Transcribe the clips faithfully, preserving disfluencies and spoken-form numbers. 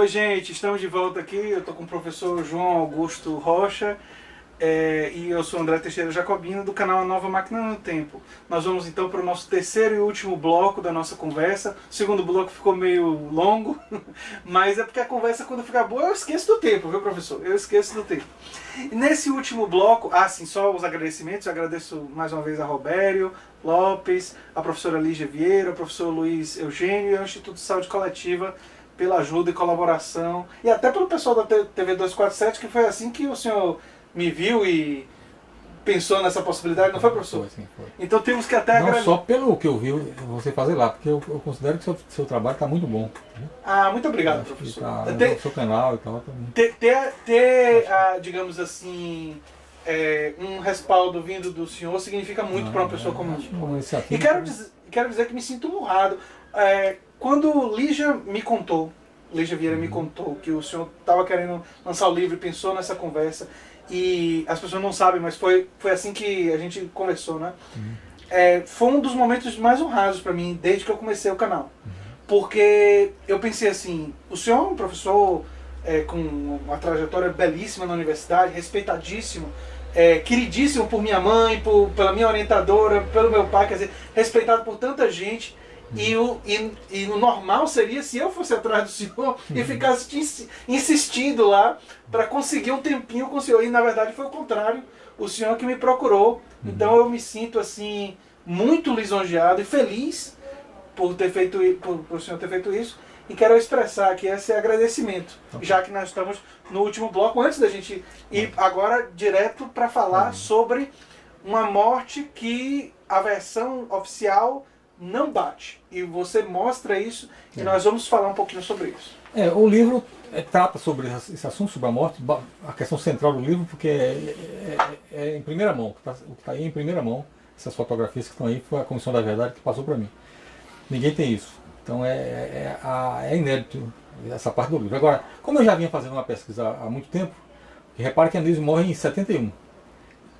Oi gente, estamos de volta aqui, eu estou com o professor João Augusto Rocha é, e eu sou André Teixeira Jacobino do canal A Nova Máquina no Tempo. Nós vamos então para o nosso terceiro e último bloco da nossa conversa. O segundo bloco ficou meio longo, mas é porque a conversa quando fica boa eu esqueço do tempo, viu professor? Eu esqueço do tempo. E nesse último bloco, ah sim, só os agradecimentos, eu agradeço mais uma vez a Robério Lopes, a professora Lígia Vieira, o professor Luiz Eugênio e ao Instituto de Saúde Coletiva pela ajuda e colaboração, e até pelo pessoal da T V duzentos e quarenta e sete, que foi assim que o senhor me viu e pensou nessa possibilidade, não foi, professor? Foi, sim, foi. Então temos que até agradecer. Não só pelo que eu vi você fazer lá, porque eu, eu considero que o seu, seu trabalho está muito bom. Né? Ah, muito obrigado, professor. Tá, ter, o seu canal e tal. Tá ter, ter, ter a, digamos assim, é, um respaldo vindo do senhor significa muito ah, para uma é, pessoa como eu. E quero, diz, quero dizer que me sinto honrado. É, Quando Lígia me contou, Lígia Vieira me contou que o senhor estava querendo lançar o livro, pensou nessa conversa, e as pessoas não sabem, mas foi, foi assim que a gente conversou, né? Uhum. É, foi um dos momentos mais honrados para mim, desde que eu comecei o canal. Uhum. Porque eu pensei assim, o senhor é um professor é, com uma trajetória belíssima na universidade, respeitadíssimo, é, queridíssimo por minha mãe, por, pela minha orientadora, pelo meu pai, quer dizer, respeitado por tanta gente. E o, e, e o normal seria se eu fosse atrás do senhor e ficasse ins, insistindo lá para conseguir um tempinho com o senhor. E na verdade foi o contrário, o senhor que me procurou. Então eu me sinto assim muito lisonjeado e feliz por, ter feito, por, por o senhor ter feito isso. E quero expressar aqui esse agradecimento, okay, já que nós estamos no último bloco, antes da gente ir agora direto para falar uhum. sobre uma morte que a versão oficial não bate, e você mostra isso, e é. nós vamos falar um pouquinho sobre isso. É, o livro é, trata sobre esse assunto, sobre a morte, a questão central do livro, porque é, é, é em primeira mão, tá, o que está aí em primeira mão, essas fotografias que estão aí, foi a Comissão da Verdade que passou para mim. Ninguém tem isso, então é, é, é inédito essa parte do livro. Agora, como eu já vinha fazendo uma pesquisa há muito tempo, repare que a Anise morre em setenta e um.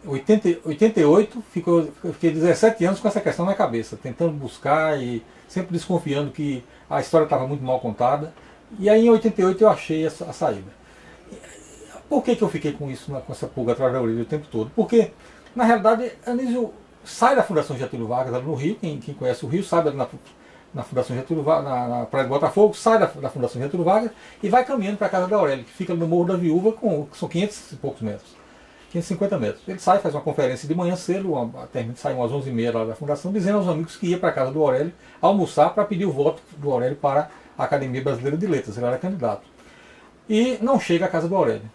oitenta, oitenta e oito, ficou, fiquei dezessete anos com essa questão na cabeça, tentando buscar e sempre desconfiando que a história estava muito mal contada. E aí em oitenta e oito eu achei a, a saída. Por que que eu fiquei com isso, com essa pulga atrás da orelha o tempo todo? Porque, na realidade, Anísio sai da Fundação Getúlio Vargas, ali no Rio, quem, quem conhece o Rio sabe, na, na Fundação Getúlio Vargas, na, na Praia do Botafogo, sai da, da Fundação Getúlio Vargas e vai caminhando para a casa da Aurélia, que fica no Morro da Viúva, com, são quinhentos e poucos metros. quinhentos e cinquenta metros. Ele sai, faz uma conferência de manhã cedo, uma, termina, sai umas onze e meia lá da fundação, dizendo aos amigos que ia para a casa do Aurélio almoçar para pedir o voto do Aurélio para a Academia Brasileira de Letras. Ele era candidato. E não chega à casa do Aurélio.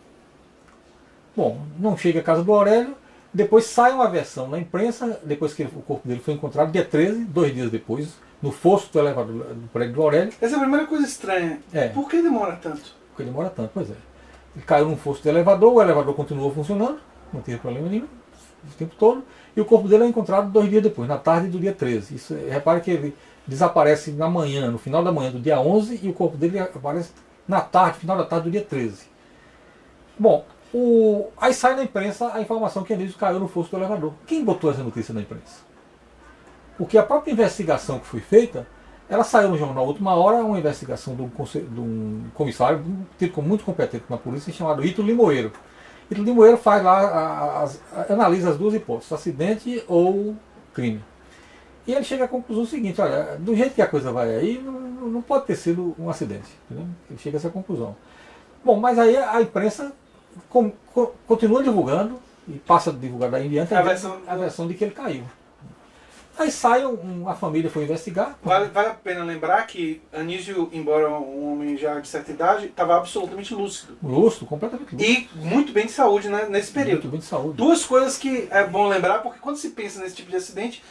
Bom, não chega à casa do Aurélio, depois sai uma versão na imprensa, depois que o corpo dele foi encontrado, dia treze, dois dias depois, no fosso do elevador do prédio do Aurélio. Essa é a primeira coisa estranha. É. Por que demora tanto? Porque demora tanto, pois é. Ele caiu num fosso do elevador, o elevador continuou funcionando, não teve problema nenhum o tempo todo, e o corpo dele é encontrado dois dias depois, na tarde do dia treze. Isso, repare que ele desaparece na manhã, no final da manhã do dia onze, e o corpo dele aparece na tarde, final da tarde do dia treze. Bom, o, aí sai na imprensa a informação que Anísio caiu no fosso do elevador. Quem botou essa notícia na imprensa? Porque a própria investigação que foi feita, ela saiu no jornal Última Hora, uma investigação de um, de um comissário muito competente na polícia, chamado Ito Limoeiro. Ito Limoeiro faz lá, a, a, a, analisa as duas hipóteses, acidente ou crime. E ele chega à conclusão seguinte, olha, do jeito que a coisa vai aí, não, não pode ter sido um acidente. Entendeu? Ele chega a essa conclusão. Bom, mas aí a imprensa com, com, continua divulgando, e passa a divulgar daí em diante a, a, versão, a versão de que ele caiu. Aí sai, um, a família foi investigar. Vale, vale a pena lembrar que Anísio, embora um homem já de certa idade, estava absolutamente lúcido. Lúcido, completamente lúcido. E muito bem de saúde, né, nesse período. Muito bem de saúde. Duas coisas que é bom lembrar, porque quando se pensa nesse tipo de acidente,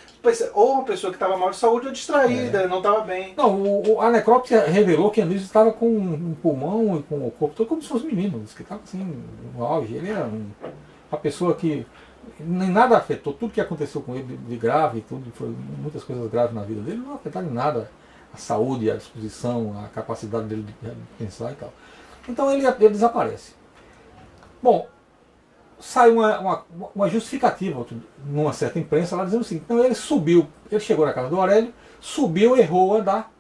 ou uma pessoa que estava mal de saúde ou distraída, é. não estava bem. Não, o, a necrópsia revelou que Anísio estava com um pulmão e com o corpo todo como se fosse um menino. Diz que estava assim, no auge. Ele era um, uma pessoa que... nem nada afetou, tudo que aconteceu com ele de grave, tudo, foi muitas coisas graves na vida dele, não afetaram nada a saúde, a disposição, a capacidade dele de pensar e tal. Então ele, ele desaparece. Bom, sai uma, uma, uma justificativa numa certa imprensa lá dizendo o seguinte, então ele subiu, ele chegou na casa do Aurélio, subiu, errou a andar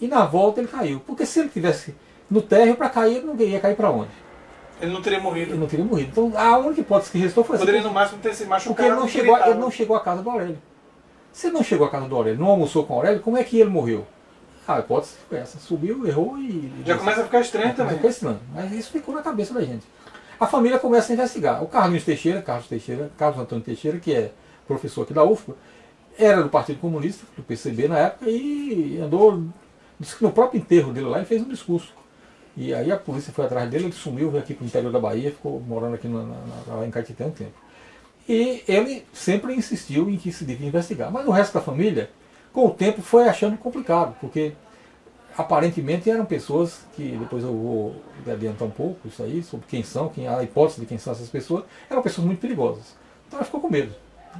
e na volta ele caiu. Porque se ele tivesse no térreo para cair, não ia cair para onde? Ele não teria morrido. Ele não teria morrido. Então a única hipótese que restou foi... Poderia no máximo ter se machucado. Porque ele não, chegou, ele não chegou à casa do Aurélio. Se ele não chegou à casa do Aurélio, não almoçou com o Aurélio, como é que ele morreu? Ah, a hipótese foi essa. Subiu, errou e... Já começa a ficar estranho também. Fica estranho. Mas isso ficou na cabeça da gente. A família começa a investigar. O Carlinhos Teixeira, Carlos Teixeira, Carlos Antônio Teixeira, que é professor aqui da U F P A, era do Partido Comunista, do P C B na época, e andou... Disse que no próprio enterro dele lá ele fez um discurso. E aí a polícia foi atrás dele, ele sumiu, veio aqui para o interior da Bahia, ficou morando aqui na, na, lá em Caetité um tempo. E ele sempre insistiu em que se devia investigar. Mas o resto da família, com o tempo, foi achando complicado, porque aparentemente eram pessoas que, depois eu vou adiantar um pouco isso aí, sobre quem são, quem, a hipótese de quem são essas pessoas, eram pessoas muito perigosas. Então ela ficou com medo.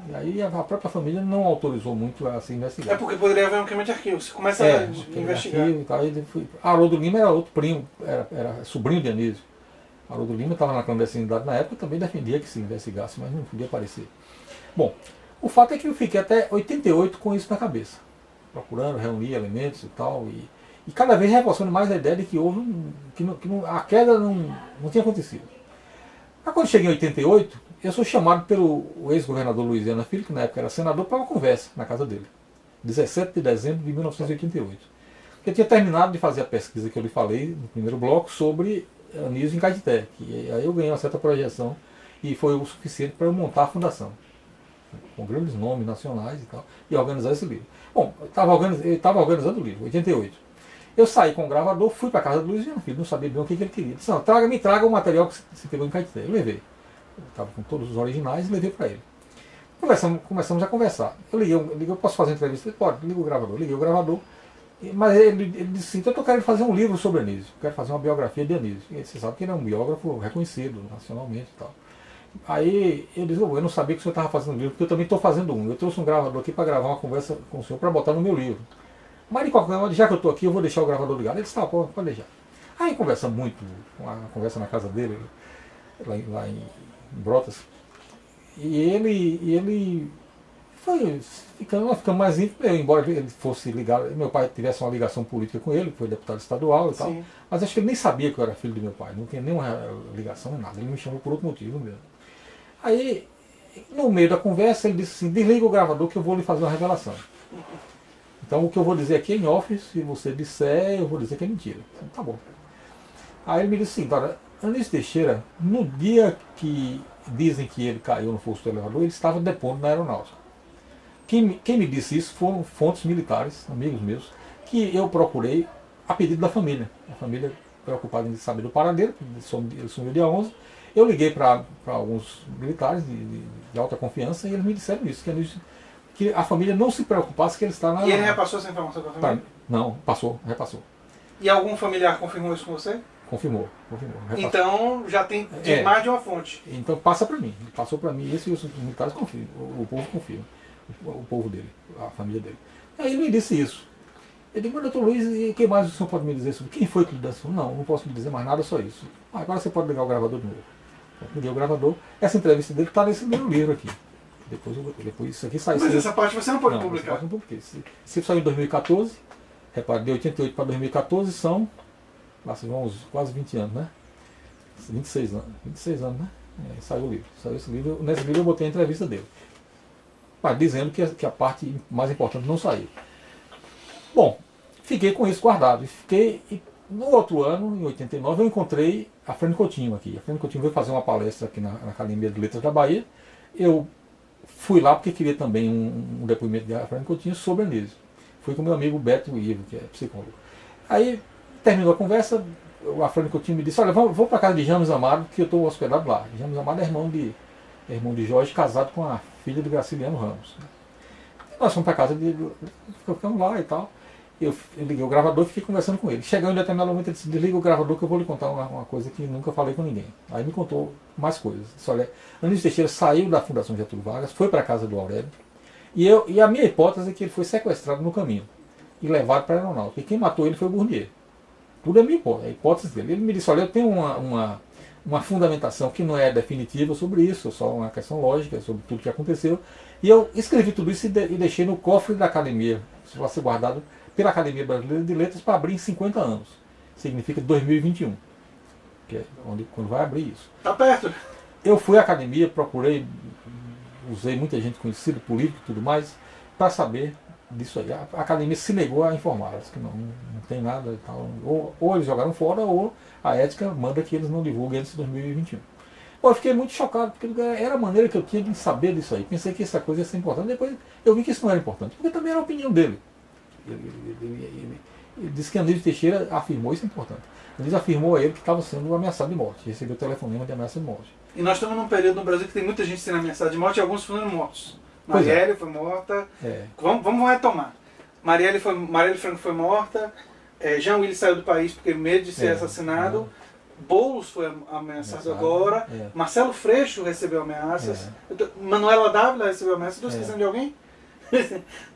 E aí a própria família não autorizou muito a se investigar. É porque poderia haver um crime de arquivo, você começa é, a investigar. Arquivo, Haroldo Lima era outro primo, era, era sobrinho de Anísio. Haroldo Lima estava na clandestinidade na época, também defendia que se investigasse, mas não podia aparecer. Bom, o fato é que eu fiquei até oitenta e oito com isso na cabeça, procurando reunir elementos e tal, e, e cada vez reforçando mais a ideia de que, houve um, que, não, que não, a queda não, não tinha acontecido. Mas quando cheguei em oitenta e oito, eu sou chamado pelo ex-governador Luiziano Filho, que na época era senador, para uma conversa na casa dele, dezessete de dezembro de mil novecentos e oitenta e oito. Eu tinha terminado de fazer a pesquisa que eu lhe falei no primeiro bloco sobre Anísio em Caetité, e aí eu ganhei uma certa projeção e foi o suficiente para eu montar a fundação, com grandes nomes nacionais e tal, e organizar esse livro. Bom, eu estava organizando, organizando o livro, oitenta e oito. Eu saí com o gravador, fui para a casa do Luiziano Filho, não sabia bem o que, que ele queria. Disse, não, traga, me traga o material que se pegou em Caetité. Eu levei. Estava com todos os originais e levei para ele. Começamos, começamos a conversar. Eu liguei, eu liguei, eu posso fazer entrevista? Ele pode, liga o gravador. Liguei o gravador, mas ele, ele disse, então eu estou querendo fazer um livro sobre Anísio, quero fazer uma biografia de Anísio. E você sabe que ele é um biógrafo reconhecido nacionalmente e tal. Aí ele disse, oh, eu não sabia que o senhor estava fazendo um livro, porque eu também estou fazendo um. Eu trouxe um gravador aqui para gravar uma conversa com o senhor, para botar no meu livro. Mas de qualquer maneira, já que eu estou aqui, eu vou deixar o gravador ligado. Ele disse, tá, pode deixar. Aí conversa muito, uma conversa na casa dele, lá, lá em... Brotas, e ele, e ele foi ficando, ficando mais íntimo, embora ele fosse ligado, meu pai tivesse uma ligação política com ele, foi deputado estadual e tal, sim, mas acho que ele nem sabia que eu era filho do meu pai, não tinha nenhuma ligação nem nada, ele me chamou por outro motivo mesmo. Aí, no meio da conversa, ele disse assim, desliga o gravador que eu vou lhe fazer uma revelação. Então o que eu vou dizer aqui é em off, se você disser, eu vou dizer que é mentira. Então, tá bom. Aí ele me disse assim, cara, Anísio Teixeira, no dia que dizem que ele caiu no fosso do elevador, ele estava depondo na aeronáutica. Quem, quem me disse isso foram fontes militares, amigos meus, que eu procurei a pedido da família. A família preocupada em saber do paradeiro, ele sumiu dia onze. Eu liguei para alguns militares de, de, de alta confiança e eles me disseram isso, que, Anísio, que a família não se preocupasse que ele estava na... E ele repassou essa informação para a família? Não, passou, repassou. E algum familiar confirmou isso com você? Confirmou, confirmou. Repassou. Então já tem de é, mais de uma fonte. Então passa para mim, passou para mim isso e os militares confirmam, o, o povo confirma, o, o povo dele, a família dele. Aí ele me disse isso. Eu digo, doutor Luiz, e que mais o senhor pode me dizer sobre quem foi que lhe dançou? Não, não posso lhe dizer mais nada, só isso. Ah, agora você pode ligar o gravador de novo. Eu liguei o gravador, essa entrevista dele está nesse meu livro aqui. Depois, eu, depois isso aqui sai. Mas sem... essa parte você não pode não, publicar. Essa parte não publiquei. Se, se saiu em dois mil e quatorze, repare, de oitenta e oito para dois mil e quatorze são... Lá se vão quase vinte anos, né? vinte e seis anos, vinte e seis anos, né? É, saiu o livro. Saiu esse livro. Nesse livro eu botei a entrevista dele. Mas dizendo que a, que a parte mais importante não saiu. Bom, fiquei com isso guardado. Fiquei, e no outro ano, em oitenta e nove, eu encontrei a Frane Coutinho aqui. A Frane Coutinho veio fazer uma palestra aqui na, na Academia de Letras da Bahia. Eu fui lá porque queria também um, um depoimento de Frane Coutinho sobre Anísio. Fui com meu amigo Beto Ivo, que é psicólogo. Aí... Terminou a conversa, a Frane Coutinho me disse, olha, vou, vou para casa de James Amado, que eu estou hospedado lá. James Amado é irmão de, é irmão de Jorge, casado com a filha do Graciliano Ramos. E nós fomos para casa de... ficamos lá e tal. Eu, eu liguei o gravador e fiquei conversando com ele. Chegando em determinado momento, ele disse, desliga o gravador que eu vou lhe contar uma, uma coisa que nunca falei com ninguém. Aí me contou mais coisas. Disse, olha, Anísio Teixeira saiu da Fundação Getúlio Vargas, foi para a casa do Aurélio, e, eu, e a minha hipótese é que ele foi sequestrado no caminho e levado para a aeronáutica. E quem matou ele foi o Burnier. Tudo é minha hipótese, a hipótese dele. Ele me disse, olha, eu tenho uma, uma, uma fundamentação que não é definitiva sobre isso, é só uma questão lógica sobre tudo que aconteceu. E eu escrevi tudo isso e, de, e deixei no cofre da academia, se fosse guardado pela Academia Brasileira de Letras, para abrir em cinquenta anos. significa dois mil e vinte e um, que é onde, quando vai abrir isso. Tá perto. Eu fui à academia, procurei, usei muita gente conhecida, político e tudo mais, para saber disso aí. A academia se negou a informar, disse que não, não tem nada e tal. Ou, ou eles jogaram fora, ou a ética manda que eles não divulguem antes de dois mil e vinte e um. Bom, eu fiquei muito chocado, porque era a maneira que eu tinha de saber disso aí. Pensei que essa coisa ia ser importante, depois eu vi que isso não era importante, porque também era a opinião dele. Ele, ele, ele, ele, ele disse que Anísio Teixeira afirmou isso é importante. Anísio afirmou a ele que estava sendo ameaçado de morte, recebeu telefonema de ameaça de morte. E nós estamos num período no Brasil que tem muita gente sendo ameaçada de morte e alguns foram mortos. Marielle é. foi morta, é. vamos, vamos retomar. Marielle, foi, Marielle Franco foi morta, é, Jean Willis saiu do país porque medo de ser é. assassinado, é. Boulos foi ameaçado é. agora, é. Marcelo Freixo recebeu ameaças, é. tô, Manuela Dávila recebeu ameaças, estou esquecendo é. de alguém?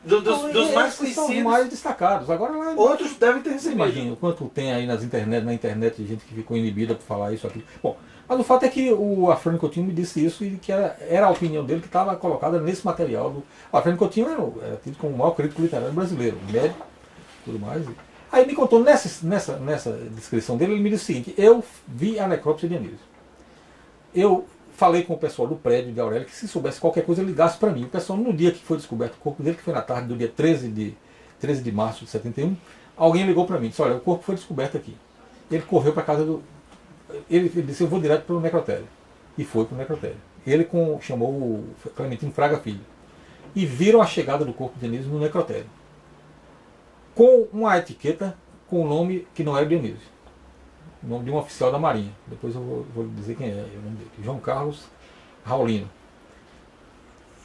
Do, dos então, dos mais conhecidos. São mais destacados. Agora, lá, outros não, devem ter recebido. Imagina o quanto tem aí nas internet, na internet de gente que ficou inibida por falar isso aqui. Bom, mas o fato é que o Afrânio Coutinho me disse isso e que era, era a opinião dele que estava colocada nesse material. Do... O Afrânio Coutinho era, era tido como o maior crítico literário brasileiro, médico e tudo mais. Aí me contou, nessa, nessa, nessa descrição dele, ele me disse o seguinte: eu vi a necrópsia de Anísio. Eu falei com o pessoal do prédio de Aurélia que se soubesse qualquer coisa, ligasse para mim. O pessoal, no dia que foi descoberto o corpo dele, que foi na tarde do dia treze de março de setenta e um, alguém ligou para mim e disse: olha, o corpo foi descoberto aqui. Ele correu para casa do... Ele, ele disse, eu vou direto para o necrotério. E foi para o necrotério. Ele com, chamou o Clementino Fraga Filho. E viram a chegada do corpo de Anísio no necrotério. Com uma etiqueta com o nome que não era de Anísio. O nome de um oficial da Marinha. Depois eu vou, vou dizer quem é, o nome dele. João Carlos Raulino.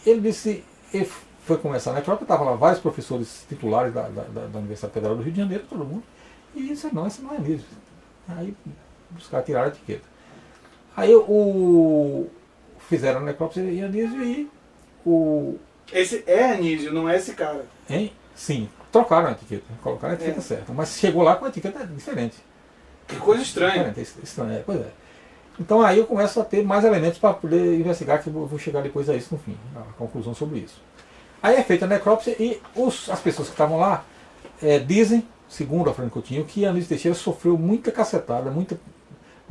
Ele disse, ele foi começar a necrópsia, estavam lá vários professores titulares da, da, da Universidade Federal do Rio de Janeiro, todo mundo. E disse, não, esse não é Anísio. Aí... Os caras tiraram a etiqueta. Aí o... fizeram a necrópsia de Anísio e o... Esse é Anísio, não é esse cara. Hein? Sim, trocaram a etiqueta, colocaram a etiqueta é. certa. Mas chegou lá com a etiqueta diferente. Que coisa estranha. Estranha, pois é. Então aí eu começo a ter mais elementos para poder investigar, que eu vou chegar depois a isso no fim, a conclusão sobre isso. Aí é feita a necrópsia e os, as pessoas que estavam lá é, dizem, segundo Afrânio Coutinho, que Anísio Teixeira sofreu muita cacetada, muita...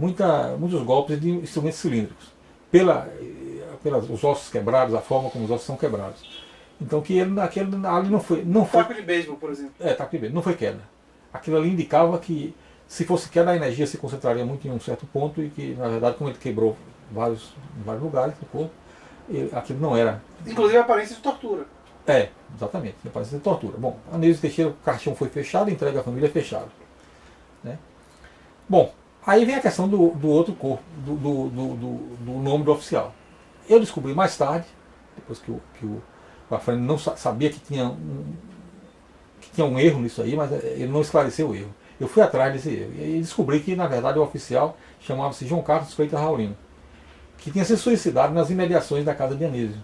Muita, muitos golpes de instrumentos cilíndricos, pela, pelas, os ossos quebrados, a forma como os ossos são quebrados. Então que ele naquele, ali não foi... Não foi taco de beisebol, por exemplo. É, taco de beisebol, não foi queda. Aquilo ali indicava que se fosse queda a energia se concentraria muito em um certo ponto e que, na verdade, como ele quebrou vários, em vários lugares do corpo, ele, aquilo não era... Inclusive a aparência de tortura. É, exatamente, a aparência de tortura. Bom, Anísio Teixeira, o caixão foi fechado, a entrega à família é fechado. Né? Bom... Aí vem a questão do, do outro corpo, do, do, do, do, do nome do oficial. Eu descobri mais tarde, depois que o, que o, o Afrânio não sa sabia que tinha, um, que tinha um erro nisso aí, mas ele não esclareceu o erro. Eu fui atrás desse erro e descobri que, na verdade, o oficial chamava-se João Carlos Freitas Raulino, que tinha se suicidado nas imediações da casa de Anísio.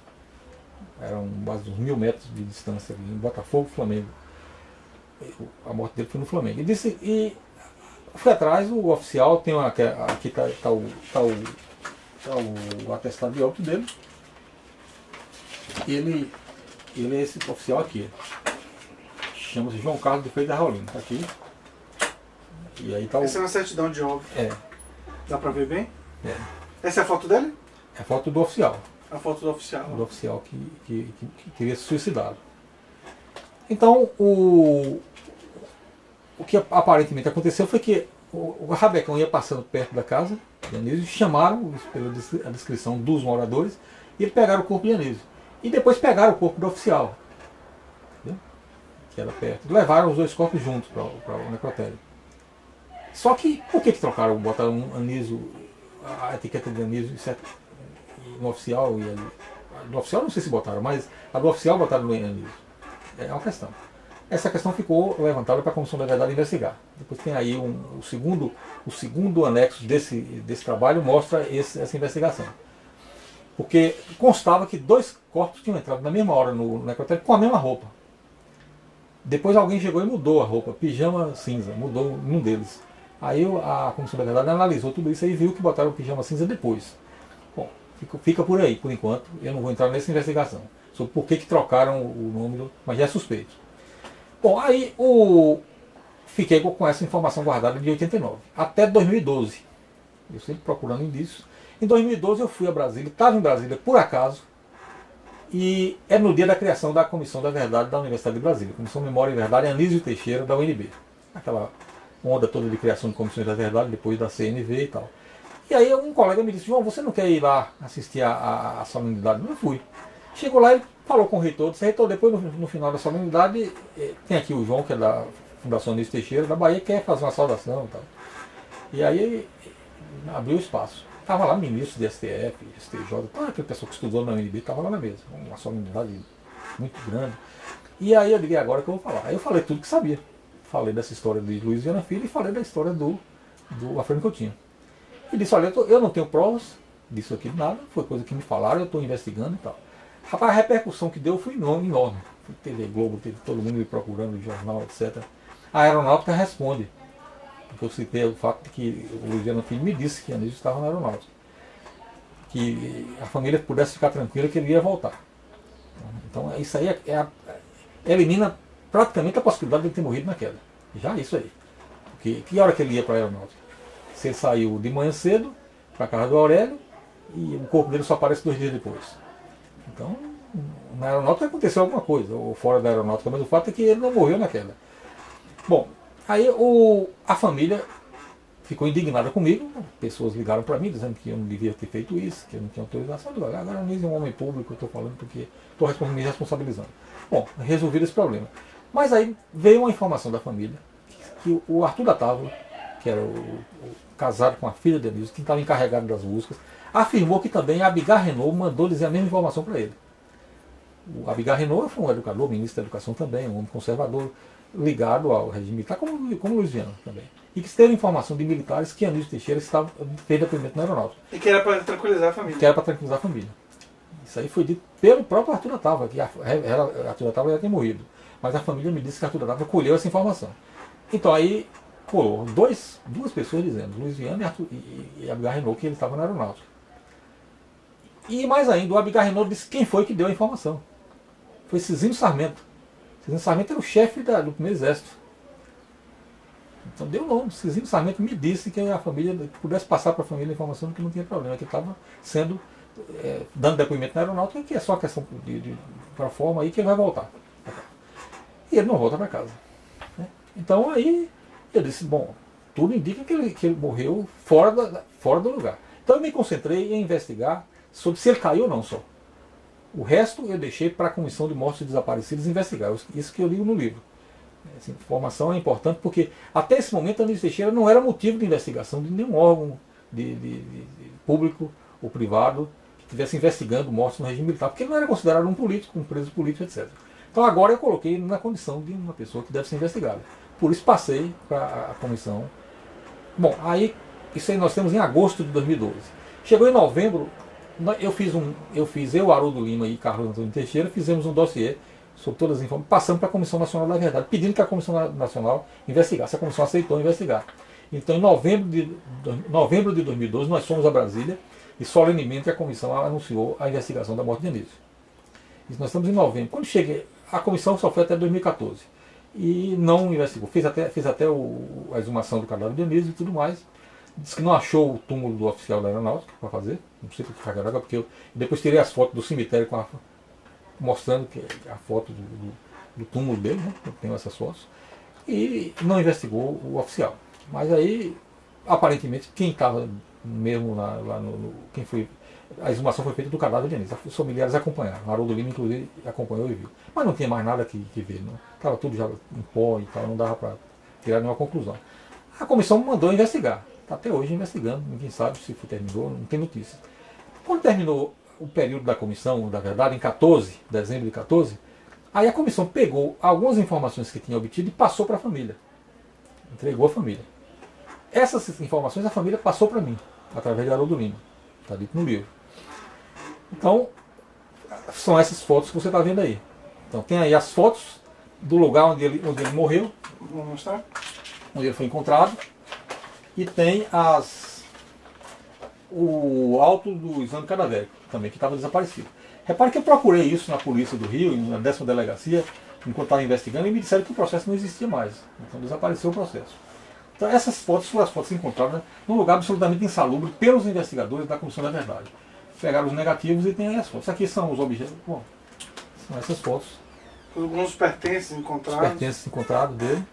Eram quase uns mil metros de distância, em Botafogo, Flamengo. A morte dele foi no Flamengo. Ele disse... E, Fui atrás, o oficial, tem uma, aqui está tá o, tá o, tá o atestado de óbito dele. Ele, ele é esse oficial aqui. Chama-se João Carlos de Freitas Raulino. Está aqui. E aí tá o... Essa é uma certidão de óbito. É. Dá para ver bem? É. Essa é a foto dele? É a foto do oficial. A foto do oficial. Do oficial que, que, que, que teria se suicidado. Então, o... O que aparentemente aconteceu foi que o Rabecão ia passando perto da casa de Anísio, chamaram, pela descrição dos moradores, e pegaram o corpo de Anísio. E depois pegaram o corpo do oficial, entendeu? Que era perto. Levaram os dois corpos juntos para o necrotério. Só que, por que, que trocaram? Botaram um Anísio, a etiqueta de Anísio, certo? No oficial e a do oficial não sei se botaram, mas a do oficial botaram no Anísio. É uma questão. Essa questão ficou levantada para a Comissão da Verdade investigar. Depois tem aí um, o, segundo, o segundo anexo desse, desse trabalho, mostra esse, essa investigação. Porque constava que dois corpos tinham entrado na mesma hora no necrotério com a mesma roupa. Depois alguém chegou e mudou a roupa, pijama cinza, mudou num deles. Aí a Comissão da Verdade analisou tudo isso e viu que botaram o pijama cinza depois. Bom, fica, fica por aí, por enquanto. Eu não vou entrar nessa investigação sobre por que, que trocaram o nome, mas já é suspeito. Bom, aí o, fiquei com essa informação guardada de oitenta e nove, até dois mil e doze. Eu sempre procurando indícios. Em dois mil e doze eu fui a Brasília, estava em Brasília por acaso, e é no dia da criação da Comissão da Verdade da Universidade de Brasília, Comissão Memória e Verdade Anísio Teixeira, da U N B. Aquela onda toda de criação de comissões da verdade, depois da C N V e tal. E aí um colega me disse: João, você não quer ir lá assistir a, a, a solenidade? Eu fui. Chegou lá e falou com o reitor, disse: reitor, depois no, no final da solenidade, tem aqui o João, que é da Fundação Anísio Teixeira, da Bahia, quer fazer uma saudação e tal. E aí abriu espaço. Estava lá ministro de S T F, S T J, toda aquela pessoa que estudou na U N B estava lá na mesa. Uma solenidade muito grande. E aí eu liguei: agora que eu vou falar. Aí eu falei tudo que sabia. Falei dessa história de Luiz Viana Filho e falei da história do, do Afrânio Coutinho. Ele disse: olha, eu, tô, eu não tenho provas disso aqui, nada, foi coisa que me falaram, eu estou investigando e tal. Rapaz, a repercussão que deu foi enorme, enorme. T V Globo, teve todo mundo me procurando, jornal, etcétera. A aeronáutica responde. Porque eu citei o fato de que o Luiz Viana Filho me disse que Anísio estava na aeronáutica. Que a família pudesse ficar tranquila que ele ia voltar. Então isso aí é, é a, elimina praticamente a possibilidade de ele ter morrido na queda. Já isso aí. Porque que hora que ele ia para a aeronáutica? Se ele saiu de manhã cedo para a casa do Aurélio e o corpo dele só aparece dois dias depois. Então, na aeronáutica aconteceu alguma coisa, ou fora da aeronáutica, mas o fato é que ele não morreu na queda. Bom, aí o, a família ficou indignada comigo, pessoas ligaram para mim dizendo que eu não devia ter feito isso, que eu não tinha autorização. Agora eu não é um homem público, eu estou falando porque estou me responsabilizando. Bom, resolvido esse problema. Mas aí veio uma informação da família, que o Arthur da Távola, que era o, o casado com a filha de Anísio, que estava encarregado das músicas, afirmou que também a Abigail Renault mandou dizer a mesma informação para ele. O Abigail Renault foi um educador, ministro da Educação também, um homem conservador, ligado ao regime militar, como, como Luiz Viana também. E que teve informação de militares que Anísio Teixeira estava, fez depoimento na aeronáutica. E que era para tranquilizar a família. Que era para tranquilizar a família. Isso aí foi dito pelo próprio Arthur da Távola, que a, a, a Arthur da Távola já tinha morrido. Mas a família me disse que a Arthur da Távola colheu essa informação. Então aí colou dois, duas pessoas dizendo, Luiz Viana e, Arthur, e, e Abigail Renault, que ele estava na aeronáutica. E mais ainda, o Abigail Renault disse quem foi que deu a informação. Foi Cizinho Sarmento. Cizinho Sarmento era o chefe da, do primeiro exército. Então deu nome. Cizinho Sarmento me disse que a família pudesse passar para a família a informação de que não tinha problema, que estava sendo, é, dando depoimento na aeronáutica, que é só questão de, de para forma aí que ele vai voltar. E ele não volta para casa. Né? Então aí eu disse, bom, tudo indica que ele, que ele morreu fora, da, fora do lugar. Então eu me concentrei em investigar sobre se ele caiu ou não só. O resto eu deixei para a Comissão de Mortos e Desaparecidos investigar. Isso que eu ligo no livro. Essa informação é importante porque até esse momento Anísio Teixeira não era motivo de investigação de nenhum órgão de, de, de, de público ou privado que estivesse investigando mortos no regime militar, porque ele não era considerado um político, um preso político, etcétera. Então agora eu coloquei na condição de uma pessoa que deve ser investigada. Por isso passei para a comissão. Bom, aí isso aí nós temos em agosto de dois mil e doze. Chegou em novembro. Eu fiz, um, eu, fiz eu, Haroldo Lima e Carlos Antônio Teixeira, fizemos um dossiê sobre todas as informações, passamos para a Comissão Nacional da Verdade, pedindo que a Comissão Nacional investigasse. A Comissão aceitou investigar. Então, em novembro de, novembro de dois mil e doze, nós fomos a Brasília e solenemente a Comissão anunciou a investigação da morte de Anísio. Isso nós estamos em novembro. Quando cheguei, a Comissão só foi até dois mil e quatorze e não investigou. Fez até, fez até o, a exumação do cadáver de Anísio e tudo mais. Diz que não achou o túmulo do oficial da aeronáutica para fazer, não sei o que ficar agora, porque eu depois tirei as fotos do cemitério com a, mostrando que a foto do, do, do túmulo dele, né? Eu tenho essas fotos, e não investigou o oficial. Mas aí, aparentemente, quem estava mesmo lá, lá no, no. Quem foi. A exumação foi feita do cadáver de Anísio. Os familiares acompanharam. Haroldo Lima, inclusive, acompanhou e viu. Mas não tinha mais nada que, que ver, não. Estava tudo já em pó e tal, não dava para tirar nenhuma conclusão. A comissão mandou investigar. Está até hoje investigando, ninguém sabe se terminou, não tem notícia. Quando terminou o período da comissão, da verdade, em quatorze, dezembro de quatorze, aí a comissão pegou algumas informações que tinha obtido e passou para a família. Entregou a família. Essas informações a família passou para mim, através de Haroldo Lima. Está dito no livro. Então, são essas fotos que você está vendo aí. Então, tem aí as fotos do lugar onde ele, onde ele morreu. Vou mostrar. Onde ele foi encontrado. E tem as, o auto do exame cadavérico também, que estava desaparecido. Repare que eu procurei isso na polícia do Rio, na décima delegacia, enquanto estava investigando, e me disseram que o processo não existia mais. Então desapareceu o processo. Então essas fotos foram as fotos encontradas num lugar absolutamente insalubre pelos investigadores da Comissão da Verdade. Pegaram os negativos e tem aí as fotos. Aqui são os objetos. Bom, são essas fotos. Alguns pertences encontrados. Os pertences encontrados dele.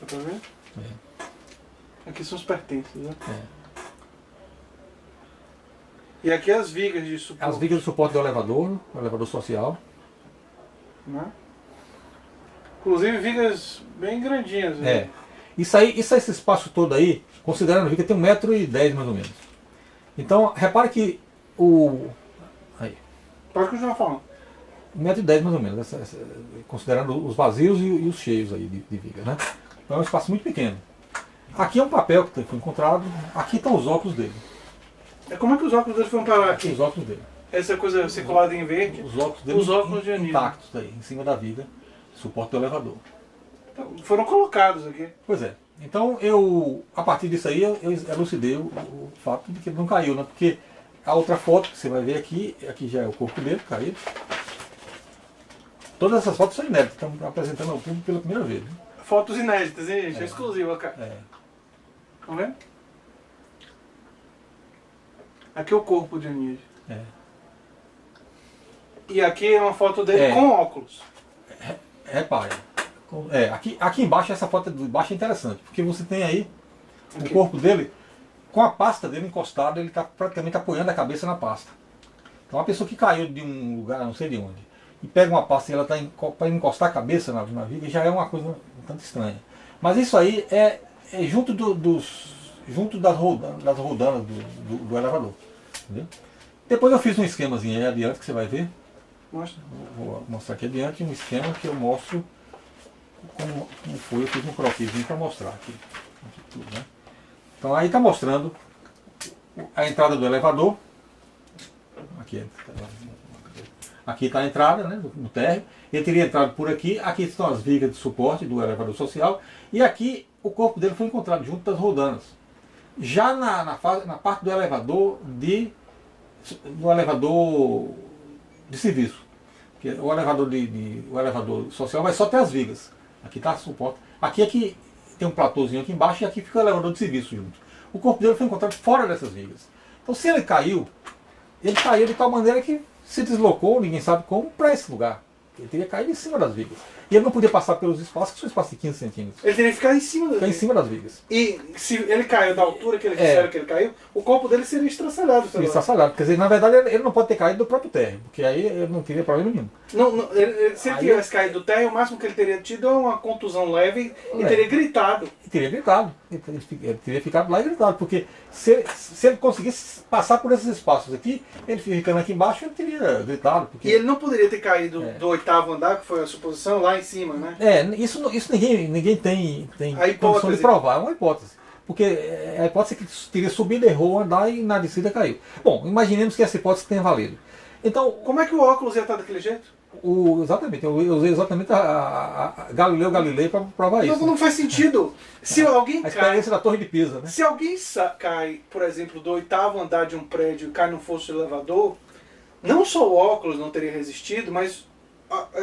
Dá pra ver? É. Aqui são os pertences, né? É. E aqui as vigas de suporte. As vigas de suporte do elevador, o elevador social. Né? Inclusive vigas bem grandinhas. Né? É. Isso aí, isso aí, esse espaço todo aí, considerando a viga, tem um metro e dez mais ou menos. Então, repara que o... Aí. Pode continuar falando. um metro e dez mais ou menos, essa, essa, considerando os vazios e, e os cheios aí de, de viga, né? Então é um espaço muito pequeno. Aqui é um papel que foi encontrado, aqui estão os óculos dele. Como é que os óculos dele foram parar aqui? Os óculos dele. Essa coisa circulada em verde, os óculos dele, os óculos de anil intactos aí, em cima da viga, suporte do elevador. Então, foram colocados aqui. Pois é. Então, eu, a partir disso aí, eu elucidei o, o fato de que ele não caiu, né? Porque a outra foto que você vai ver aqui, aqui já é o corpo dele caído. Todas essas fotos são inéditas, estamos apresentando ao público pela primeira vez. Né? Fotos inéditas, hein, gente? É, é exclusiva, cara. É. Tá vendo? Aqui é o corpo de Anísio. É. E aqui é uma foto dele é. com óculos. Repare. É, aqui, aqui embaixo, essa foto de baixo é interessante, porque você tem aí okay. o corpo dele, com a pasta dele encostada, ele está praticamente apoiando a cabeça na pasta. Então uma pessoa que caiu de um lugar, não sei de onde, e pega uma pasta e ela está para encostar a cabeça na, na viga, já é uma coisa um tanto estranha. Mas isso aí é, é junto, do, dos, junto das rodanas, das rodanas do, do, do elevador. Entendeu? Depois eu fiz um esquemazinho aí adiante que você vai ver. Mostra. Vou mostrar aqui adiante um esquema que eu mostro. Como, como foi, eu fiz um croquisinho para mostrar aqui, aqui tudo, né? Então aí está mostrando a entrada do elevador. Aqui aqui está a entrada, né, no térreo. Ele teria entrado por aqui. Aqui estão as vigas de suporte do elevador social. E aqui o corpo dele foi encontrado junto das rodanas. Já na, na, fase, na parte do elevador de, do elevador de serviço. Porque o elevador, de, de, o elevador social vai só até as vigas. Aqui está suporte. Aqui, aqui tem um platôzinho aqui embaixo e aqui fica o elevador de serviço junto. O corpo dele foi encontrado fora dessas vigas. Então se ele caiu, ele caiu de tal maneira que se deslocou, ninguém sabe como, para esse lugar. Ele teria caído em cima das vigas. E ele não podia passar pelos espaços, que são espaços de quinze centímetros. Ele teria que ficar em cima das, ficar em cima das vigas. E se ele caiu da altura que ele disseram é. que ele caiu, o corpo dele seria estraçalhado. Estraçalhado. Quer dizer, na verdade, ele não pode ter caído do próprio térreo, porque aí ele não teria problema nenhum. Não, não, ele, se ele aí, tivesse caído do térreo, o máximo que ele teria tido é uma contusão leve e é. teria gritado. Ele teria gritado. Ele teria, ele teria ficado lá e gritado, porque se, se ele conseguisse passar por esses espaços aqui, ele ficando aqui embaixo, ele teria gritado. Porque... E ele não poderia ter caído é. do oitavo andar, que foi a suposição, lá em cima, né? É, isso, isso ninguém, ninguém tem, tem condição de provar, é uma hipótese. Porque a hipótese é que teria subido, errou, andar e na descida caiu. Bom, imaginemos que essa hipótese tenha valido. Então, como é que o óculos ia estar daquele jeito? O, exatamente, eu usei exatamente a, a, a Galileu Galilei para provar isso. Não, não faz sentido. Se alguém a experiência cai, da Torre de Pisa, né? Se alguém cai, por exemplo, do oitavo andar de um prédio e cai num fosso de elevador, não só o óculos não teria resistido, mas...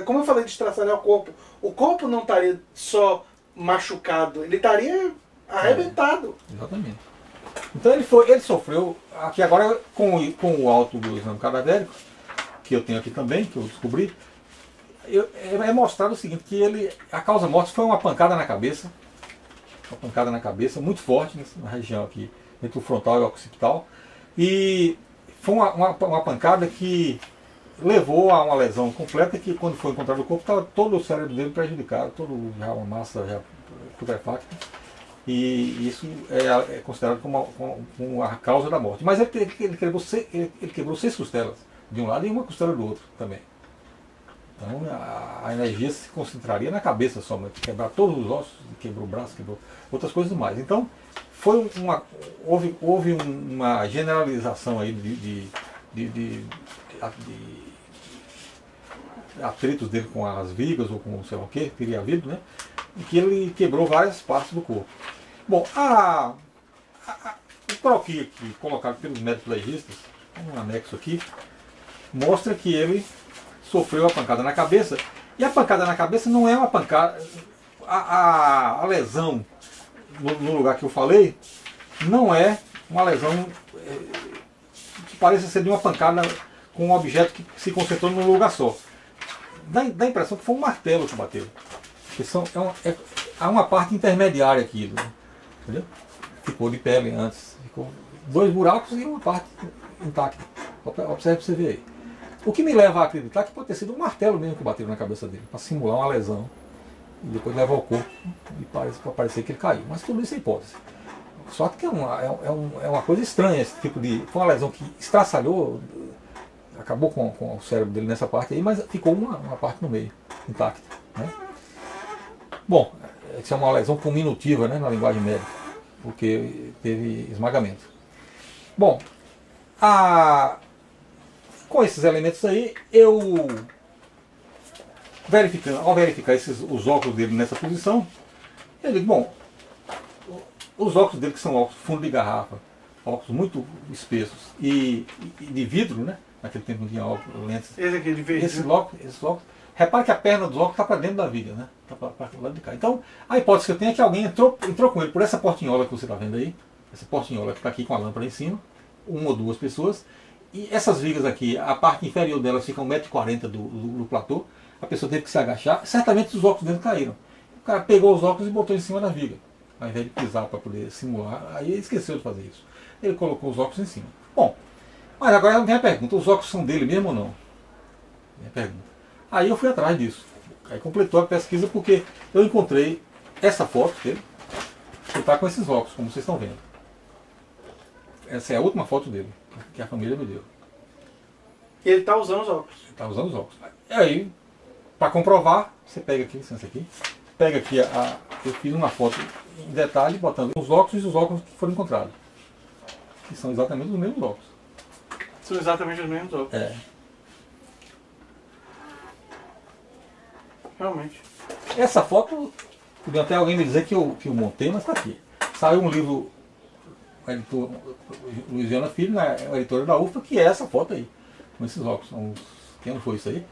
Como eu falei de estraçalhar o corpo, o corpo não estaria só machucado, ele estaria arrebentado. É, exatamente. Então ele, foi, ele sofreu, aqui agora com, com o alto do exame cadavérico, que eu tenho aqui também, que eu descobri, eu, é mostrado o seguinte, que ele, a causa morte foi uma pancada na cabeça, uma pancada na cabeça, muito forte na região aqui, entre o frontal e o occipital, e foi uma, uma, uma pancada que... levou a uma lesão completa que, quando foi encontrado o corpo, estava todo o cérebro dele prejudicado, toda uma massa já putrefacta. E isso é, é considerado como, uma, como a causa da morte. Mas ele, ele, quebrou seis, ele, ele quebrou seis costelas de um lado e uma costela do outro também. Então a, a energia se concentraria na cabeça só, mas quebrar todos os ossos, quebrou o braço, quebrou outras coisas mais. Então foi uma, houve, houve uma generalização aí de, de, de, de, de atritos dele com as vigas ou com sei lá o que, teria havido, né? Que ele quebrou várias partes do corpo. Bom, a, a, a, o croquis aqui colocado pelos médicos legistas, um anexo aqui, mostra que ele sofreu a pancada na cabeça E a pancada na cabeça não é uma pancada. A, a, a lesão no, no lugar que eu falei não é uma lesão que parece ser de uma pancada com um objeto que se concentrou num lugar só. Dá, dá a impressão que foi um martelo que bateu. Que são, é uma, é, há uma parte intermediária aqui. Entendeu? Ficou de pele antes. Ficou dois buracos e uma parte intacta. Observe para você ver aí. O que me leva a acreditar que pode ter sido um martelo mesmo que bateu na cabeça dele, para simular uma lesão. E depois leva ao corpo e parece, para parecer que ele caiu. Mas tudo isso é hipótese. Só que é uma, é, um, é uma coisa estranha esse tipo de... Foi uma lesão que estraçalhou, acabou com, com o cérebro dele nessa parte aí, mas ficou uma, uma parte no meio, intacta. Né? Bom, isso é uma lesão cominutiva, né, na linguagem médica, porque teve esmagamento. Bom, a... com esses elementos aí, eu... Verificando, ao verificar esses, os óculos dele nessa posição, eu digo, bom, os óculos dele que são óculos fundo de garrafa, óculos muito espessos e, e de vidro, né? Naquele tempo não tinha óculos, lentes. Esse aqui é de vidro. Esse óculos, esse óculos. Repare que a perna dos óculos está para dentro da viga, né? Está para o lado de cá. Então, a hipótese que eu tenho é que alguém entrou, entrou com ele por essa portinhola que você está vendo aí, essa portinhola que está aqui com a lâmpada em cima, uma ou duas pessoas, e essas vigas aqui, a parte inferior delas fica um metro e quarenta do, do, do platô. A pessoa teve que se agachar, certamente os óculos dentro caíram. O cara pegou os óculos e botou em cima da viga, ao invés de pisar para poder simular, aí ele esqueceu de fazer isso. Ele colocou os óculos em cima. Bom, mas agora vem a pergunta, os óculos são dele mesmo ou não? Minha pergunta. Aí eu fui atrás disso, aí completou a pesquisa porque eu encontrei essa foto dele, que está com esses óculos, como vocês estão vendo. Essa é a última foto dele, que a família me deu. E ele está usando os óculos? Ele está usando os óculos. E aí... Para comprovar, você pega aqui, licença aqui, pega aqui, a, a, eu fiz uma foto em detalhe, botando os óculos e os óculos que foram encontrados. Que são exatamente os mesmos óculos. São exatamente os mesmos óculos. É. Realmente. Essa foto, podia até alguém me dizer que eu, que eu montei, mas está aqui. Saiu um livro, o editor Luiziana Filho, na editora da U F A, que é essa foto aí. Com esses óculos. Uns, que ano foi isso aí?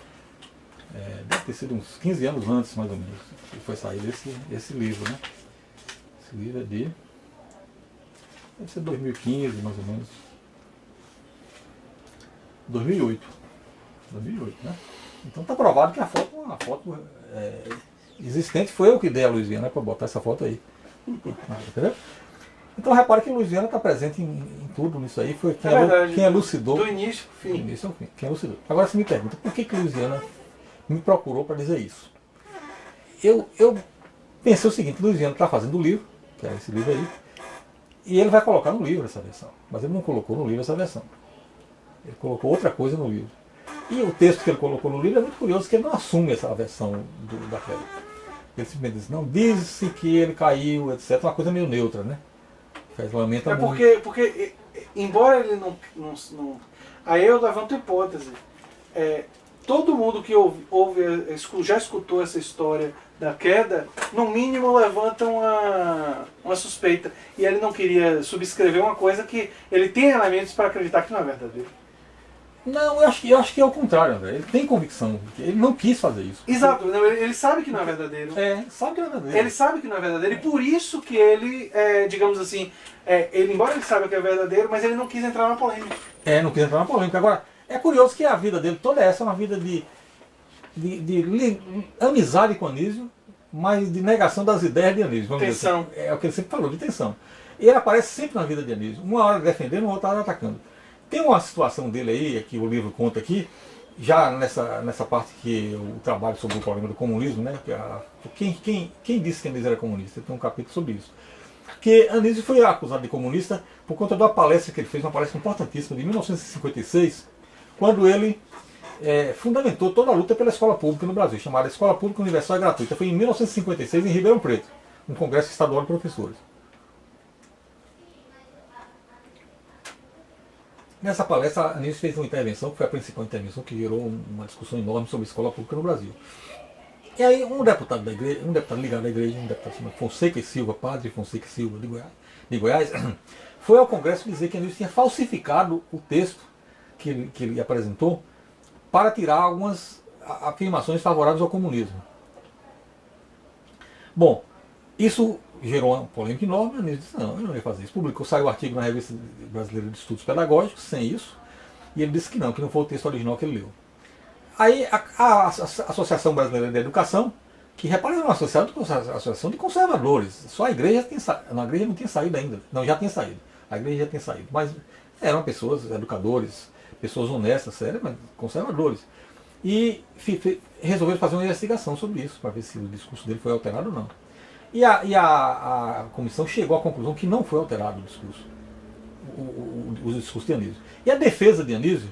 É, deve ter sido uns quinze anos antes, mais ou menos, que foi saído esse, esse livro, né? Esse livro é de... Deve ser dois mil e quinze, mais ou menos. dois mil e oito. dois mil e oito, né? Então tá provado que a foto, a foto é, existente foi eu que dei a Luiziana para botar essa foto aí. Entendeu? Então repara que a Luiziana está presente em, em tudo nisso aí. Foi quem, é verdade, quem elucidou... Do início ao fim. Do início ao fim. Quem elucidou. Agora você me pergunta, por que que a Luiziana... me procurou para dizer isso. Eu, eu pensei o seguinte, o Luiziano está fazendo o livro, que é esse livro aí, e ele vai colocar no livro essa versão. Mas ele não colocou no livro essa versão. Ele colocou outra coisa no livro. E o texto que ele colocou no livro é muito curioso, que ele não assume essa versão do, da queda. Ele simplesmente diz, não, diz-se que ele caiu, etcétera. Uma coisa meio neutra, né? Faz lamenta é porque, porque, embora ele não, não, não... Aí eu levanto a hipótese. É... Todo mundo que ouve, ouve, já escutou essa história da queda, no mínimo levanta uma, uma suspeita. E ele não queria subscrever uma coisa que ele tem elementos para acreditar que não é verdadeiro. Não, eu acho, eu acho que é o contrário, André. Ele tem convicção. Ele não quis fazer isso. Exato. Não, ele, ele sabe que não é verdadeiro. É, sabe que não é verdadeiro. Ele sabe que não é verdadeiro. E por isso que ele, é, digamos assim, é, ele, embora ele saiba que é verdadeiro, mas ele não quis entrar na polêmica. É, não quis entrar na polêmica. Agora... É curioso que a vida dele toda essa é uma vida de, de, de, de amizade com Anísio, mas de negação das ideias de Anísio. Vamos tensão. Dizer assim. É o que ele sempre falou, de tensão. E ele aparece sempre na vida de Anísio. Uma hora defendendo, outra hora atacando. Tem uma situação dele aí, que o livro conta aqui, já nessa, nessa parte que eu trabalho sobre o problema do comunismo, né? Quem, quem, quem disse que Anísio era comunista? Tem um capítulo sobre isso. Que Anísio foi acusado de comunista por conta da palestra que ele fez, uma palestra importantíssima de mil novecentos e cinquenta e seis, quando ele é, fundamentou toda a luta pela escola pública no Brasil, chamada Escola Pública Universal e Gratuita. Foi em mil novecentos e cinquenta e seis, em Ribeirão Preto, um congresso estadual de professores. Nessa palestra, Anísio fez uma intervenção, que foi a principal intervenção, que gerou uma discussão enorme sobre a escola pública no Brasil. E aí um deputado, da igreja, um deputado ligado à igreja, um deputado chamado Fonseca e Silva, padre Fonseca e Silva de Goiás, de Goiás foi ao congresso dizer que Anísio tinha falsificado o texto que ele, que ele apresentou para tirar algumas afirmações favoráveis ao comunismo. Bom, isso gerou uma polêmica enorme, mas disse, não, ele não ia fazer isso. Publicou, saiu o artigo na Revista Brasileira de Estudos Pedagógicos, sem isso, e ele disse que não, que não foi o texto original que ele leu. Aí a, a, a Associação Brasileira de Educação, que repare, é uma associação de conservadores, só a igreja tem saído, a igreja não tinha saído ainda, não, já tinha saído, a igreja já tinha saído, mas eram pessoas, educadores, pessoas honestas, sérias, mas conservadores. E resolveram fazer uma investigação sobre isso, para ver se o discurso dele foi alterado ou não. E a, e a, a comissão chegou à conclusão que não foi alterado o discurso, o, o, o discurso de Anísio. E a defesa de Anísio,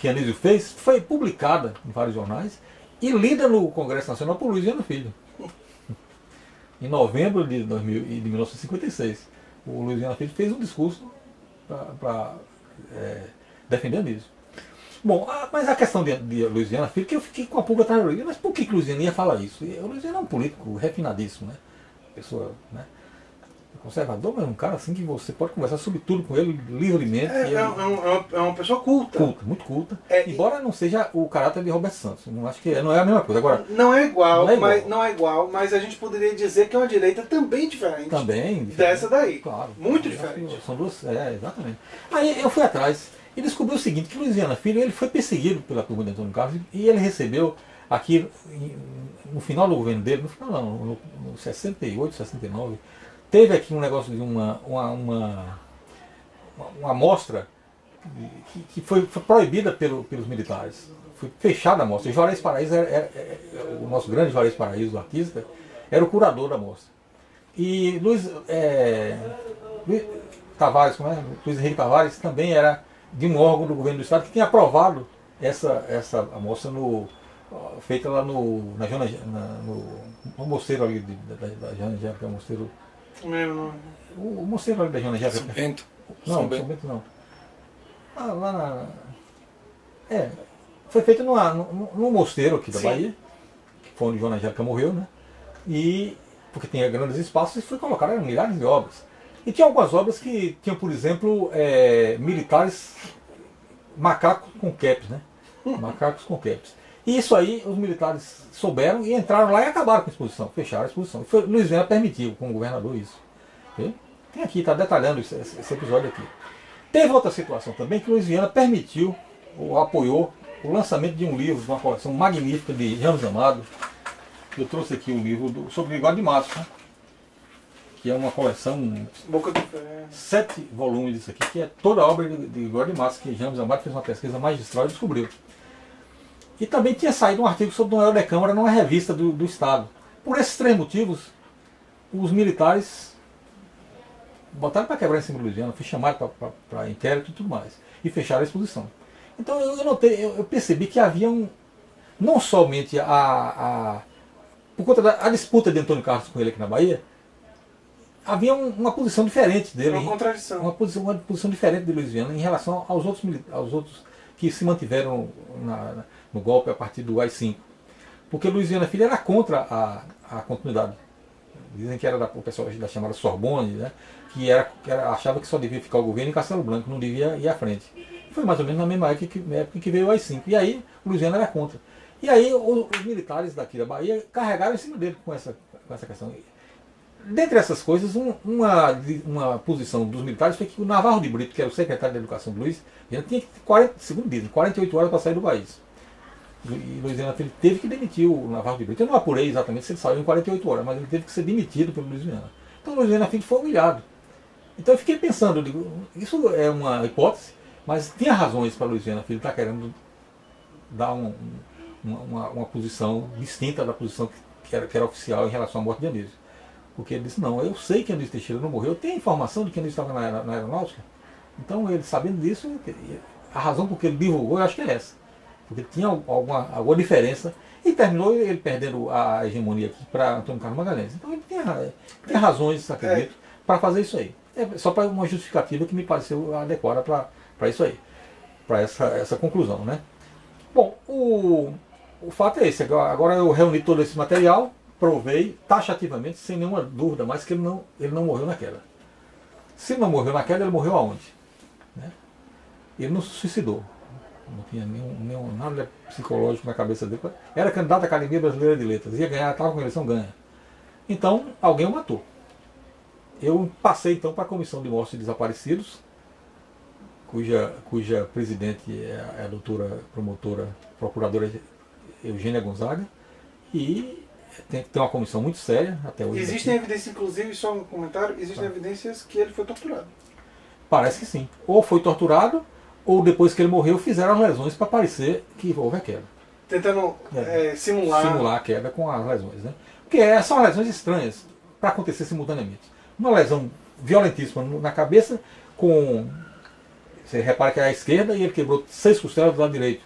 que Anísio fez, foi publicada em vários jornais e lida no Congresso Nacional por Luiziano Filho. Em novembro de, dois mil, de mil novecentos e cinquenta e seis, o Luiziano Filho fez um discurso para é, defender Anísio. Bom, a, mas a questão de, de Luiziano Filho, que eu fiquei com a pulga atrás da orelha, mas por que, que Luiziano ia falar isso? E o Luiziano é um político refinadíssimo, né? Pessoa, né? Conservador, mas um cara assim que você pode conversar sobre tudo com ele livremente. É, ele... é, um, é uma pessoa culta. Culta, muito culta. É, embora e... não seja o caráter de Roberto Santos. Não, acho que não é a mesma coisa. Agora, não, é igual, não, é igual. Mas, não é igual, mas a gente poderia dizer que é uma direita também diferente. Também. Diferente. Dessa daí. Claro. Muito diferente. São duas, é, exatamente. Aí eu fui atrás e descobri o seguinte, que Luiziano Filho ele foi perseguido pela turma de Antônio Carlos e ele recebeu aqui, no final do governo dele, no final não, no, no sessenta e oito, sessenta e nove, teve aqui um negócio de uma, uma, uma, uma amostra que, que foi, foi proibida pelo, pelos militares. Foi fechada a amostra. E Juarez Paraíso, era, era, era, o nosso grande Juarez Paraíso, o artista, era o curador da amostra. E Luiz, é, Luiz, Tavares, como é? Luiz Henrique Tavares também era de um órgão do governo do estado que tinha aprovado essa, essa amostra no, feita lá no, na Jana, na, no, no mosteiro ali, de, da, da Jana Jeff, que é o mosteiro. Meu o, o mosteiro ali da Jana Jeff. São Bento. Não, São Bento, São Bento não. Ah, lá na. É, foi feito numa, numa, num mosteiro aqui da Sim. Bahia, que foi onde Jana Jeff morreu, né? E, porque tinha grandes espaços e foi colocado eram milhares de obras. E tinha algumas obras que tinham, por exemplo, é, militares macacos com caps, né? Macacos com caps. E isso aí os militares souberam e entraram lá e acabaram com a exposição, fecharam a exposição. Foi, Luiz Vena permitiu com o governador isso. Okay? Tem aqui, está detalhando esse, esse episódio aqui. Teve outra situação também que Luiz Vena permitiu ou apoiou o lançamento de um livro, de uma coleção magnífica de Ramos Amado. Eu trouxe aqui um livro do, sobre o Igual de Matos, né? Que é uma coleção, Boca de sete volumes disso aqui, que é toda a obra de Gregório de Matos, que James Amado fez uma pesquisa magistral e descobriu. E também tinha saído um artigo sobre Noel de Câmara numa revista do, do Estado. Por esses três motivos, os militares botaram para quebrar em cima do Luiziano, fui chamado para inquérito e tudo mais, e fecharam a exposição. Então eu, eu, notei, eu, eu percebi que havia um, não somente a, a, por conta da a disputa de Antônio Carlos com ele aqui na Bahia, havia uma posição diferente dele. Uma contradição. Uma posição, uma posição diferente de Luiz Viana em relação aos outros, aos outros que se mantiveram na, no golpe a partir do A I cinco. Porque Luiz Viana Filho era contra a, a continuidade. Dizem que era da, o pessoal da chamada Sorbonne, né? Que, era, que era, achava que só devia ficar o governo em Castelo Branco, não devia ir à frente. Foi mais ou menos na mesma época que, época que veio o A I cinco. E aí Luiz Viana era contra. E aí os, os militares daqui da Bahia carregaram em cima dele com essa, com essa questão. Dentre essas coisas, um, uma, uma posição dos militares foi que o Navarro de Brito, que era o secretário da Educação do Luiz, ele tinha quarenta, segundo dizem, quarenta e oito horas para sair do país. E Luiz Viana Filho teve que demitir o Navarro de Brito. Eu não apurei exatamente se ele saiu em quarenta e oito horas, mas ele teve que ser demitido pelo Luiz Viana. Então o Luiz Viana Filho foi humilhado. Então eu fiquei pensando, eu digo, isso é uma hipótese, mas tinha razões para o Luiz Viana Filho estar querendo dar um, um, uma, uma posição distinta da posição que era, que era oficial em relação à morte de Anísio. Porque ele disse, não, eu sei que Anísio Teixeira não morreu, eu tenho a informação de que Anísio estava na, na aeronáutica. Então, ele sabendo disso, a razão por que ele divulgou, eu acho que é essa. Porque tinha alguma, alguma diferença. E terminou ele perdendo a hegemonia aqui para Antônio Carlos Magalhães. Então, ele tem, tem razões, acredito, é. para fazer isso aí. É só para uma justificativa que me pareceu adequada para isso aí. Para essa, essa conclusão, né? Bom, o, o fato é esse. Agora eu reuni todo esse material. Provei taxativamente, sem nenhuma dúvida mais, que ele não, ele não morreu na queda. Se não morreu na queda, ele morreu aonde? Né? Ele não se suicidou. Não tinha nenhum, nenhum, nada psicológico na cabeça dele. Era candidato à Academia Brasileira de Letras. Ia ganhar, estava com a eleição ganha. Então, alguém o matou. Eu passei então para a Comissão de Mortos e Desaparecidos, cuja, cuja presidente é a doutora promotora, procuradora Eugênia Gonzaga. E tem, tem uma comissão muito séria até hoje. Existem daqui. evidências, inclusive, só um comentário, existem tá. evidências que ele foi torturado. Parece que sim. Ou foi torturado, ou depois que ele morreu fizeram as lesões para parecer que houve a queda. Tentando é, é, simular... simular a queda com as lesões, né? Porque são lesões estranhas para acontecer simultaneamente. Uma lesão violentíssima na cabeça, com... Você repara que é a esquerda e ele quebrou seis costelas do lado direito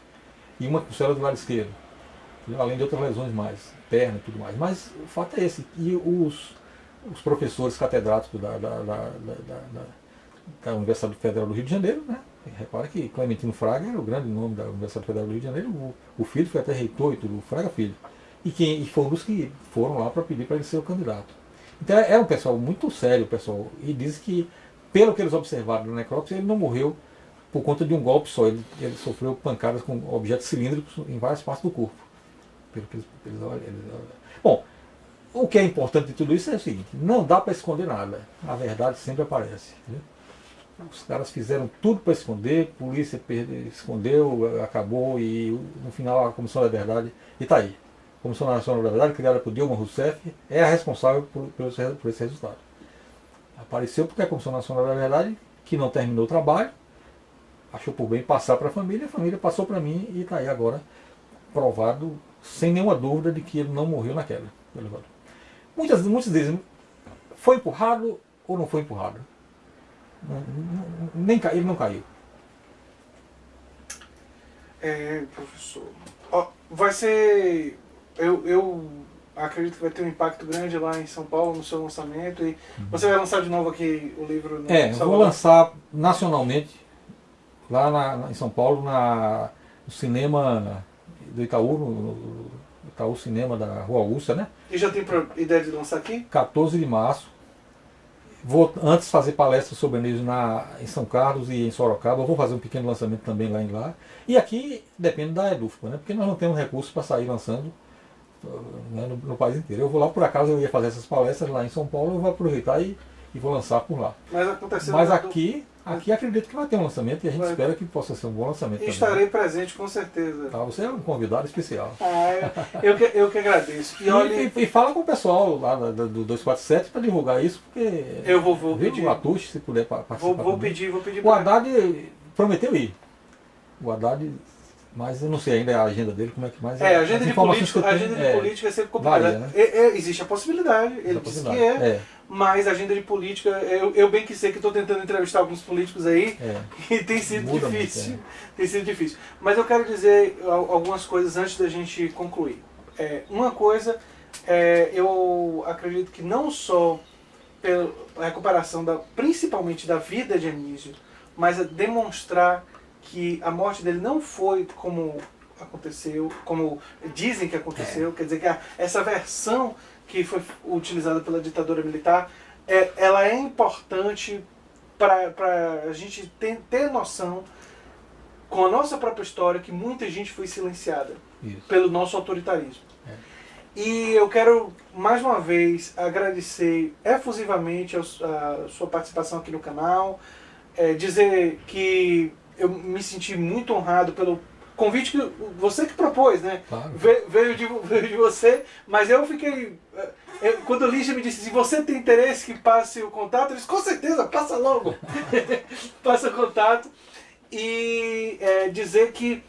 e uma costela do lado esquerdo. Além de outras lesões mais, perna e tudo mais. Mas o fato é esse, e os, os professores catedráticos da, da, da, da, da, da Universidade Federal do Rio de Janeiro, né? Repara que Clementino Fraga era o grande nome da Universidade Federal do Rio de Janeiro, o, o filho foi até reitor e tudo, o Fraga Filho. E, que, e foram os que foram lá para pedir para ele ser o candidato. Então é um pessoal muito sério, pessoal, e diz que, pelo que eles observaram na necrópsia, ele não morreu por conta de um golpe só, ele, ele sofreu pancadas com objetos cilíndricos em várias partes do corpo. Pelo que eles, eles olham, eles olham. Bom, o que é importante de tudo isso é o seguinte, não dá para esconder nada, a verdade sempre aparece. Entendeu? Os caras fizeram tudo para esconder, a polícia perdeu, escondeu, acabou e no final a Comissão da Verdade está aí. A Comissão Nacional da Verdade, criada por Dilma Rousseff, é a responsável por, por, esse, por esse resultado. Apareceu porque a Comissão Nacional da Verdade, que não terminou o trabalho, achou por bem passar para a família, a família passou para mim e está aí agora provado, sem nenhuma dúvida, de que ele não morreu na queda do elevador. Muitas, muitos dizem, foi empurrado ou não foi empurrado? Nem, ele não caiu. É, professor, oh, vai ser... Eu, eu acredito que vai ter um impacto grande lá em São Paulo, no seu lançamento. E uhum. Você vai lançar de novo aqui o livro? No é, Salvador? Vou lançar nacionalmente, lá na, na, em São Paulo, na, no cinema... do Itaú, no Itaú Cinema da Rua Augusta, né? E já tem ideia de lançar aqui? quatorze de março. Vou antes fazer palestra sobre Anísio na em São Carlos e em Sorocaba. Vou fazer um pequeno lançamento também lá em lá. E aqui depende da Edufco, né? Porque nós não temos recursos para sair lançando, né, no, no país inteiro. Eu vou lá, por acaso eu ia fazer essas palestras lá em São Paulo, eu vou aproveitar e, e vou lançar por lá. Mas aconteceu. Mas aqui... Aqui acredito que vai ter um lançamento e a gente vai. espera que possa ser um bom lançamento. E estarei presente com certeza. Tá, você é um convidado especial. Ah, eu, eu, que, eu que agradeço. E, e, olhe... e, e fala com o pessoal lá do, do dois quatro sete para divulgar isso, porque... Eu vou, vou pedir. O Matucci, se puder participar. Vou, vou pedir, vou pedir. O Haddad prometeu ir. O Haddad, mas eu não sei ainda a agenda dele, como é que mais é. É, a agenda de política, a agenda de é, política é sempre complicada. Né? É, é, existe a possibilidade, ele a disse possibilidade. que é. é. Mas a agenda de política, eu, eu bem que sei que estou tentando entrevistar alguns políticos aí, é, e tem sido difícil, muito, é. tem sido difícil. Mas eu quero dizer algumas coisas antes da gente concluir. É, uma coisa, é, eu acredito que não só pela recuperação da, principalmente da vida de Anísio, mas a demonstrar que a morte dele não foi como aconteceu, como dizem que aconteceu, é. quer dizer que a, essa versão que foi utilizada pela ditadura militar, é, ela é importante para a gente ter, ter noção, com a nossa própria história, que muita gente foi silenciada Isso. pelo nosso autoritarismo. É. E eu quero, mais uma vez, agradecer efusivamente a, a sua participação aqui no canal, é, dizer que eu me senti muito honrado pelo convite que você que propôs, né? Claro. Ve veio, de, veio de você, mas eu fiquei... Eu, quando o Lígia me disse, se você tem interesse que passe o contato, eu disse, com certeza, passa logo. Passa o contato. E é, dizer que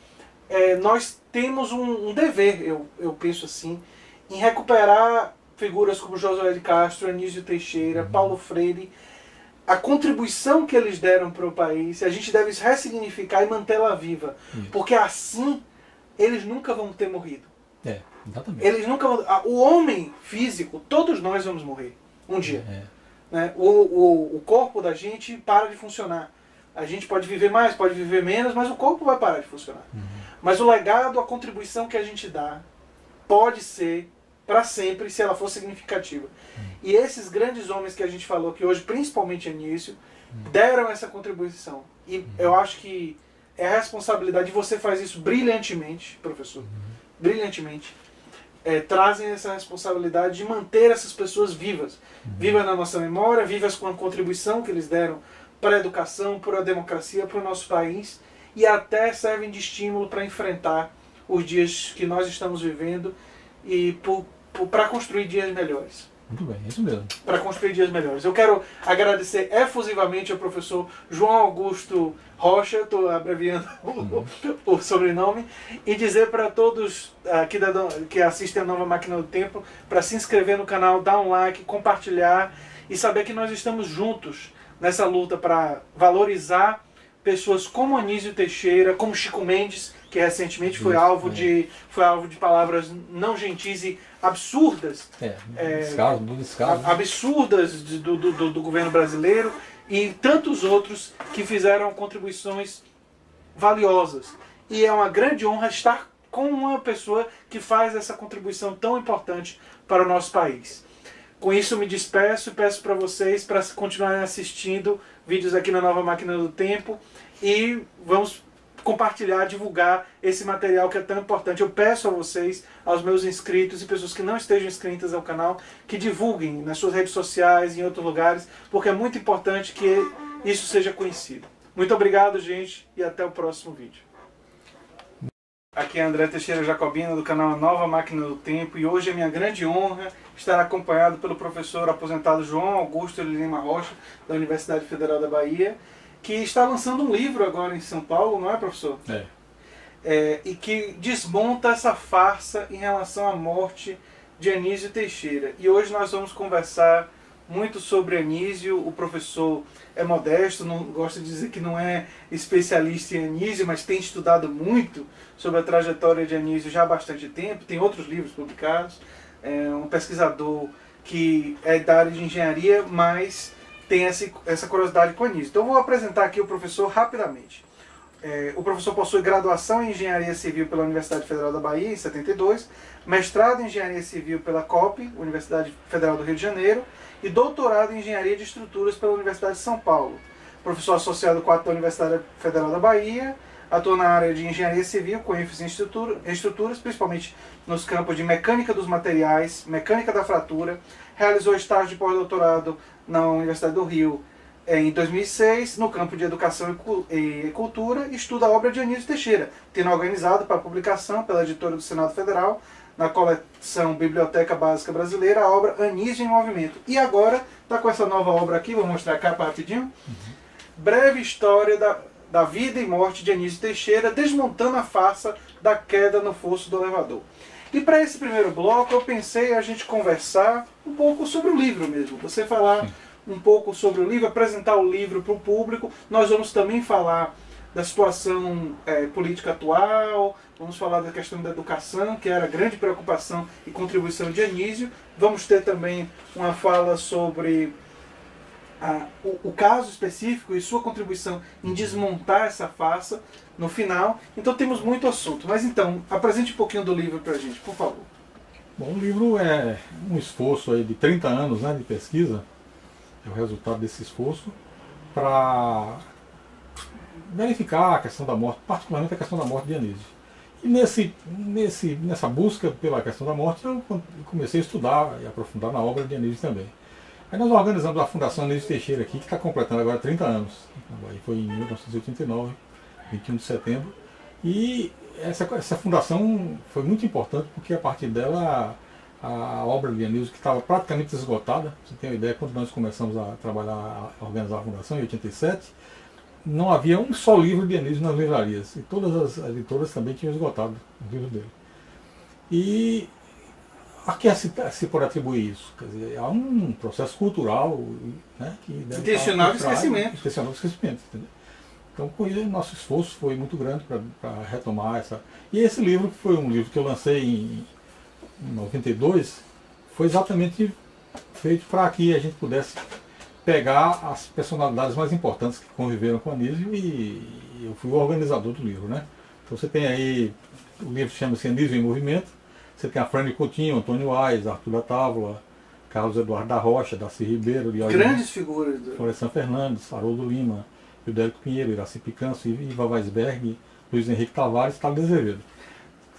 é, nós temos um, um dever, eu, eu penso assim, em recuperar figuras como Josué de Castro, Anísio Teixeira, uhum. Paulo Freire, a contribuição que eles deram para o país, a gente deve ressignificar e mantê-la viva. Isso. Porque assim, eles nunca vão ter morrido. É, exatamente. Eles nunca vão... O homem físico, todos nós vamos morrer. Um dia. É. Né? O, o, o corpo da gente para de funcionar. A gente pode viver mais, pode viver menos, mas o corpo vai parar de funcionar. Uhum. Mas o legado, a contribuição que a gente dá, pode ser... para sempre, se ela for significativa. Hum. E esses grandes homens que a gente falou, que hoje, principalmente Anísio, hum. deram essa contribuição. E hum. eu acho que é a responsabilidade, e você faz isso brilhantemente, professor, uhum. brilhantemente, é, trazem essa responsabilidade de manter essas pessoas vivas, uhum. vivas na nossa memória, vivas com a contribuição que eles deram para a educação, para a democracia, para o nosso país, e até servem de estímulo para enfrentar os dias que nós estamos vivendo e para construir dias melhores. Muito bem, isso mesmo. Para construir dias melhores. Eu quero agradecer efusivamente ao professor João Augusto Rocha, estou abreviando uhum. o, o sobrenome, e dizer para todos aqui da, que assistem a Nova Máquina do Tempo, para se inscrever no canal, dar um like, compartilhar e saber que nós estamos juntos nessa luta para valorizar pessoas como Anísio Teixeira, como Chico Mendes, que recentemente foi Isso, alvo, é. de, foi alvo de palavras não gentis e absurdas, é, é, descaso, descaso, absurdas do, do, do governo brasileiro, e tantos outros que fizeram contribuições valiosas. E é uma grande honra estar com uma pessoa que faz essa contribuição tão importante para o nosso país. Com isso, me despeço e peço para vocês para continuarem assistindo vídeos aqui na Nova Máquina do Tempo, e vamos compartilhar, divulgar esse material que é tão importante. Eu peço a vocês, aos meus inscritos e pessoas que não estejam inscritas ao canal, que divulguem nas suas redes sociais e em outros lugares, porque é muito importante que isso seja conhecido. Muito obrigado, gente, e até o próximo vídeo. Aqui é André Teixeira Jacobino, do canal Nova Máquina do Tempo, e hoje é minha grande honra estar acompanhado pelo professor aposentado João Augusto Lima Rocha, da Universidade Federal da Bahia, que está lançando um livro agora em São Paulo, não é, professor? É. é e que desmonta essa farsa em relação à morte de Anísio Teixeira. E hoje nós vamos conversar muito sobre Anísio. O professor é modesto, não gosta de dizer que não é especialista em Anísio, mas tem estudado muito sobre a trajetória de Anísio já há bastante tempo, tem outros livros publicados, é um pesquisador que é da área de engenharia, mas tem essa, essa curiosidade com Anísio. Então eu vou apresentar aqui o professor rapidamente. É, o professor possui graduação em Engenharia Civil pela Universidade Federal da Bahia, em setenta e dois, mestrado em Engenharia Civil pela C O P, Universidade Federal do Rio de Janeiro, e doutorado em Engenharia de Estruturas pela Universidade de São Paulo. Professor associado quatro da Universidade Federal da Bahia, atua na área de Engenharia Civil com ênfase em estrutura, estruturas, principalmente nos campos de Mecânica dos Materiais, Mecânica da Fratura, realizou estágio de pós-doutorado na Universidade do Rio em dois mil e seis, no campo de Educação e Cultura, estuda a obra de Anísio Teixeira, tendo organizado para publicação pela editora do Senado Federal, na coleção Biblioteca Básica Brasileira, a obra Anísio em Movimento. E agora está com essa nova obra aqui, vou mostrar a capa rapidinho. Uhum. Breve História da, da Vida e Morte de Anísio Teixeira, desmontando a farsa da queda no fosso do elevador. E para esse primeiro bloco eu pensei a gente conversar um pouco sobre o livro mesmo, você falar Sim. um pouco sobre o livro, apresentar o livro para o público. Nós vamos também falar da situação é, política atual, vamos falar da questão da educação, que era a grande preocupação e contribuição de Anísio. Vamos ter também uma fala sobre a, o, o caso específico e sua contribuição em desmontar essa farsa no final. Então temos muito assunto. Mas então, apresente um pouquinho do livro para a gente, por favor. Bom, o livro é um esforço aí de trinta anos, né, de pesquisa, é o resultado desse esforço, para verificar a questão da morte, particularmente a questão da morte de Anísio. E nesse, nesse, nessa busca pela questão da morte, eu comecei a estudar e aprofundar na obra de Anísio também. Aí nós organizamos a Fundação Anísio Teixeira aqui, que está completando agora trinta anos. Foi em mil novecentos e oitenta e nove, vinte e um de setembro. E essa, essa fundação foi muito importante, porque a partir dela a obra de Anísio, que estava praticamente esgotada, você tem uma ideia, quando nós começamos a trabalhar, a organizar a Fundação em oitenta e sete, não havia um só livro de Anísio nas livrarias, e todas as editoras também tinham esgotado o livro dele. E a que se, se pode atribuir isso? Quer dizer, há um processo cultural, né, que deve intencional estar esquecimento. Intencional esquecimento, entendeu? Então, com isso, nosso esforço foi muito grande para retomar essa... E esse livro, que foi um livro que eu lancei em noventa e dois, foi exatamente feito para que a gente pudesse pegar as personalidades mais importantes que conviveram com Anísio, e eu fui o organizador do livro, né? Então você tem aí, o livro chama-se Anísio em Movimento, você tem a Frane Coutinho, Antônio Ais, Arthur da Távola, Carlos Eduardo da Rocha, Darcy Ribeiro, Diogenes, grandes figuras, Florestan Fernandes, Haroldo Lima, Felipe Dérico Pinheiro, Iraci Picanço, Iva Weisberg, Luiz Henrique Tavares, Tadeu Azevedo.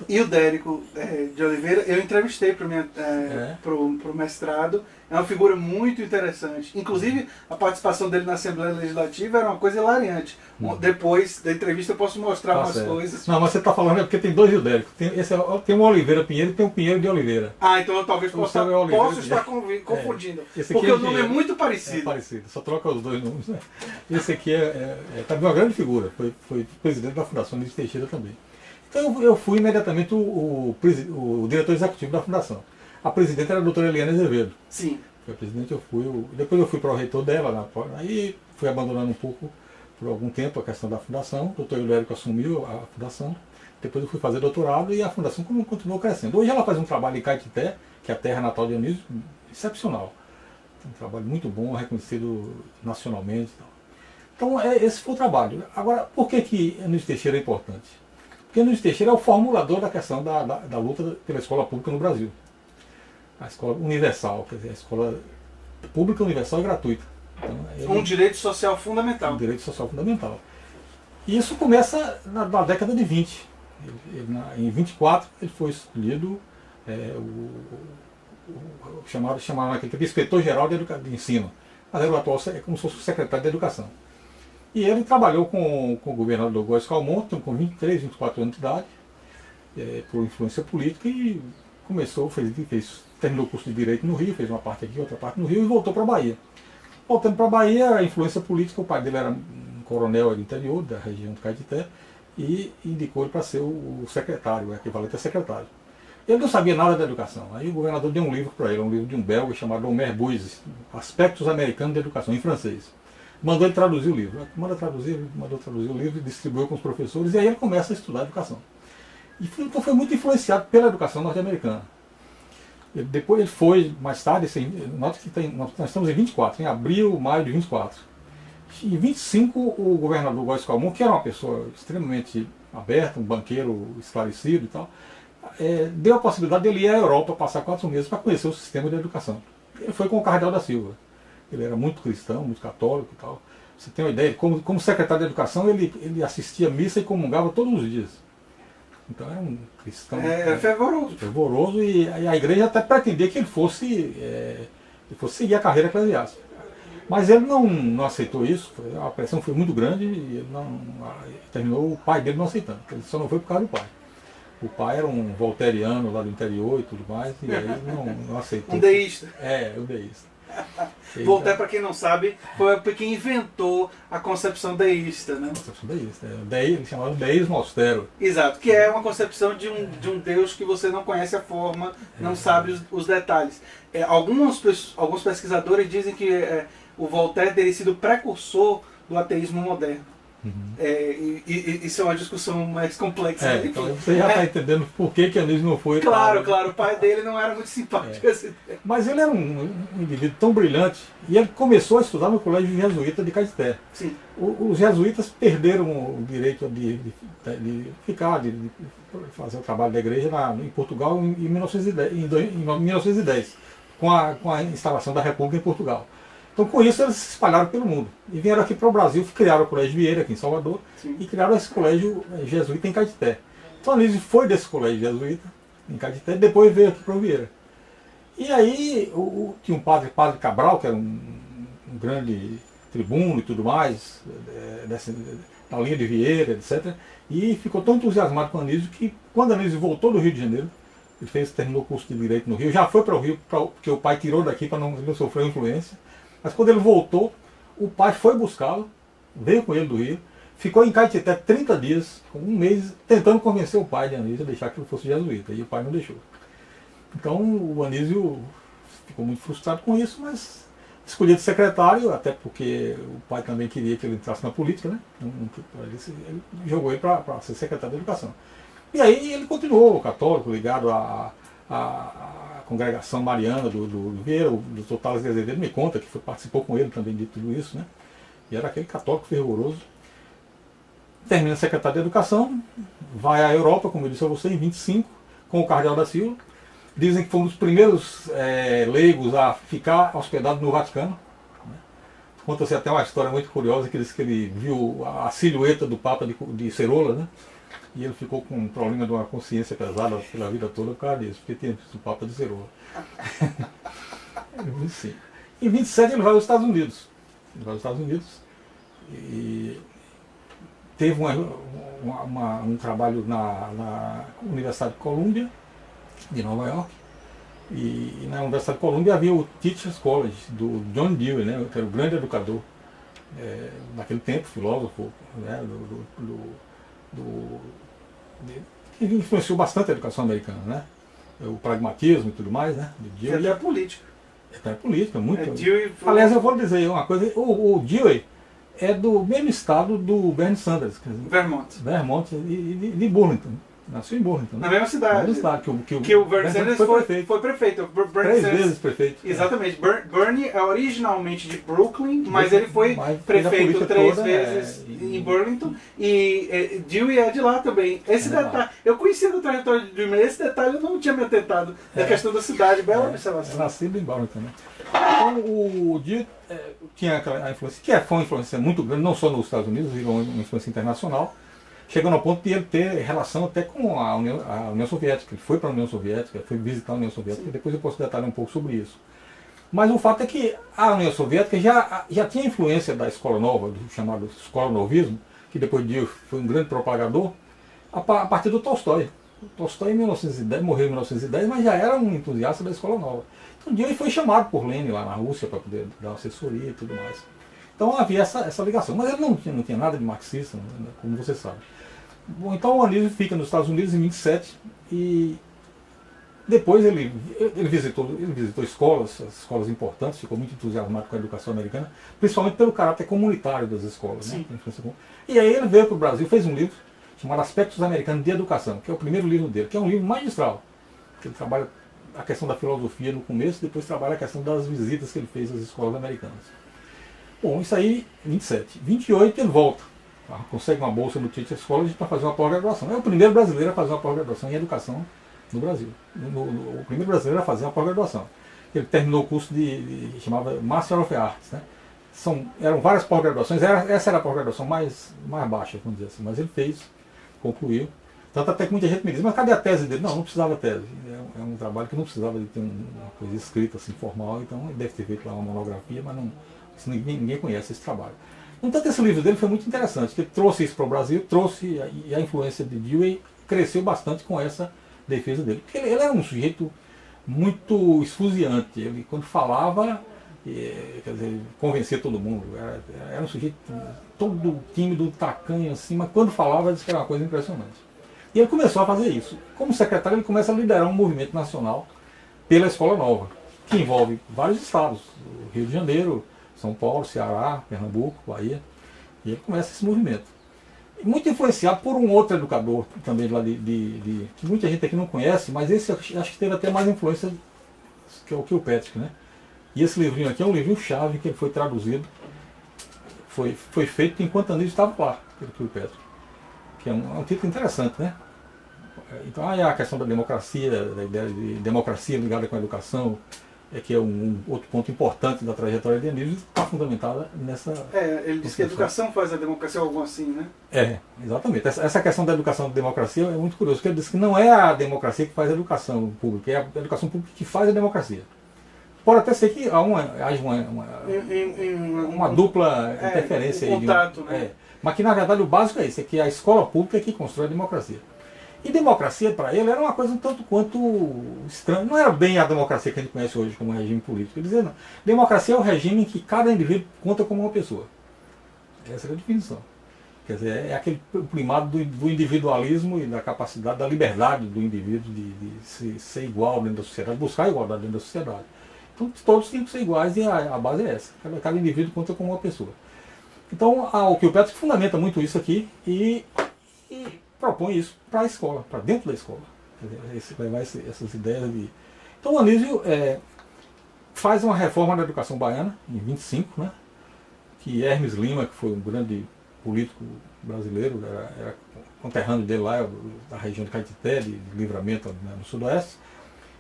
E o Dérico é, de Oliveira, eu entrevistei para é, é. o mestrado, é uma figura muito interessante. Inclusive, a participação dele na Assembleia Legislativa era uma coisa hilariante. Hum. Depois da entrevista eu posso mostrar tá umas certo. coisas. Não, mas você está falando é porque tem dois Déricos. Tem, esse é, tem um Oliveira Pinheiro e tem um Pinheiro de Oliveira. Ah, então eu talvez possa, é Oliveira, posso estar é. confundindo. É. Porque é o nome é muito parecido. É parecido, só troca os dois nomes. Né? Esse aqui é, é, é também uma grande figura, foi, foi presidente da Fundação Luiz Teixeira também. Então eu fui imediatamente o, o, o diretor executivo da fundação. A presidenta era a doutora Eliane Azevedo. Sim. Foi a presidente, eu fui, eu, depois eu fui para o reitor dela, na, aí fui abandonando um pouco, por algum tempo, a questão da fundação. O doutor Hilérico assumiu a fundação, depois eu fui fazer doutorado e a fundação continuou crescendo. Hoje ela faz um trabalho em Caetité, que é a terra natal de Dionísio, excepcional. Um trabalho muito bom, reconhecido nacionalmente. Então, então é, esse foi o trabalho. Agora, por que que Anísio Teixeira é importante? Porque Luiz Teixeira é o formulador da questão da, da, da luta pela escola pública no Brasil. A escola universal, quer dizer, a escola pública, universal e gratuita. Então, ele, um direito social fundamental. Um direito social fundamental. E isso começa na, na década de vinte. Ele, ele, na, em vinte e quatro ele foi escolhido, é, o, o, o chamado, chamaram naquele tempo, inspetor-geral de, de ensino. Mas era o atual, é como se fosse o secretário de educação. E ele trabalhou com, com o governador Góes Calmonte, com vinte e três, vinte e quatro anos de idade, é, por influência política, e começou, fez, fez, terminou o curso de Direito no Rio, fez uma parte aqui, outra parte no Rio, e voltou para a Bahia. Voltando para a Bahia, a influência política, o pai dele era um coronel do interior, da região do Caetité, e indicou ele para ser o secretário, o equivalente a secretário. Ele não sabia nada da educação, aí o governador deu um livro para ele, um livro de um belga chamado Omer Bouzes, Aspectos Americanos da Educação, em francês. Mandou ele traduzir o livro. Manda traduzir, mandou traduzir o livro, distribuiu com os professores, e aí ele começa a estudar a educação. E foi, então foi muito influenciado pela educação norte-americana. Ele, depois ele foi, mais tarde, assim, nota que tem, nós estamos em vinte e quatro, em abril, maio de vinte e quatro. Em vinte e cinco, o governador Góes Calmon, que era uma pessoa extremamente aberta, um banqueiro esclarecido e tal, é, deu a possibilidade dele ir à Europa, passar quatro meses para conhecer o sistema de educação. Ele foi com o Cardeal da Silva. Ele era muito cristão, muito católico e tal. Você tem uma ideia, como, como secretário de educação, ele, ele assistia missa e comungava todos os dias. Então era um cristão... É, é fervoroso. Fervoroso, e a, a igreja até pretendia que ele fosse, é, ele fosse seguir a carreira eclesiástica. Mas ele não, não aceitou isso, a pressão foi muito grande, e ele não, terminou o pai dele não aceitando, ele só não foi por causa do pai. O pai era um volteriano lá do interior e tudo mais, e aí ele não, não aceitou. Um deísta. É, um deísta. Voltaire, para quem não sabe, foi quem inventou a concepção deísta, né? A concepção deísta, é, chamado deísmo austero. Exato, que é uma concepção de um, de um Deus que você não conhece a forma, não sabe os, os detalhes. É, alguns, alguns pesquisadores dizem que é, o Voltaire teria sido precursor do ateísmo moderno. Uhum. É, e, e, isso é uma discussão mais complexa. É, então você já está é. entendendo por que que Anísio não foi... Claro, para... claro, o pai dele não era muito simpático. É. Assim. Mas ele era um, um indivíduo tão brilhante, e ele começou a estudar no colégio jesuíta de Caetité. Sim. O, os jesuítas perderam o direito de, de, de ficar, de, de fazer o trabalho da igreja na, em Portugal em, em, mil novecentos e dez, com a, com a instalação da República em Portugal. Então com isso eles se espalharam pelo mundo e vieram aqui para o Brasil, criaram o Colégio Vieira aqui em Salvador. Sim. E criaram esse colégio jesuíta em Caetité. Então Anísio foi desse colégio jesuíta em Caetité, depois veio aqui para o Vieira. E aí o, o, tinha um padre, padre Cabral, que era um, um grande tribuno e tudo mais, é, dessa, da linha de Vieira, etcétera. E ficou tão entusiasmado com Anísio que quando Anísio voltou do Rio de Janeiro, ele fez, terminou o curso de Direito no Rio, já foi para o Rio, pra, porque o pai tirou daqui para não, não sofrer influência. Mas quando ele voltou, o pai foi buscá-lo, veio com ele do Rio, ficou em Caetité trinta dias, um mês, tentando convencer o pai de Anísio a deixar que ele fosse jesuíta, e o pai não deixou. Então o Anísio ficou muito frustrado com isso, mas escolhido secretário, até porque o pai também queria que ele entrasse na política, né? Ele jogou ele para ser secretário da educação. E aí ele continuou católico, ligado a... a congregação mariana do, do, do Vieira. O doutor Tales de Azevedo me conta que foi, participou com ele também de tudo isso, né? E era aquele católico fervoroso. Termina a secretária de Educação, vai à Europa, como eu disse a você, em vinte e cinco, com o Cardeal da Silva. Dizem que foi um dos primeiros é, leigos a ficar hospedado no Vaticano, né? Conta-se até uma história muito curiosa que diz que ele viu a silhueta do Papa de, de Cerola, né? E ele ficou com um problema de uma consciência pesada pela vida toda por causa disso, porque tinha visto o Papa de Cerola. Em vinte e sete ele vai aos Estados Unidos. Ele vai aos Estados Unidos e teve uma, uma, uma, um trabalho na, na Universidade de Columbia, de Nova York. E na Universidade de Columbia havia o Teachers College, do John Dewey, né, que era o grande educador é, naquele tempo, filósofo, né, do, do, do, de, que influenciou bastante a educação americana, né, o pragmatismo e tudo mais, né, de Dewey. Ele é político. É político, é muito... É, Dewey... Aliás, eu vou dizer uma coisa, o, o Dewey é do mesmo estado do Bernie Sanders. Quer dizer, Vermont. Vermont e de, de Burlington. Nasceu em Burlington. Na mesma cidade. Na cidade que o, que o, que o Bernie Sanders foi, foi prefeito. Foi prefeito. Três Sanders, vezes prefeito. Exatamente. É. Bernie é originalmente de Brooklyn, mas Brooklyn, ele foi mas prefeito três vezes é... em Burlington. E é, Dewey é de lá também. Esse é detalhe, eu conhecia a trajetória de Dewey, mas esse detalhe eu não tinha me atentado. Da é. questão da cidade, bela é. observação. É nascido em Burlington, né? Então o Dewey é, tinha aquela influência, que é, foi uma influência muito grande, não só nos Estados Unidos, virou uma influência internacional. Chegando ao ponto de ele ter relação até com a União, a União Soviética. Ele foi para a União Soviética, foi visitar a União Soviética, e depois eu posso detalhar um pouco sobre isso. Mas o fato é que a União Soviética já, já tinha influência da Escola Nova, do chamado Escola Novismo, que depois de foi um grande propagador, a, a partir do Tolstói. O Tolstói em mil novecentos e dez, morreu em mil novecentos e dez, mas já era um entusiasta da Escola Nova. Então um dia ele foi chamado por Lenin lá na Rússia para poder dar uma assessoria e tudo mais. Então havia essa, essa ligação, mas ele não tinha, não tinha nada de marxista, como você sabe. Bom, então o Anísio fica nos Estados Unidos em vinte e sete e depois ele, ele, visitou, ele visitou escolas, escolas importantes, ficou muito entusiasmado com a educação americana, principalmente pelo caráter comunitário das escolas. Né? E aí ele veio para o Brasil, fez um livro chamado Aspectos Americanos de Educação, que é o primeiro livro dele, que é um livro magistral, que ele trabalha a questão da filosofia no começo, depois trabalha a questão das visitas que ele fez às escolas americanas. Bom, isso aí, vinte e sete. vinte e oito ele volta. Consegue uma bolsa no Teachers College para fazer uma pós-graduação. É o primeiro brasileiro a fazer uma pós-graduação em educação no Brasil. No, no, o primeiro brasileiro a fazer uma pós-graduação. Ele terminou o curso de, de chamava Master of Arts. Né? São, eram várias pós-graduações. Era, essa era a pós-graduação mais, mais baixa, vamos dizer assim. Mas ele fez, concluiu. Tanto até que muita gente me diz, mas cadê a tese dele? Não, não precisava tese. É, é um trabalho que não precisava de ter um, uma coisa escrita, assim, formal. Então ele deve ter feito lá uma monografia, mas não... Ninguém, ninguém conhece esse trabalho. Então esse livro dele foi muito interessante, ele trouxe isso para o Brasil, trouxe a, e a influência de Dewey cresceu bastante com essa defesa dele. Porque ele, ele era um sujeito muito esfuziante, ele quando falava, é, quer dizer, convencia todo mundo, era, era um sujeito todo tímido, tacanho, assim, mas quando falava disse que era uma coisa impressionante. E ele começou a fazer isso. Como secretário ele começa a liderar um movimento nacional pela Escola Nova, que envolve vários estados, o Rio de Janeiro, São Paulo, Ceará, Pernambuco, Bahia, e ele começa esse movimento. Muito influenciado por um outro educador também lá de, de, de que muita gente aqui não conhece, mas esse acho que teve até mais influência que o Kilpatrick, né? E esse livrinho aqui é um livrinho chave que ele foi traduzido, foi, foi feito enquanto Anísio estava lá, pelo Kilpatrick, que é um, é um título interessante, né? Então aí a questão da democracia, da ideia de democracia ligada com a educação, é que é um, um outro ponto importante da trajetória de Anísio, está fundamentada nessa... É, ele diz que a educação faz a democracia, ou algo assim, né? É, exatamente. Essa, essa questão da educação da democracia é muito curioso, porque ele diz que não é a democracia que faz a educação pública, é a educação pública que faz a democracia. Pode até ser que há uma, haja uma, uma, uma, uma dupla é, interferência. Um contato, aí, de um, né? É. Mas que, na verdade, o básico é isso, é que a escola pública é que constrói a democracia. E democracia, para ele, era uma coisa um tanto quanto estranha. Não era bem a democracia que a gente conhece hoje como regime político. Ele dizia, não. Democracia é o regime em que cada indivíduo conta como uma pessoa. Essa é a definição. Quer dizer, é aquele primado do, do individualismo e da capacidade, da liberdade do indivíduo de, de se, ser igual dentro da sociedade, buscar a igualdade dentro da sociedade. Então, todos têm que ser iguais e a, a base é essa. Cada, cada indivíduo conta como uma pessoa. Então, a, o Kilpatrick fundamenta muito isso aqui e... e propõe isso para a escola, para dentro da escola. Levar esse, essas ideias de... Então o Anísio é, faz uma reforma da educação baiana, em vinte e cinco, né? Que Hermes Lima, que foi um grande político brasileiro, era, era conterrâneo dele lá, da região de Caetité, de Livramento, né, no Sudoeste,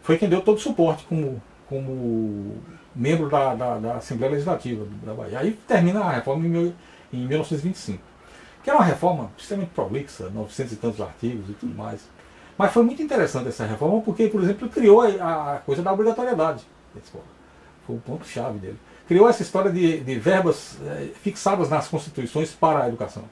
foi quem deu todo o suporte como, como membro da, da, da Assembleia Legislativa da Bahia. Aí termina a reforma em, em mil novecentos e vinte e cinco, que era uma reforma extremamente prolixa, novecentos e tantos artigos e tudo mais. Mas foi muito interessante essa reforma porque, por exemplo, criou a, a coisa da obrigatoriedade. Foi o ponto-chave dele. Criou essa história de, de verbas é, fixadas nas constituições para a educação.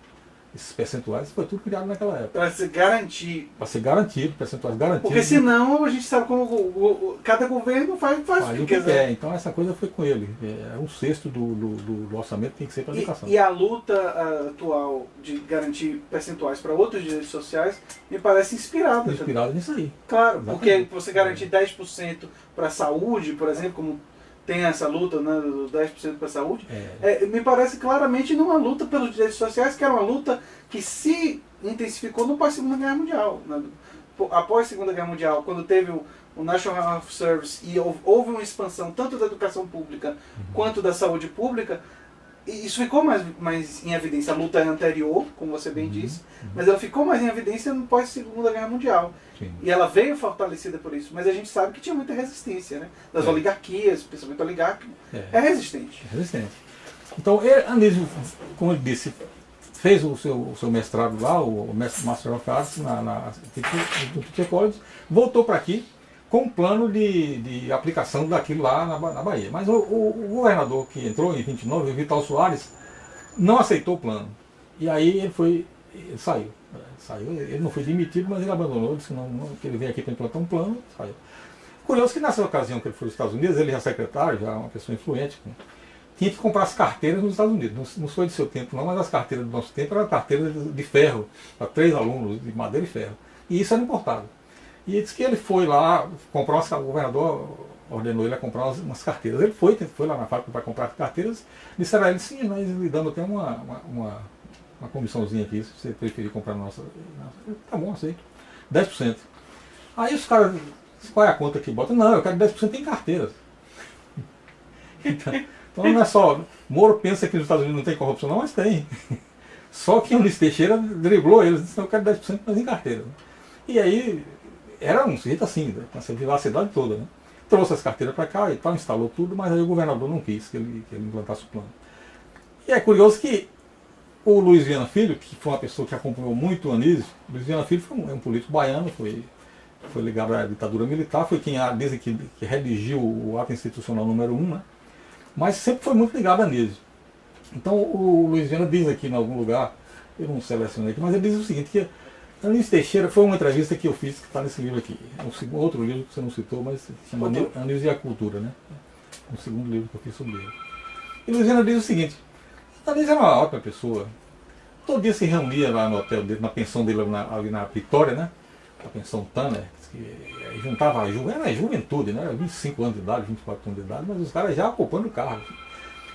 Esses percentuais foi tudo criado naquela época. Para se garantir. Para ser garantido, percentuais garantidos. Porque senão a gente sabe como o, o, cada governo faz, faz, faz o que quer. Então essa coisa foi com ele. É, um sexto do, do, do orçamento tem que ser para a educação. E a luta uh, atual de garantir percentuais para outros direitos sociais me parece inspirada. Inspirada também. Nisso aí. Claro, exatamente. Porque você garantir dez por cento para a saúde, por exemplo, como tem essa luta, né, do dez por cento para a saúde, é. É, me parece claramente numa luta pelos direitos sociais, que era uma luta que se intensificou no pós-Segunda Guerra Mundial. Né? Após a Segunda Guerra Mundial, quando teve o, o National Health Service e houve uma expansão tanto da educação pública uhum. quanto da saúde pública, isso ficou mais, mais em evidência. A luta anterior, como você bem uhum. disse, uhum. mas ela ficou mais em evidência no pós-Segunda Guerra Mundial. Sim. E ela veio fortalecida por isso. Mas a gente sabe que tinha muita resistência, né? Das é. Oligarquias, principalmente oligárquico. É. é resistente. É resistente. Então, ele, Anísio, como ele disse, fez o seu, o seu mestrado lá, o Master of Arts, na, na, no Teacher College, voltou para aqui com um plano de, de aplicação daquilo lá na, na Bahia. Mas o, o, o governador que entrou em vinte e nove, o Vital Soares, não aceitou o plano. E aí ele foi, ele saiu. Saiu, ele não foi demitido, mas ele abandonou, disse que, não, não, que ele veio aqui para implantar um plano, saiu. Curioso que nessa ocasião que ele foi aos Estados Unidos, ele já secretário, já uma pessoa influente, com, tinha que comprar as carteiras nos Estados Unidos. Não, não foi do seu tempo não, mas as carteiras do nosso tempo eram carteiras de ferro, para três alunos, de madeira e ferro. E isso era importado. E disse que ele foi lá, comprou umas, o governador ordenou ele a comprar umas, umas carteiras. Ele foi, foi lá na fábrica para comprar carteiras, disseram a ele, sim, nós lhe damos até uma, uma, uma, uma comissãozinha aqui, se você preferir comprar na nossa, nossa. Tá bom, aceito. dez por cento. Aí os caras, qual é a conta que bota? Não, eu quero dez por cento em carteiras. Então, então não é só, Moro pensa que nos Estados Unidos não tem corrupção não, mas tem. Só que o Luiz Teixeira driblou eles, disse, não, eu quero dez por cento mas em carteira. E aí, era um sujeito assim, com essa vivacidade toda, né? Trouxe as carteiras para cá e tal, instalou tudo, mas aí o governador não quis que ele, que ele implantasse o plano. E é curioso que o Luiz Viana Filho, que foi uma pessoa que acompanhou muito o Anísio, o Luiz Viana Filho foi um, é um político baiano, foi, foi ligado à ditadura militar, foi quem a, desde que, que redigiu o ato institucional número um, né? Mas sempre foi muito ligado a Anísio. Então o Luiz Viana diz aqui em algum lugar, eu não selecionei aqui, mas ele diz o seguinte, que Anísio Teixeira foi uma entrevista que eu fiz, que está nesse livro aqui. Um outro livro que você não citou, mas se chama Anísio e a Cultura, né? Um segundo livro que eu fiz sobre ele. E Luiziana diz o seguinte, Anísio era uma ótima pessoa. Todo dia se reunia lá no hotel dele, na pensão dele ali na Vitória, né? A pensão Tanner, que juntava a juventude, era a juventude, né? Era vinte e cinco anos de idade, vinte e quatro anos de idade, mas os caras já ocupando o carro.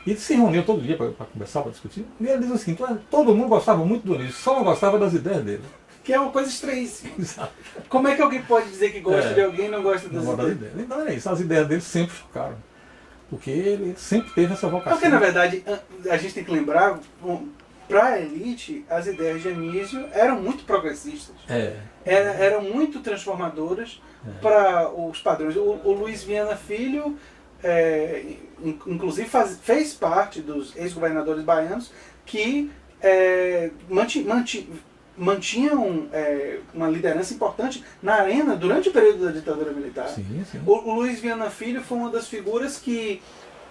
E se reuniam todo dia para conversar, para discutir. E ele diz o seguinte, todo mundo gostava muito do Anísio, só não gostava das ideias dele. Que é uma coisa estranhíssima. Exato. Como é que alguém pode dizer que gosta é, de alguém e não gosta das não ideias? ideias? Então é isso, as ideias dele sempre chocaram. Porque ele sempre teve essa vocação. Porque na verdade, a gente tem que lembrar, para a elite, as ideias de Anísio eram muito progressistas. É. Era, eram muito transformadoras é. Para os padrões. O, o Luiz Viana Filho, é, inclusive, faz, fez parte dos ex-governadores baianos que é, mantinham... Manti, mantinham é, uma liderança importante na arena durante o período da ditadura militar. Sim, sim. O, o Luiz Viana Filho foi uma das figuras que,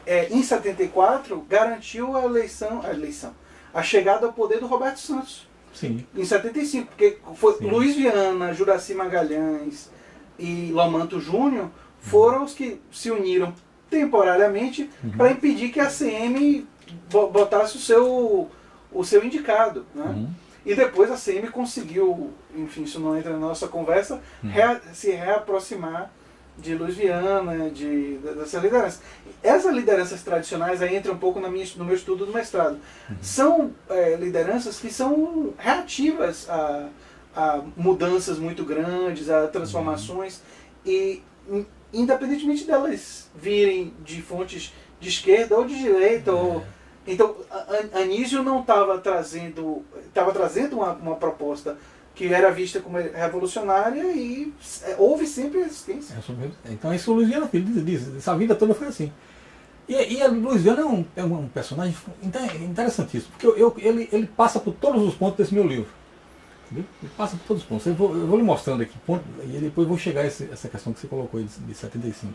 é, em setenta e quatro, garantiu a eleição, a eleição, a chegada ao poder do Roberto Santos. Sim. Em setenta e cinco, porque foi sim. Luiz Viana, Juracy Magalhães e Lomanto Júnior foram uhum. os que se uniram temporariamente uhum. para impedir que a C M botasse o seu, o seu indicado, né? Uhum. E depois a C M conseguiu, enfim, isso não entra na nossa conversa, hum. rea, se reaproximar de Luiz Viana, de, dessa liderança. Essas lideranças tradicionais, aí entra um pouco na minha, no meu estudo do mestrado, hum. são é, lideranças que são reativas a, a mudanças muito grandes, a transformações, hum. e independentemente delas virem de fontes de esquerda ou de direita, é. ou... Então, Anísio não estava trazendo, estava trazendo uma, uma proposta que era vista como revolucionária e houve sempre resistência. É isso mesmo. Então isso o Luiz Viana Filho diz, essa vida toda foi assim. E, e a Luiz Viana é um, é um personagem interessantíssimo, porque eu, eu, ele, ele passa por todos os pontos desse meu livro. Entendeu? Ele passa por todos os pontos. Eu vou, eu vou lhe mostrando aqui, ponto, e depois vou chegar a essa questão que você colocou aí de setenta e cinco.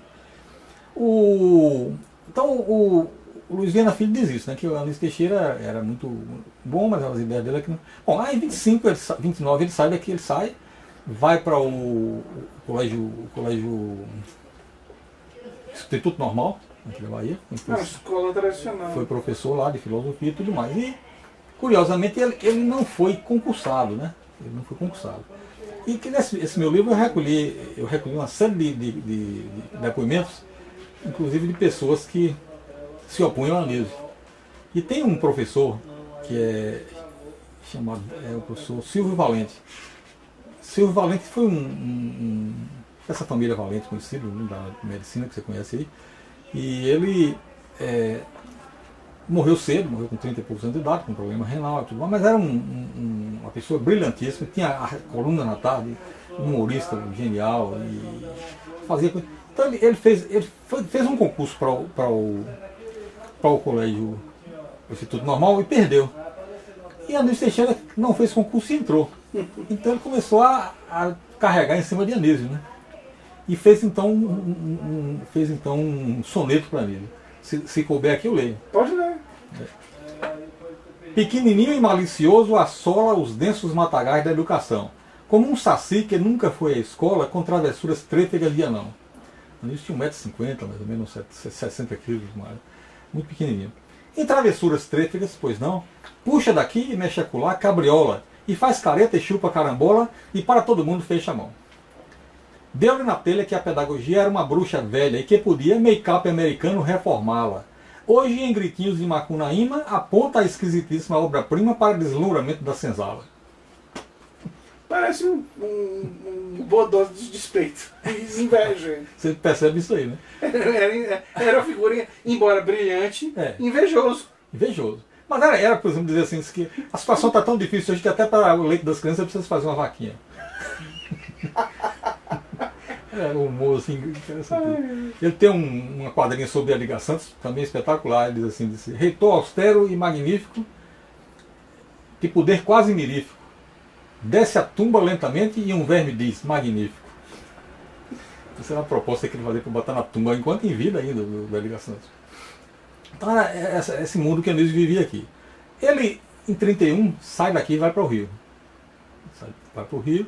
O, então o, o Luiz Viana Filho diz isso, né, que o Anísio Teixeira era muito bom, mas as ideias dele é que não... Bom, aí em vinte e cinco, vinte e nove ele sai daqui, ele sai, vai para o, o colégio, o colégio Instituto Normal, aqui da Bahia, depois, escola tradicional. Foi professor lá de filosofia e tudo mais. E, curiosamente, ele, ele não foi concursado, né? Ele não foi concursado. E que nesse esse meu livro eu recolhi, eu recolhi uma série de, de, de, de depoimentos, inclusive de pessoas que se opunham a Anísio. E tem um professor que é chamado é o professor Silvio Valente. Silvio Valente foi um, um, um essa família Valente conhecida, um da medicina que você conhece aí. E ele é, morreu cedo, morreu com trinta e poucos anos de idade, com problema renal e tudo mais, mas era um, um, uma pessoa brilhantíssima, tinha a coluna na tarde, humorista, genial, e fazia coisa. Então ele, ele, fez, ele foi, fez um concurso para o, para o, para o colégio, o Instituto Normal, e perdeu. E Anísio Teixeira não fez concurso e entrou. Então ele começou a, a carregar em cima de Anísio, né? E fez então um, um, um, fez, então, um soneto para Anísio. Se, se couber aqui, eu leio. Pode ler. É. Pequenininho e malicioso assola os densos matagais da educação, como um saci que nunca foi à escola com travessuras trêtegas de anão. Anísio tinha um metro e cinquenta, mais ou menos, sessenta quilos, muito pequenininho. Em travessuras trêtegas, pois não, puxa daqui e mexe acolá, cabriola, e faz careta e chupa carambola, e para todo mundo fecha a mão. Deu-lhe na telha que a pedagogia era uma bruxa velha e que podia make-up americano reformá-la. Hoje, em gritinhos de macunaíma, aponta a esquisitíssima obra-prima para deslumbramento da senzala. Parece um, um, um boa dose de despeito. Inveja. Você percebe isso aí, né? Era, era uma figura, embora brilhante, é. invejoso. Invejoso. Mas era, era, por exemplo, dizer assim, que a situação está tão difícil hoje que até para o leite das crianças precisa fazer uma vaquinha. É, o humor, assim, interessante. Ele tem um, uma quadrinha sobre a Liga Santos, também espetacular, ele diz assim, diz, reitor austero e magnífico, de poder quase mirífico, desce a tumba lentamente e um verme diz, magnífico. Essa era uma proposta que ele fazia para botar na tumba, enquanto em vida ainda, do, da Liga Santos. Então era essa, esse mundo que Anísio vivia aqui. Ele, em trinta e um, sai daqui e vai para o Rio. Sai, vai para o Rio.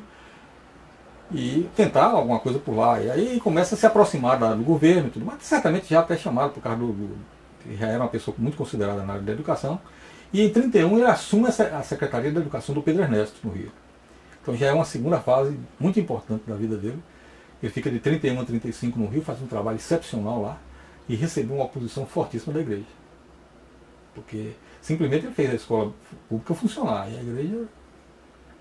E tentar alguma coisa por lá. E aí começa a se aproximar do governo e tudo, mas certamente já até chamado por causa do, do... Já era uma pessoa muito considerada na área da educação. E em trinta e um ele assume a Secretaria da Educação do Pedro Ernesto, no Rio. Então já é uma segunda fase muito importante da vida dele. Ele fica de trinta e um a trinta e cinco no Rio, faz um trabalho excepcional lá e recebeu uma oposição fortíssima da igreja. Porque simplesmente ele fez a escola pública funcionar e a igreja...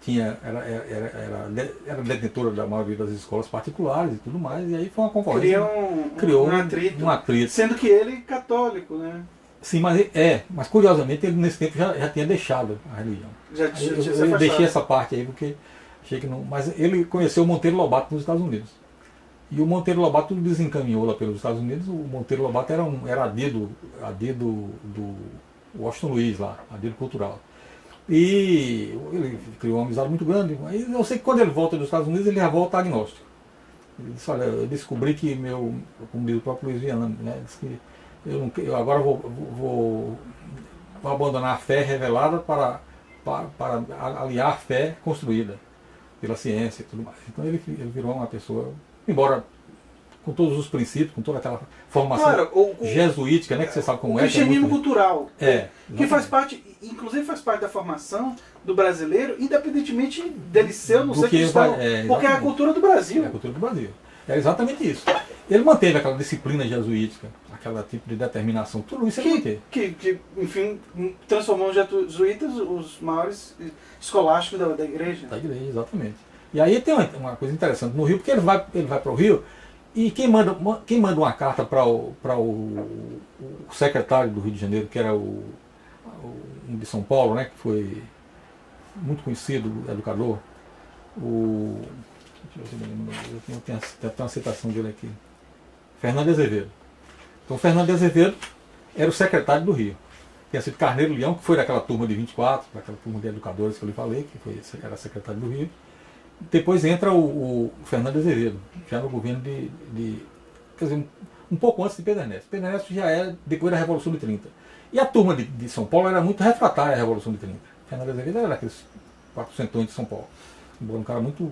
Tinha, era, era, era, era detentora da maioria das escolas particulares e tudo mais, e aí foi uma concorrência. Um, criou um, um, atrito, um atrito. Sendo que ele católico, né? Sim, mas é, mas curiosamente ele nesse tempo já, já tinha deixado a religião. Já, já, eu, já eu, eu deixei essa parte aí porque achei que não. Mas ele conheceu o Monteiro Lobato nos Estados Unidos. E o Monteiro Lobato desencaminhou lá pelos Estados Unidos. O Monteiro Lobato era um era adido, adido do Washington Luiz lá, adido cultural. E ele criou uma amizade muito grande. E eu sei que quando ele volta dos Estados Unidos, ele já volta agnóstico. Ele disse, olha, eu descobri que meu, como diz o próprio Luiz Viana, né, disse que eu, não, eu agora vou, vou, vou abandonar a fé revelada para, para, para aliar a fé construída pela ciência e tudo mais. Então ele, ele virou uma pessoa, embora... com todos os princípios, com toda aquela formação claro, o, o, jesuítica, né, que você sabe como é. O cristianismo cultural. É. Que faz parte, inclusive faz parte da formação do brasileiro, independentemente dele ser ou não ser cristão, é, porque é a cultura do Brasil. É a cultura do Brasil. É exatamente isso. Ele manteve aquela disciplina jesuítica, aquela tipo de determinação, tudo isso ele manteve. Que, que, enfim, transformou os jesuítas os maiores escolásticos da, da igreja. Da igreja, exatamente. E aí tem uma, uma coisa interessante no Rio, porque ele vai, ele vai para o Rio. E quem manda, quem manda uma carta para o, para o, o secretário do Rio de Janeiro, que era o, o de São Paulo, né, que foi muito conhecido educador, o... Deixa eu ver se eu me lembro. Eu tenho, tenho até uma citação dele aqui. Fernando de Azevedo. Então, Fernando de Azevedo era o secretário do Rio. Tinha sido Carneiro Leão, que foi daquela turma de vinte e quatro, daquela turma de educadores que eu lhe falei, que foi, era secretário do Rio. Depois entra o, o Fernando de Azevedo, já no governo de... de quer dizer, um, um pouco antes de Pedro Ernesto. Pedro Ernesto já era depois da Revolução de trinta. E a turma de, de São Paulo era muito refratária à Revolução de trinta. Fernando de Azevedo era daqueles quatrocentões de São Paulo. Um cara muito,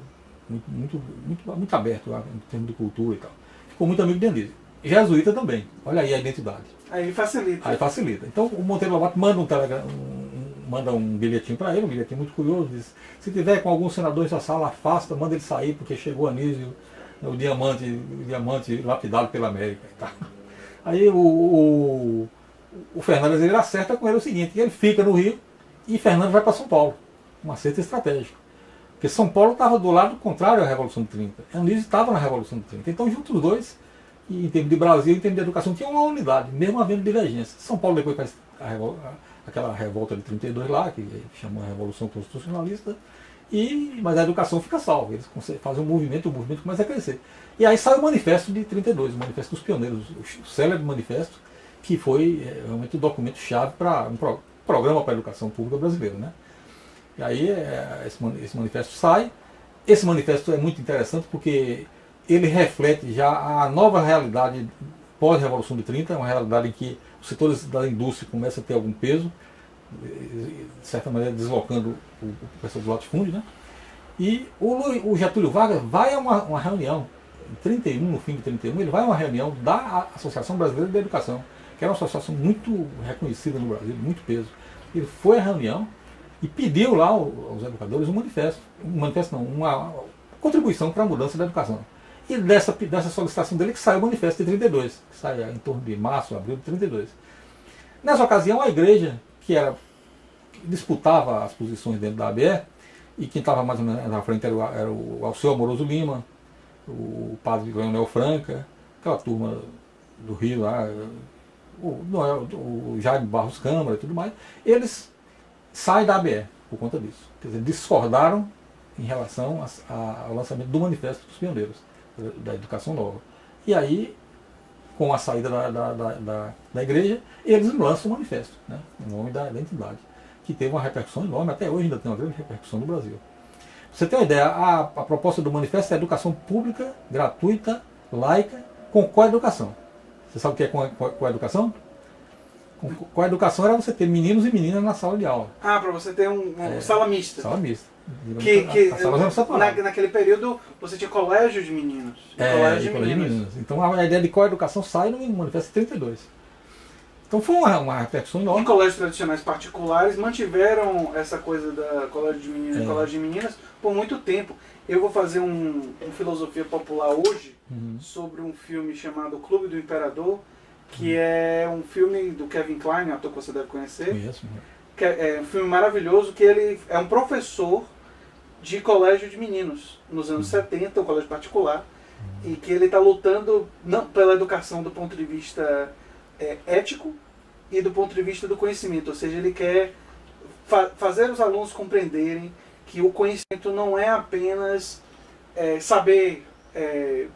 muito, muito, muito, muito aberto lá, em termos de cultura e tal. Ficou muito amigo de Anísio. Jesuíta também, olha aí a identidade. Aí facilita. Aí facilita. Então o Monteiro Lobato manda um, telegram, um, manda um bilhetinho para ele, um bilhetinho muito curioso, diz, se tiver com algum senador em sua sala, afasta, manda ele sair, porque chegou Anísio, o diamante, o diamante lapidado pela América. E tal. Aí o, o, o Fernando ele acerta com ele o seguinte, ele fica no Rio e Fernando vai para São Paulo. Um acerto estratégico. Porque São Paulo estava do lado contrário à Revolução de trinta. Anísio estava na Revolução de trinta. Então juntos os dois, e em termos de Brasil, em termos de educação, tinha uma unidade, mesmo havendo divergência. São Paulo depois faz a revol... aquela revolta de trinta e dois lá, que chamou a Revolução Constitucionalista, e... mas a educação fica salva, eles fazem um movimento, o movimento começa a crescer. E aí sai o manifesto de trinta e dois, o manifesto dos pioneiros, o célebre manifesto, que foi realmente o documento-chave para um pro... programa para a educação pública brasileira, né? E aí esse manifesto sai, esse manifesto é muito interessante porque... ele reflete já a nova realidade pós-Revolução de trinta, uma realidade em que os setores da indústria começam a ter algum peso, de certa maneira deslocando o pessoal do latifúndio, né? E o Getúlio Vargas vai a uma, uma reunião, em trinta e um, no fim de trinta e um, ele vai a uma reunião da Associação Brasileira de Educação, que era uma associação muito reconhecida no Brasil, muito peso. Ele foi à reunião e pediu lá aos educadores um manifesto, um manifesto não, uma contribuição para a mudança da educação. E dessa, dessa solicitação dele que saiu o manifesto de trinta e dois, que sai em torno de março, abril de trinta e dois. Nessa ocasião, a igreja, que, era, que disputava as posições dentro da A B E, e quem estava mais ou menos na frente era o, era o Alceu Amoroso Lima, o padre Leonel Franca, aquela turma do Rio lá, o, o Jaime Barros Câmara e tudo mais, eles saem da A B E por conta disso. Quer dizer, discordaram em relação a, a, ao lançamento do manifesto dos pioneiros da educação nova. E aí, com a saída da, da, da, da, da igreja, eles lançam o manifesto, né, em nome da, da entidade, que teve uma repercussão enorme, até hoje ainda tem uma grande repercussão no Brasil. Pra você ter uma ideia, a, a proposta do manifesto é educação pública, gratuita, laica, com coeducação. Você sabe o que é coeducação? Com coeducação era você ter meninos e meninas na sala de aula. Ah, para você ter um, uma é, sala mista. Sala mista. Que, que, na, naquele período você tinha colégio de meninos. É, colégio de colégio meninos. meninos. Então a ideia de coeducação sai no manifesto trinta e dois. Então foi uma, uma repercussão enorme. E colégios tradicionais particulares mantiveram essa coisa da colégio de meninos e é. colégio de meninas por muito tempo. Eu vou fazer um, um filosofia popular hoje uhum. sobre um filme chamado Clube do Imperador, que uhum. é um filme do Kevin Kline, ator que você deve conhecer. Conheço. Que é, é um filme maravilhoso, que ele é um professor de colégio de meninos, nos anos setenta, um colégio particular, e que ele está lutando não pela educação do ponto de vista é, ético e do ponto de vista do conhecimento, ou seja, ele quer fa fazer os alunos compreenderem que o conhecimento não é apenas é, saber é,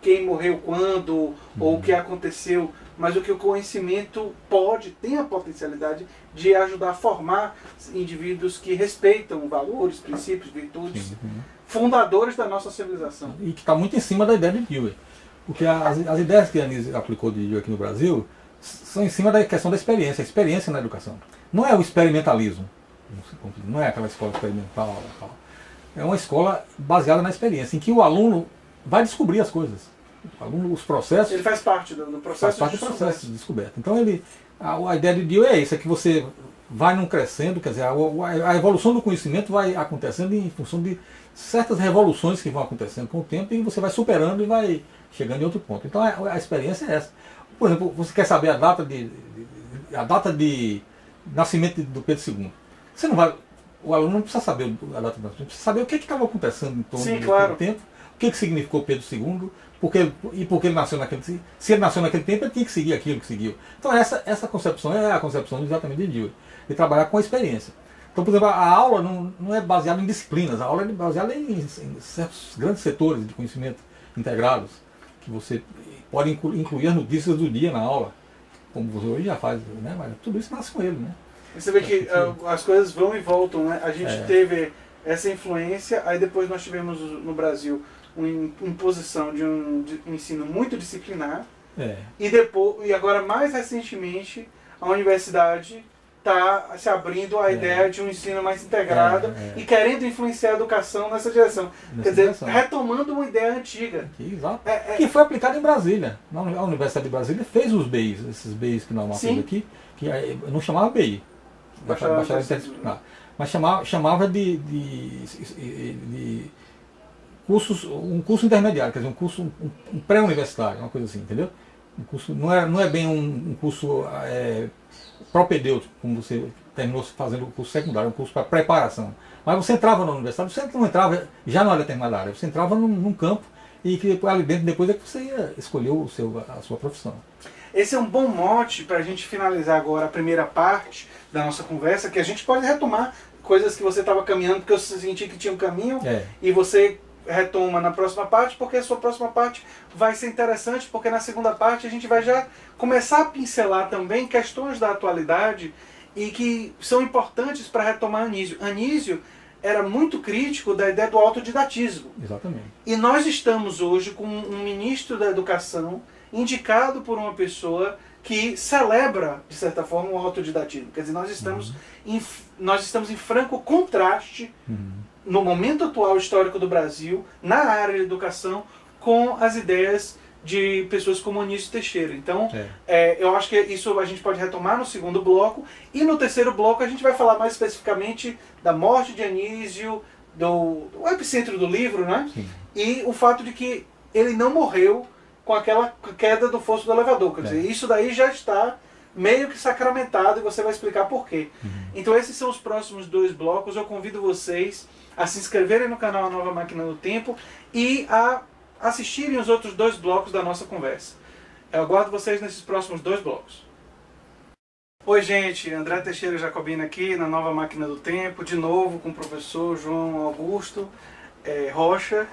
quem morreu quando uhum. ou o que aconteceu, mas o que o conhecimento pode, tem a potencialidade de ajudar a formar indivíduos que respeitam valores, princípios, virtudes, sim, sim. fundadores da nossa civilização. E que está muito em cima da ideia de Dewey. Porque as, as ideias que a Anísio aplicou de Dewey aqui no Brasil são em cima da questão da experiência, a experiência na educação. Não é o experimentalismo, não é aquela escola experimental, tal. É uma escola baseada na experiência, em que o aluno vai descobrir as coisas. Os processos, ele faz parte do, do processo, faz parte de, do processo de descoberta. Então ele, a, a ideia de Dewey é isso, é que você vai num crescendo, quer dizer, a, a, a evolução do conhecimento vai acontecendo em função de certas revoluções que vão acontecendo com o tempo e você vai superando e vai chegando em outro ponto. Então a, a experiência é essa. Por exemplo, você quer saber a data de, de, a data de nascimento do Pedro segundo. Você não vai, o aluno não precisa saber a data de nascimento, precisa saber o que estava acontecendo em torno do claro. tempo, o que, que significou Pedro segundo. Porque, e porque ele nasceu naquele, se ele nasceu naquele tempo, ele tinha que seguir aquilo que seguiu. Então essa, essa concepção é a concepção exatamente de Dewey, de trabalhar com a experiência. Então, por exemplo, a aula não, não é baseada em disciplinas, a aula é baseada em, em certos grandes setores de conhecimento integrados, que você pode incluir as notícias do dia na aula, como você hoje já faz, né? Mas tudo isso nasce com ele, né? E você vê que uh, as coisas vão e voltam, né? A gente é. teve essa influência, aí depois nós tivemos no Brasil uma imposição de um, de um ensino muito disciplinar, é. e, depois, e agora mais recentemente a universidade está se abrindo à é. ideia de um ensino mais integrado é, é. e querendo influenciar a educação nessa direção. Nessa Quer dizer, direção. retomando uma ideia antiga. Que, exato. É, é. que foi aplicada em Brasília. A Universidade de Brasília fez os B Is, esses B Is que nós marcamos aqui, que não chamava B I, bacharel, bacharel interdisciplinar, mas chamava, chamava de, de, de, de cursos, um curso intermediário, quer dizer, um curso um, um pré-universitário, uma coisa assim, entendeu? Um curso, não, é, não é bem um, um curso... É, propedêutico, como você terminou fazendo o curso secundário, um curso para preparação. Mas você entrava na universidade, você não entrava já na área determinada área, você entrava num, num campo e que ali dentro depois é que você ia escolher o seu, a sua profissão. Esse é um bom mote para a gente finalizar agora a primeira parte da nossa conversa, que a gente pode retomar coisas que você estava caminhando, porque eu senti que tinha um caminho é. e você... retoma na próxima parte, porque a sua próxima parte vai ser interessante, porque na segunda parte a gente vai já começar a pincelar também questões da atualidade e que são importantes para retomar Anísio. Anísio era muito crítico da ideia do autodidatismo. Exatamente. E nós estamos hoje com um ministro da educação indicado por uma pessoa que celebra, de certa forma, o autodidatismo. Quer dizer, nós estamos, uhum. em, nós estamos em franco contraste uhum. no momento atual histórico do Brasil, na área de educação, com as ideias de pessoas como Anísio Teixeira. Então, é. É, eu acho que isso a gente pode retomar no segundo bloco. E no terceiro bloco a gente vai falar mais especificamente da morte de Anísio, do, do epicentro do livro, né? Sim. E o fato de que ele não morreu com aquela queda do fosso do elevador. Quer é. dizer, isso daí já está... meio que sacramentado, e você vai explicar por quê. Uhum. Então esses são os próximos dois blocos. Eu convido vocês a se inscreverem no canal A Nova Máquina do Tempo e a assistirem os outros dois blocos da nossa conversa. Eu aguardo vocês nesses próximos dois blocos. Oi gente, André Teixeira Jacobina aqui na Nova Máquina do Tempo, de novo com o professor João Augusto é, Rocha.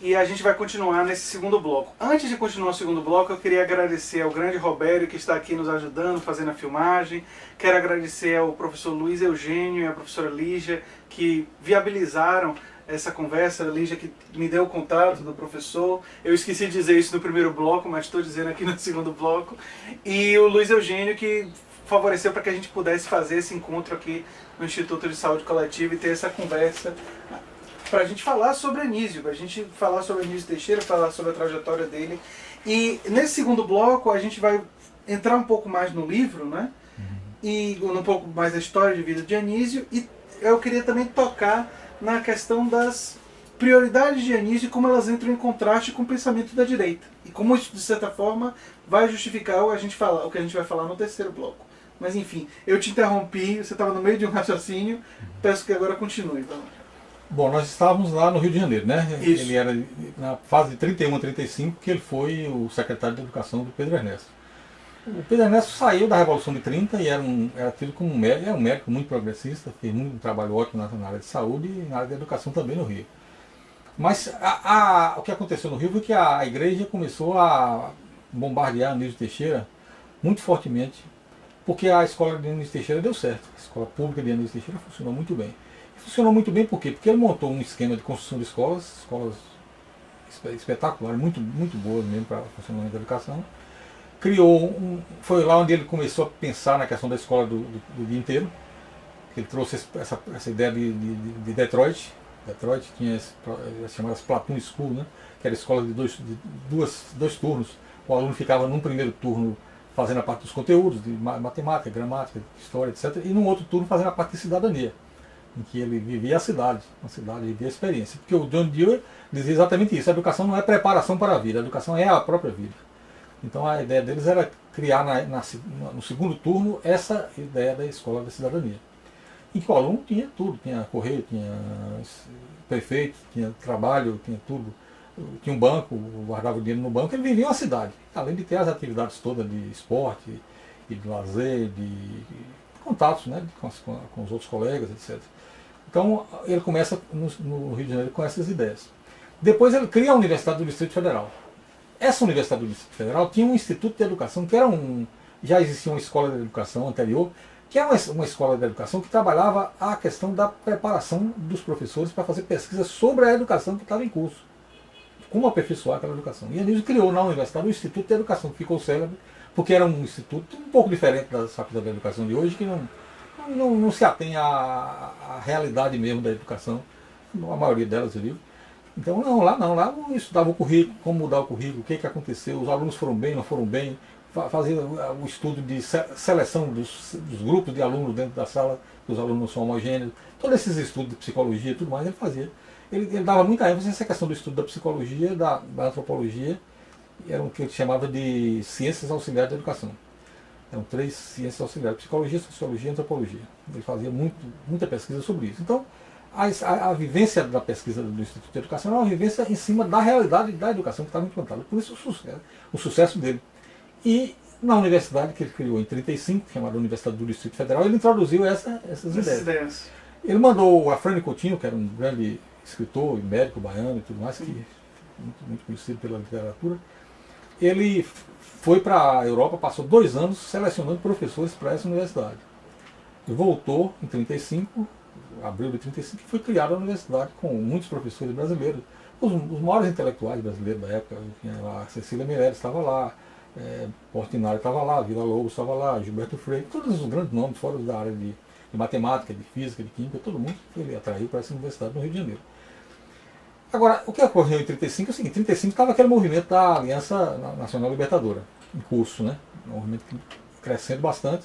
E a gente vai continuar nesse segundo bloco. Antes de continuar o segundo bloco, eu queria agradecer ao grande Robério, que está aqui nos ajudando, fazendo a filmagem. Quero agradecer ao professor Luiz Eugênio e à professora Lígia, que viabilizaram essa conversa. A Lígia que me deu o contato do professor. Eu esqueci de dizer isso no primeiro bloco, mas estou dizendo aqui no segundo bloco. E o Luiz Eugênio, que favoreceu para que a gente pudesse fazer esse encontro aqui no Instituto de Saúde Coletiva e ter essa conversa para a gente falar sobre Anísio, para a gente falar sobre Anísio Teixeira, falar sobre a trajetória dele. E nesse segundo bloco a gente vai entrar um pouco mais no livro, né? Uhum. E um pouco mais da história de vida de Anísio. E eu queria também tocar na questão das prioridades de Anísio e como elas entram em contraste com o pensamento da direita. E como isso, de certa forma, vai justificar o, a gente falar, o que a gente vai falar no terceiro bloco. Mas enfim, eu te interrompi, você estava no meio de um raciocínio, peço que agora continue, então. Bom, nós estávamos lá no Rio de Janeiro, né? Isso. Ele era na fase de trinta e um a trinta e cinco que ele foi o secretário de Educação do Pedro Ernesto. O Pedro Ernesto saiu da Revolução de trinta e era, um, era tido como um médico, é um médico muito progressista, fez um trabalho ótimo na área de saúde e na área de educação também no Rio. Mas a, a, o que aconteceu no Rio foi que a, a igreja começou a bombardear Anísio Teixeira muito fortemente, porque a escola de Anísio Teixeira deu certo, a escola pública de Anísio Teixeira funcionou muito bem. Funcionou muito bem por quê? Porque ele montou um esquema de construção de escolas, escolas espetaculares, muito, muito boas mesmo para o funcionamento da educação. Criou um, foi lá onde ele começou a pensar na questão da escola do, do, do dia inteiro. Ele trouxe essa, essa ideia de, de, de Detroit. Detroit tinha as, as chamadas Platoon School, né? Que era escola de, dois, de duas, dois turnos. O aluno ficava num primeiro turno fazendo a parte dos conteúdos, de matemática, gramática, história, etcétera. E num outro turno fazendo a parte de cidadania, em que ele vivia a cidade, a cidade vivia a experiência. Porque o John Dewey dizia exatamente isso, a educação não é preparação para a vida, a educação é a própria vida. Então a ideia deles era criar na, na, no segundo turno essa ideia da escola da cidadania. Em que o aluno tinha tudo, tinha correio, tinha prefeito, tinha trabalho, tinha tudo. Tinha um banco, guardava o dinheiro no banco, ele vivia uma cidade. Além de ter as atividades todas de esporte, de lazer, de contatos, né, com, as, com os outros colegas, etcétera. Então ele começa no, no Rio de Janeiro com essas ideias. Depois ele cria a Universidade do Distrito Federal. Essa Universidade do Distrito Federal tinha um Instituto de Educação, que era um, já existia uma escola de educação anterior, que era uma, uma escola de educação que trabalhava a questão da preparação dos professores para fazer pesquisa sobre a educação que estava em curso, como aperfeiçoar aquela educação. E Anísio criou na universidade o Instituto de Educação, que ficou célebre, porque era um instituto um pouco diferente das faculdades de educação de hoje, que não, não, não se atém à, à realidade mesmo da educação, a maioria delas eu digo. Então não, lá não, lá eu estudava o currículo, como mudar o currículo, o que, que aconteceu, os alunos foram bem, não foram bem, fazer o estudo de seleção dos, dos grupos de alunos dentro da sala, que os alunos não são homogêneos, todos esses estudos de psicologia e tudo mais ele fazia. Ele, ele dava muita ênfase nessa questão do estudo da psicologia, da, da antropologia, era o que ele chamava de ciências auxiliares da educação. Eram três ciências auxiliares, psicologia, sociologia e antropologia. Ele fazia muito, muita pesquisa sobre isso. Então, a, a, a vivência da pesquisa do Instituto de Educação era uma vivência em cima da realidade da educação que estava implantada. Por isso o sucesso, o sucesso dele. E na universidade que ele criou em mil novecentos e trinta e cinco, chamada Universidade do Distrito Federal, ele introduziu essa, essas ideias. ideias. Ele mandou o Afrânio Coutinho, que era um grande escritor e médico baiano e tudo mais, que muito, muito conhecido pela literatura. Ele foi para a Europa, passou dois anos selecionando professores para essa universidade. E voltou em trinta e cinco, abril de trinta e cinco, e foi criada a universidade com muitos professores brasileiros. Os, os maiores intelectuais brasileiros da época, a Cecília Meirelles estava lá, é, Portinari estava lá, Vila Lobos estava lá, Gilberto Freire, todos os grandes nomes fora da área de, de matemática, de física, de química, todo mundo ele atraiu para essa universidade no Rio de Janeiro. Agora, o que ocorreu em mil novecentos e trinta e cinco é o seguinte: em mil novecentos e trinta e cinco estava aquele movimento da Aliança Nacional Libertadora, em curso, né? Um movimento crescendo bastante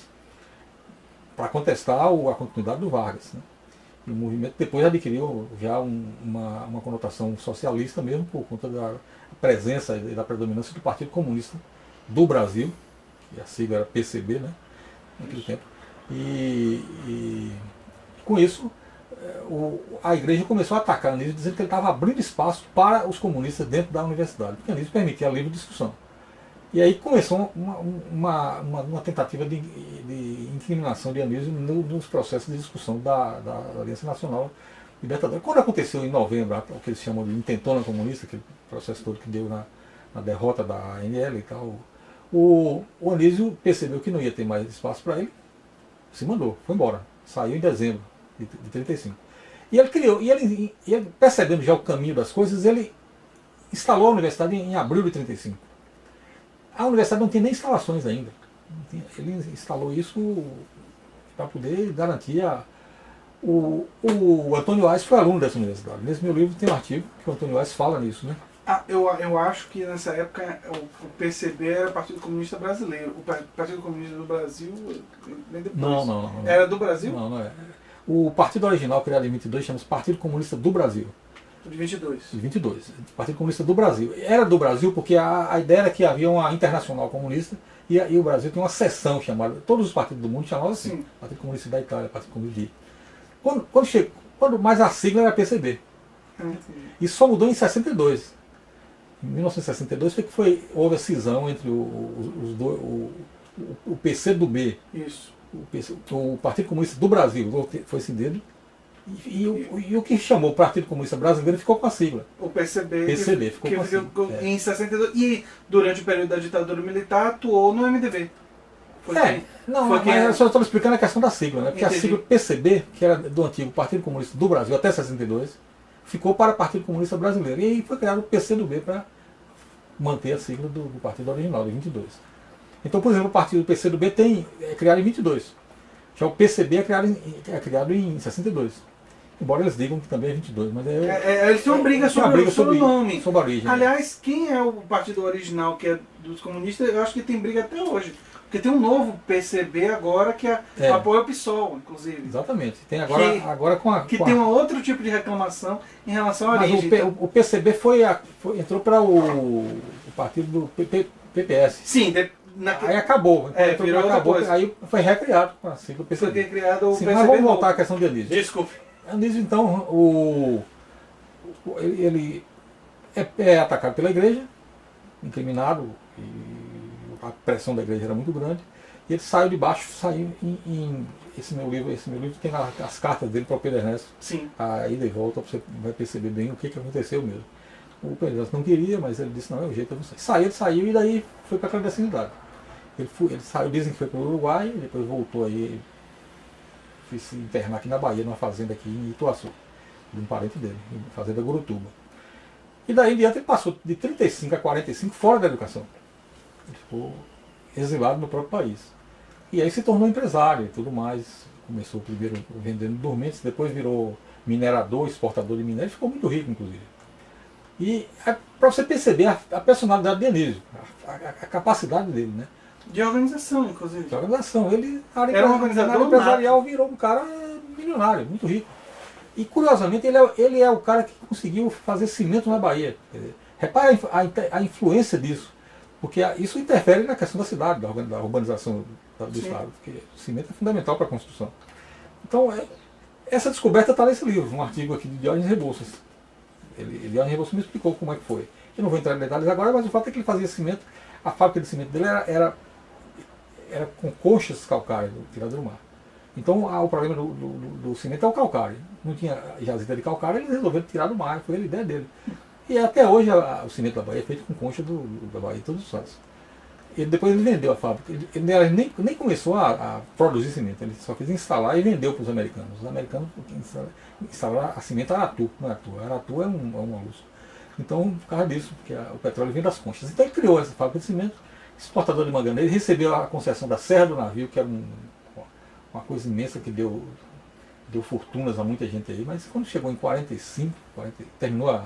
para contestar a continuidade do Vargas, né? E o movimento depois adquiriu já um, uma, uma conotação socialista mesmo, por conta da presença e da predominância do Partido Comunista do Brasil, e a sigla era P C B, né? Naquele tempo. E, e com isso, O, a igreja começou a atacar Anísio, dizendo que ele estava abrindo espaço para os comunistas dentro da universidade, porque Anísio permitia a livre discussão. E aí começou uma, uma, uma, uma tentativa de, de incriminação de Anísio no, nos processos de discussão da, da, da Aliança Nacional Libertadora. Quando aconteceu em novembro, o que eles chamam de intentona comunista, aquele processo todo que deu na, na derrota da A N L e tal, o, o Anísio percebeu que não ia ter mais espaço para ele, se mandou, foi embora, saiu em dezembro de trinta e cinco. E ele criou, e ele, e ele percebendo já o caminho das coisas, ele instalou a universidade em, em abril de trinta e cinco. A universidade não tinha nem instalações ainda. Ele instalou isso para poder garantir a... O, o Antônio Ais foi aluno dessa universidade. Nesse meu livro tem um artigo que o Antônio Ais fala nisso, né? Ah, eu, eu acho que nessa época o P C B era o Partido Comunista Brasileiro. O Partido Comunista do Brasil... Nem depois. Não, não, não, não. Era do Brasil? Não, não é. O partido original, criado em vinte e dois, chama-se Partido Comunista do Brasil. De vinte e dois. De vinte e dois. Partido Comunista do Brasil. Era do Brasil porque a, a ideia era que havia uma internacional comunista e, e o Brasil tem uma seção chamada... Todos os partidos do mundo chamavam assim. Sim. Partido Comunista da Itália, Partido Comunista de... Quando, quando chegou, quando, mas a sigla era P C B. Ah, isso só mudou em sessenta e dois. Em mil novecentos e sessenta e dois foi que foi, houve a cisão entre o, os, os dois, o, o, o P C do B. Isso. O Partido Comunista do Brasil foi cindido e, e, o, e o que chamou o Partido Comunista Brasileiro ficou com a sigla. O P C B, P C B que, ficou que com a sigla. Em sessenta e dois, e durante o período da ditadura militar atuou no M D B. Foi é, que, não, foi mas que... eu só estou explicando a questão da sigla, né? Porque entendi. A sigla P C B, que era do antigo Partido Comunista do Brasil até sessenta e dois, ficou para o Partido Comunista Brasileiro. E aí foi criado o P C do B para manter a sigla do, do partido original, de vinte e dois. Então, por exemplo, o partido do P C do B tem, é criado em vinte e dois. Já o P C B é criado em, é criado em sessenta e dois. Embora eles digam que também é vinte e dois. Mas é, é, é, eles têm uma briga, é, sobre, briga sobre, sobre o nome. Sobre a origem. Aliás, quem é o partido original que é dos comunistas, eu acho que tem briga até hoje. Porque tem um novo P C B agora que é, é. apoia o PSOL, inclusive. Exatamente. Tem agora, que, agora com a, que com tem a... um outro tipo de reclamação em relação à origem. O, P, então... o P C B foi a, foi, entrou para o, o partido do P P S. Sim, de... Naque... Aí acabou, então é, virou acabou coisa. Aí foi recriado com a sigla P C B. Foi recriado o Sim, P C B. Mas vamos voltar à questão de Anísio. Desculpe. Anísio, então, o, o, ele é, é atacado pela igreja, incriminado, e a pressão da igreja era muito grande, e ele saiu de baixo, saiu em, em, esse meu livro, esse meu livro tem as cartas dele para o Pedro Ernesto. Sim. A ida e volta, você vai perceber bem o que, que aconteceu mesmo. O Pedro Ernesto não queria, mas ele disse, não, é o jeito, eu não sei. Saiu, saiu e daí foi para a clandestinidade. Ele, foi, ele saiu, dizem que foi para o Uruguai, depois voltou aí, fui se internar aqui na Bahia, numa fazenda aqui em Ituaçu, de um parente dele, fazenda Gurutuba. E daí em diante ele passou de trinta e cinco a quarenta e cinco fora da educação. Ele ficou exilado no próprio país. E aí se tornou empresário e tudo mais. Começou primeiro vendendo dormentes, depois virou minerador, exportador de minério, ficou muito rico, inclusive. E para você perceber a, a personalidade de Anísio, a, a, a capacidade dele, né? De organização, inclusive. De organização. Ele era um organizador empresarial, virou um cara milionário, muito rico. E curiosamente ele é, ele é o cara que conseguiu fazer cimento na Bahia. Repare a, a, a influência disso, porque isso interfere na questão da cidade, da, da urbanização do Sim. Estado, porque o cimento é fundamental para a construção. Então, é, essa descoberta está nesse livro, um artigo aqui de Diógenes Rebouças. Ele, ele Diógenes Rebouças me explicou como é que foi. Eu não vou entrar em detalhes agora, mas o fato é que ele fazia cimento, a fábrica de cimento dele era, era, era com conchas calcárias, tirada do mar. Então ah, o problema do, do, do cimento é o calcário. Não tinha jazida de calcário, eles resolveram tirar do mar, foi a ideia dele. E até hoje a, o cimento da Bahia é feito com concha do, do, da Bahia Todos os Santos. E depois ele vendeu a fábrica, ele, ele nem, nem começou a, a produzir cimento, ele só fez instalar e vendeu para os americanos. Os americanos instalaram a cimento Aratu, não é Aratu, Aratu é um, é um molusco. Então por causa disso, porque a, o petróleo vem das conchas. Então ele criou essa fábrica de cimento, exportador de manganês, recebeu a concessão da Serra do Navio, que era um... uma coisa imensa que deu, deu fortunas a muita gente aí, mas quando chegou em quarenta e cinco, quarenta, terminou a,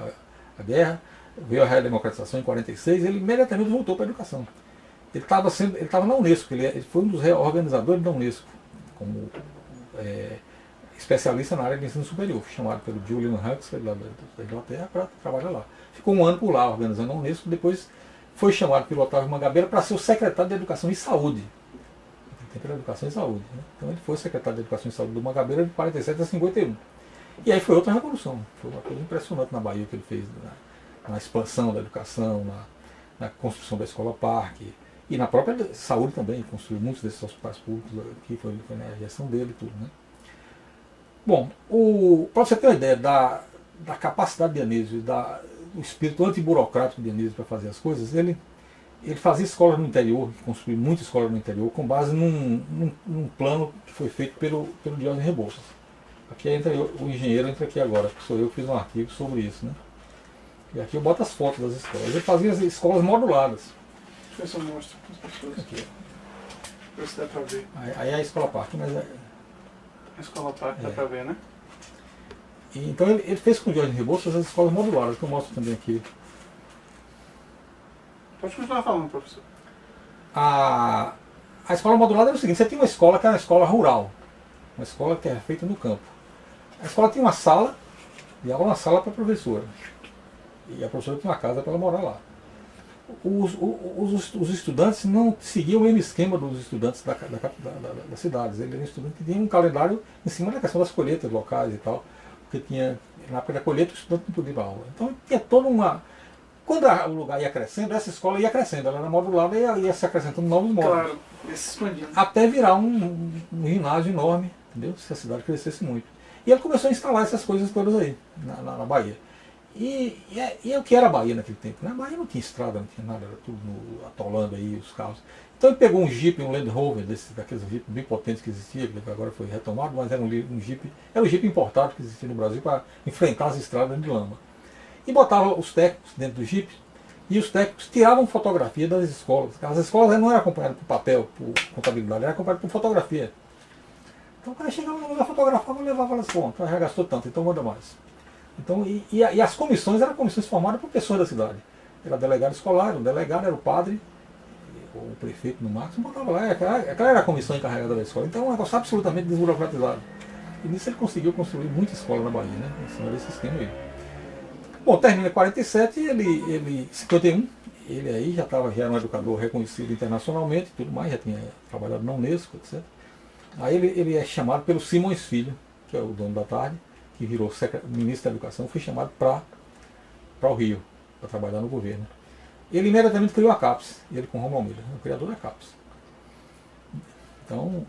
a guerra, veio a redemocratização em quarenta e seis, ele imediatamente voltou para a educação. Ele estava sendo, ele estava na Unesco, ele, ele foi um dos reorganizadores da Unesco, como é, especialista na área de ensino superior, chamado pelo Julian Huxley, lá da Inglaterra, para trabalhar lá. Ficou um ano por lá, organizando a Unesco, depois foi chamado pelo Otávio Mangabeira para ser o secretário de Educação e Saúde. Tem pela Educação e Saúde. Né? Então ele foi secretário de Educação e Saúde do Mangabeira de quarenta e sete a cinquenta e um. E aí foi outra revolução. Foi uma coisa impressionante na Bahia que ele fez, na, na expansão da educação, na, na construção da escola parque, e na própria saúde também, construiu muitos desses hospitais públicos, que foi, foi na gestão dele e tudo. Né? Bom, para você ter uma ideia da, da capacidade de Anísio, da, do espírito antiburocrático de Anísio para fazer as coisas, ele... Ele fazia escolas no interior, construiu muita escola no interior, com base num, num, num plano que foi feito pelo, pelo Diógenes Rebouças. Aqui entra eu, o engenheiro entra aqui agora, que sou eu que fiz um artigo sobre isso, né? E aqui eu boto as fotos das escolas. Ele fazia as escolas moduladas. Deixa eu só mostrar para as pessoas. Aqui. Ver se dá para ver. Aí, aí é a escola parque, mas é... A escola parque é. Dá para ver, né? E, então ele, ele fez com o Diógenes Rebouças as escolas moduladas, que eu mostro também aqui. Pode continuar falando, professor. A, a escola modulada era o seguinte, você tinha uma escola que era uma escola rural, uma escola que era feita no campo. A escola tinha uma sala, e era uma sala para a professora. E a professora tinha uma casa para ela morar lá. Os, os, os estudantes não seguiam o mesmo esquema dos estudantes da, da, da, da, das cidades. Eles eram estudantes que tinham um calendário em cima da questão das colheitas locais e tal, porque tinha, na época da colheita o estudante não podia ir para aula. Então tinha toda uma... Quando o lugar ia crescendo, essa escola ia crescendo, ela era modulada e ia, ia se acrescentando novos módulos. Claro, ia se expandindo. Até virar um, um, um ginásio enorme, entendeu? Se a cidade crescesse muito. E ele começou a instalar essas coisas todas aí, na, na, na Bahia. E, e, é, e é o que era a Bahia naquele tempo? Na Bahia não tinha estrada, não tinha nada, era tudo no, atolando aí, os carros. Então ele pegou um Jeep, um Land Rover, desse, daqueles Jeep bem potentes que existia, que agora foi retomado, mas era um, um Jeep, era o Jeep importado que existia no Brasil para enfrentar as estradas de lama. E botava os técnicos dentro do Jeep, e os técnicos tiravam fotografia das escolas. As escolas não eram acompanhadas por papel, por contabilidade, eram acompanhadas por fotografia. Então o cara chegava no lugar, fotografava e levava elas, bom, já gastou tanto, então manda mais. Então, e, e, e as comissões eram comissões formadas por pessoas da cidade. Era delegado escolar, o delegado era o padre, o prefeito no máximo, botava lá, aquela, aquela era a comissão encarregada da escola. Então é um negócio absolutamente desburocratizado. E nisso ele conseguiu construir muita escola na Bahia, né? Em cima desse esquema aí. Bom, termina em quarenta e sete, ele, ele, cinquenta e um, ele aí já, tava, já era um educador reconhecido internacionalmente, tudo mais, já tinha trabalhado na Unesco, etcétera. Aí ele, ele é chamado pelo Simões Filho, que é o dono da Tarde, que virou ministro da Educação, foi chamado para o Rio, para trabalhar no governo. Ele imediatamente criou a CAPES, ele com Romulo Almeida, o criador da CAPES. Então,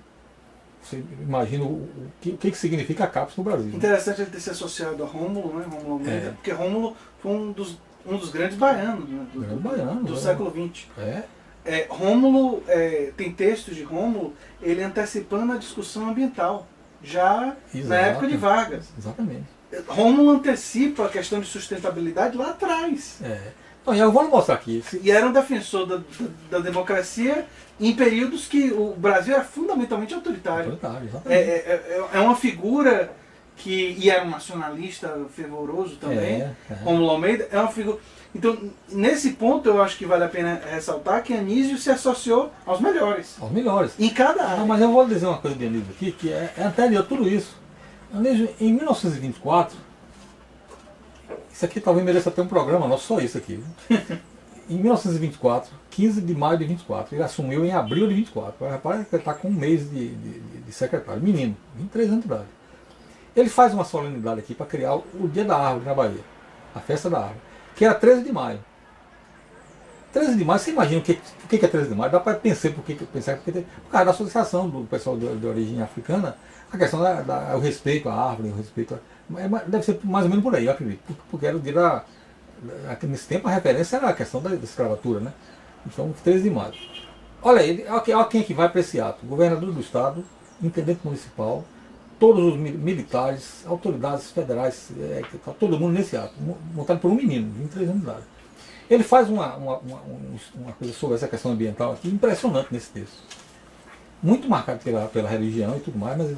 Você imagina o que, o que significa a CAPES no Brasil. Interessante, né? Ele ter se associado a Rômulo, né? Rômulo Almeida, é. Porque Rômulo foi um dos, um dos grandes baianos, né? do, Grande do, baiano, do é. século vinte. É. É, Rômulo, é, tem textos de Rômulo, ele antecipando a discussão ambiental, já Exato. na época de Vargas. Exatamente. Rômulo antecipa a questão de sustentabilidade lá atrás. É. Então, eu vou mostrar aqui. E era um defensor da, da, da democracia em períodos que o Brasil era fundamentalmente autoritário. autoritário é, é, é uma figura que... E era um nacionalista fervoroso também, é, é. Rômulo Almeida. É uma figura... Então, nesse ponto, eu acho que vale a pena ressaltar que Anísio se associou aos melhores. Aos melhores. Em cada área. Não, mas eu vou dizer uma coisa de Anísio aqui, que é, é anterior a tudo isso. Anísio, em mil novecentos e vinte e quatro, isso aqui talvez mereça até um programa nosso, só isso aqui. Em mil novecentos e vinte e quatro, quinze de maio de vinte e quatro, ele assumiu em abril de vinte e quatro. Rapaz, ele está com um mês de, de, de secretário. Menino, vinte e três anos de idade. Ele faz uma solenidade aqui para criar o Dia da Árvore na Bahia. A Festa da Árvore. Que era treze de maio. treze de maio, você imagina o que, o que é treze de maio? Dá para pensar por que pensar porque por causa da associação do pessoal de, de origem africana, a questão da, da o respeito à árvore, o respeito a, deve ser mais ou menos por aí, eu acredito, porque era o dia da, da, nesse tempo a referência era a questão da, da escravatura, né? Então, treze de maio. Olha aí, olha, olha quem é que vai para esse ato: governador do estado, intendente municipal, todos os militares, autoridades federais, é, tá todo mundo nesse ato, montado por um menino, vinte e três anos de idade. Ele faz uma, uma, uma, uma coisa sobre essa questão ambiental aqui, impressionante nesse texto. Muito marcado pela, pela religião e tudo mais, mas...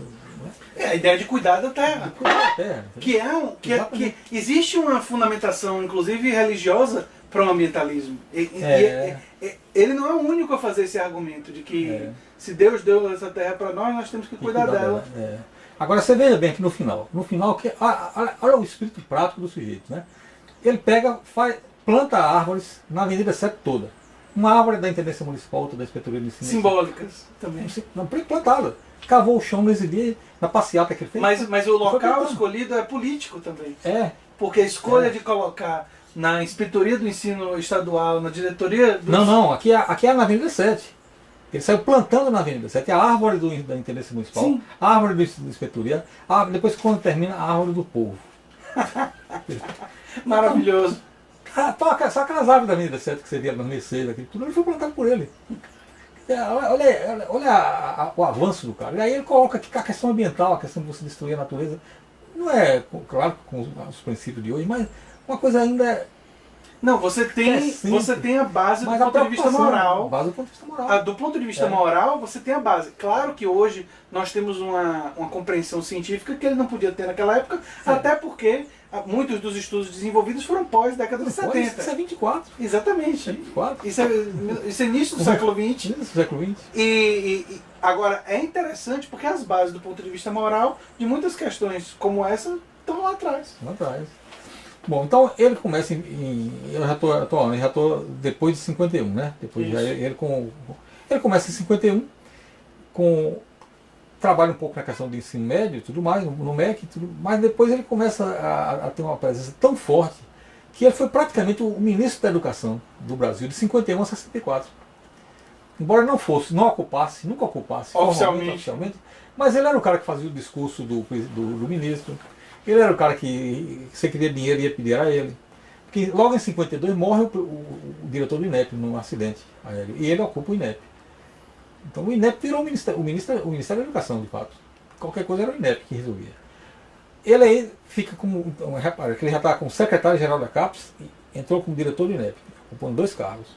É, a ideia de cuidar da terra. De cuidar da terra. Que é um, que, é, que existe uma fundamentação, inclusive religiosa, para o ambientalismo. E, é. e, e, ele não é o único a fazer esse argumento de que é. se Deus deu essa terra para nós, nós temos que cuidar, cuidar dela. dela. É. Agora você veja bem aqui no final, no final, que, olha, olha o espírito prático do sujeito, né? Ele pega, faz, planta árvores na Avenida sete toda. Uma árvore da Intendência Municipal, outra da Inspetoria de Ensino. Simbólicas também. Não, plantada. Cavou o chão nesse dia, na passeata que ele fez. Mas, mas o local escolhido é político também. É. Porque a escolha é. de colocar na Inspetoria do Ensino Estadual, na diretoria... Do... Não, não, aqui é, aqui é na Avenida sete. Ele saiu plantando na Avenida sete, a árvore do, da Intendência Municipal, Sim. a árvore do, do Inspetoria, a árvore, depois quando termina, a árvore do povo. Maravilhoso. Então, toca, só aquelas árvores da Avenida sete que você via nas merceiras, tudo ele foi plantado por ele. Olha, olha, olha a, a, o avanço do cara. E aí ele coloca que a questão ambiental, a questão de você destruir a natureza, não é, claro, com os, os princípios de hoje, mas uma coisa ainda é... Não, você tem, é você tem a base do ponto de vista moral. Base do ponto de vista moral. A, do ponto de vista é. moral, você tem a base. Claro que hoje nós temos uma, uma compreensão científica que ele não podia ter naquela época, é. até porque muitos dos estudos desenvolvidos foram pós-década de setenta. Isso é vinte e quatro. Exatamente. vinte e quatro. Isso é, isso é início do século vinte. Início do século vinte. E, e, e agora, é interessante porque as bases do ponto de vista moral de muitas questões como essa estão lá atrás. Lá atrás. Bom, então ele começa em... em eu já tô, tô, já tô depois de cinquenta e um, né? Depois já ele, ele, com, ele começa em cinquenta e um, com, trabalha um pouco na questão do ensino médio e tudo mais, no M E C, tudo, mas depois ele começa a, a ter uma presença tão forte que ele foi praticamente o ministro da Educação do Brasil, de cinquenta e um a sessenta e quatro. Embora não fosse, não ocupasse, nunca ocupasse oficialmente, oficialmente mas ele era o cara que fazia o discurso do, do, do ministro. Ele era o cara que você queria dinheiro e ia pedir a ele. Porque logo em cinquenta e dois morre o, o, o diretor do INEP num acidente aéreo. E ele ocupa o INEP. Então o INEP virou o Ministério, o Ministério, o Ministério da Educação, de fato. Qualquer coisa era o INEP que resolvia. Ele aí fica como... Então, repara, que ele já estava como secretário-geral da CAPES e entrou como diretor do INEP, ocupando dois cargos.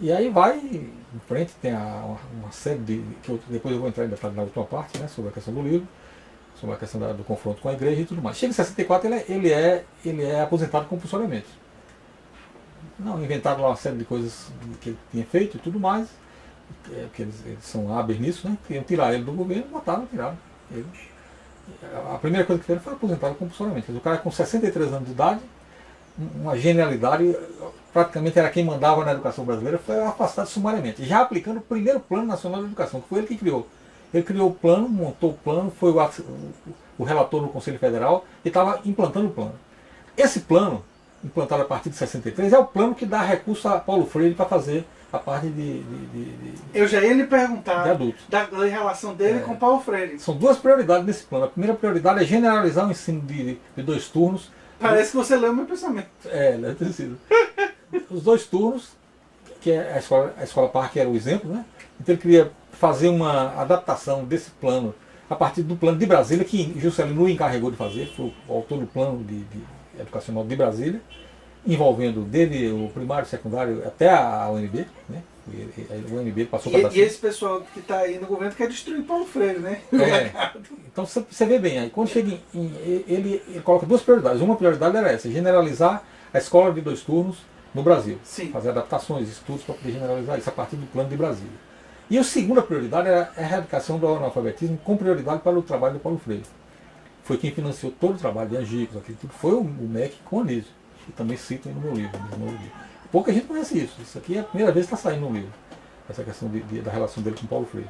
E aí vai em frente, tem a, uma, uma série de... que eu, depois eu vou entrar em detalhe na última parte, né, sobre a questão do livro. Sobre a questão da, do confronto com a igreja e tudo mais. Chega em sessenta e quatro, ele é, ele é, ele é aposentado compulsoriamente. Não, inventaram lá uma série de coisas que ele tinha feito e tudo mais, é, porque eles, eles são hábeis nisso, né? Queriam tirar ele do governo, botaram, tiraram ele. A primeira coisa que fizeram foi aposentado compulsoriamente. O cara com sessenta e três anos de idade, uma genialidade, praticamente era quem mandava na educação brasileira, foi afastado sumariamente, já aplicando o primeiro Plano Nacional de Educação, que foi ele que criou. Ele criou o plano, montou o plano, foi o, o relator no Conselho Federal e estava implantando o plano. Esse plano, implantado a partir de sessenta e três, é o plano que dá recurso a Paulo Freire para fazer a parte de... de, de, de eu já ia lhe perguntar de adultos. Da, da relação dele é, com o Paulo Freire. São duas prioridades nesse plano. A primeira prioridade é generalizar o ensino de, de dois turnos. Parece que você leu o meu pensamento. É, deve ter sido. Os dois turnos, que é a escola, a escola Parque era o exemplo, né? Então ele queria fazer uma adaptação desse plano a partir do plano de Brasília, que Juscelino encarregou de fazer, foi o autor do plano de, de educacional de Brasília, envolvendo dele o primário, o secundário, até a U N B, né? A U N B passou para... E, e esse pessoal que está aí no governo quer destruir Paulo Freire, né? É. Então você vê bem, aí quando chega em, em, ele, ele coloca duas prioridades. Uma prioridade era essa, generalizar a escola de dois turnos no Brasil. Sim. Fazer adaptações, estudos para poder generalizar isso a partir do plano de Brasília. E a segunda prioridade era a erradicação do analfabetismo, com prioridade para o trabalho do Paulo Freire. Foi quem financiou todo o trabalho de Angicos, aquilo tudo, foi o M E C com Anísio. E também cito aí no meu livro, no meu livro. Pouca gente conhece isso. Isso aqui é a primeira vez que está saindo no livro. Essa questão de, de, da relação dele com Paulo Freire.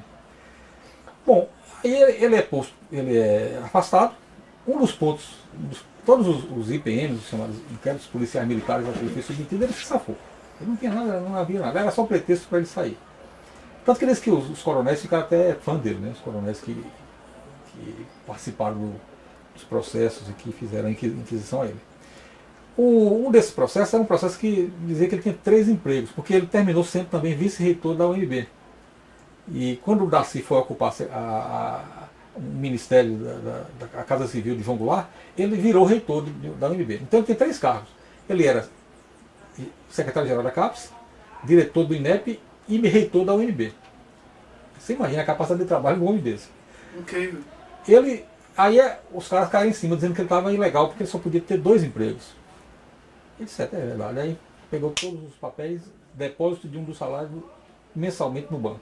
Bom, ele, ele é posto, ele é afastado. Um dos pontos, um dos, todos os, os I P Ms, os chamados inquéritos policiais militares, ele foi submetido, ele se safou. Ele não tinha nada, não havia nada. Era só um pretexto para ele sair. Tanto que eles que os, os coronéis ficaram até fã dele, né? Os coronéis que, que participaram do, dos processos e que fizeram a inquisição a ele. O, um desses processos era um processo que dizia que ele tinha três empregos, porque ele terminou sendo também vice-reitor da U N B. E quando o Darcy foi ocupar a, a, o Ministério da, da, da Casa Civil de João Goulart, ele virou reitor de, de, da U N B. Então ele tem três cargos. Ele era secretário-geral da CAPES, diretor do INEP e reitor da U N B. Você imagina a capacidade de trabalho de um homem desse. Incrível. Ele, aí os caras caíram em cima dizendo que ele estava ilegal porque ele só podia ter dois empregos. Etc, é verdade. Aí pegou todos os papéis, depósito de um do salário mensalmente no banco.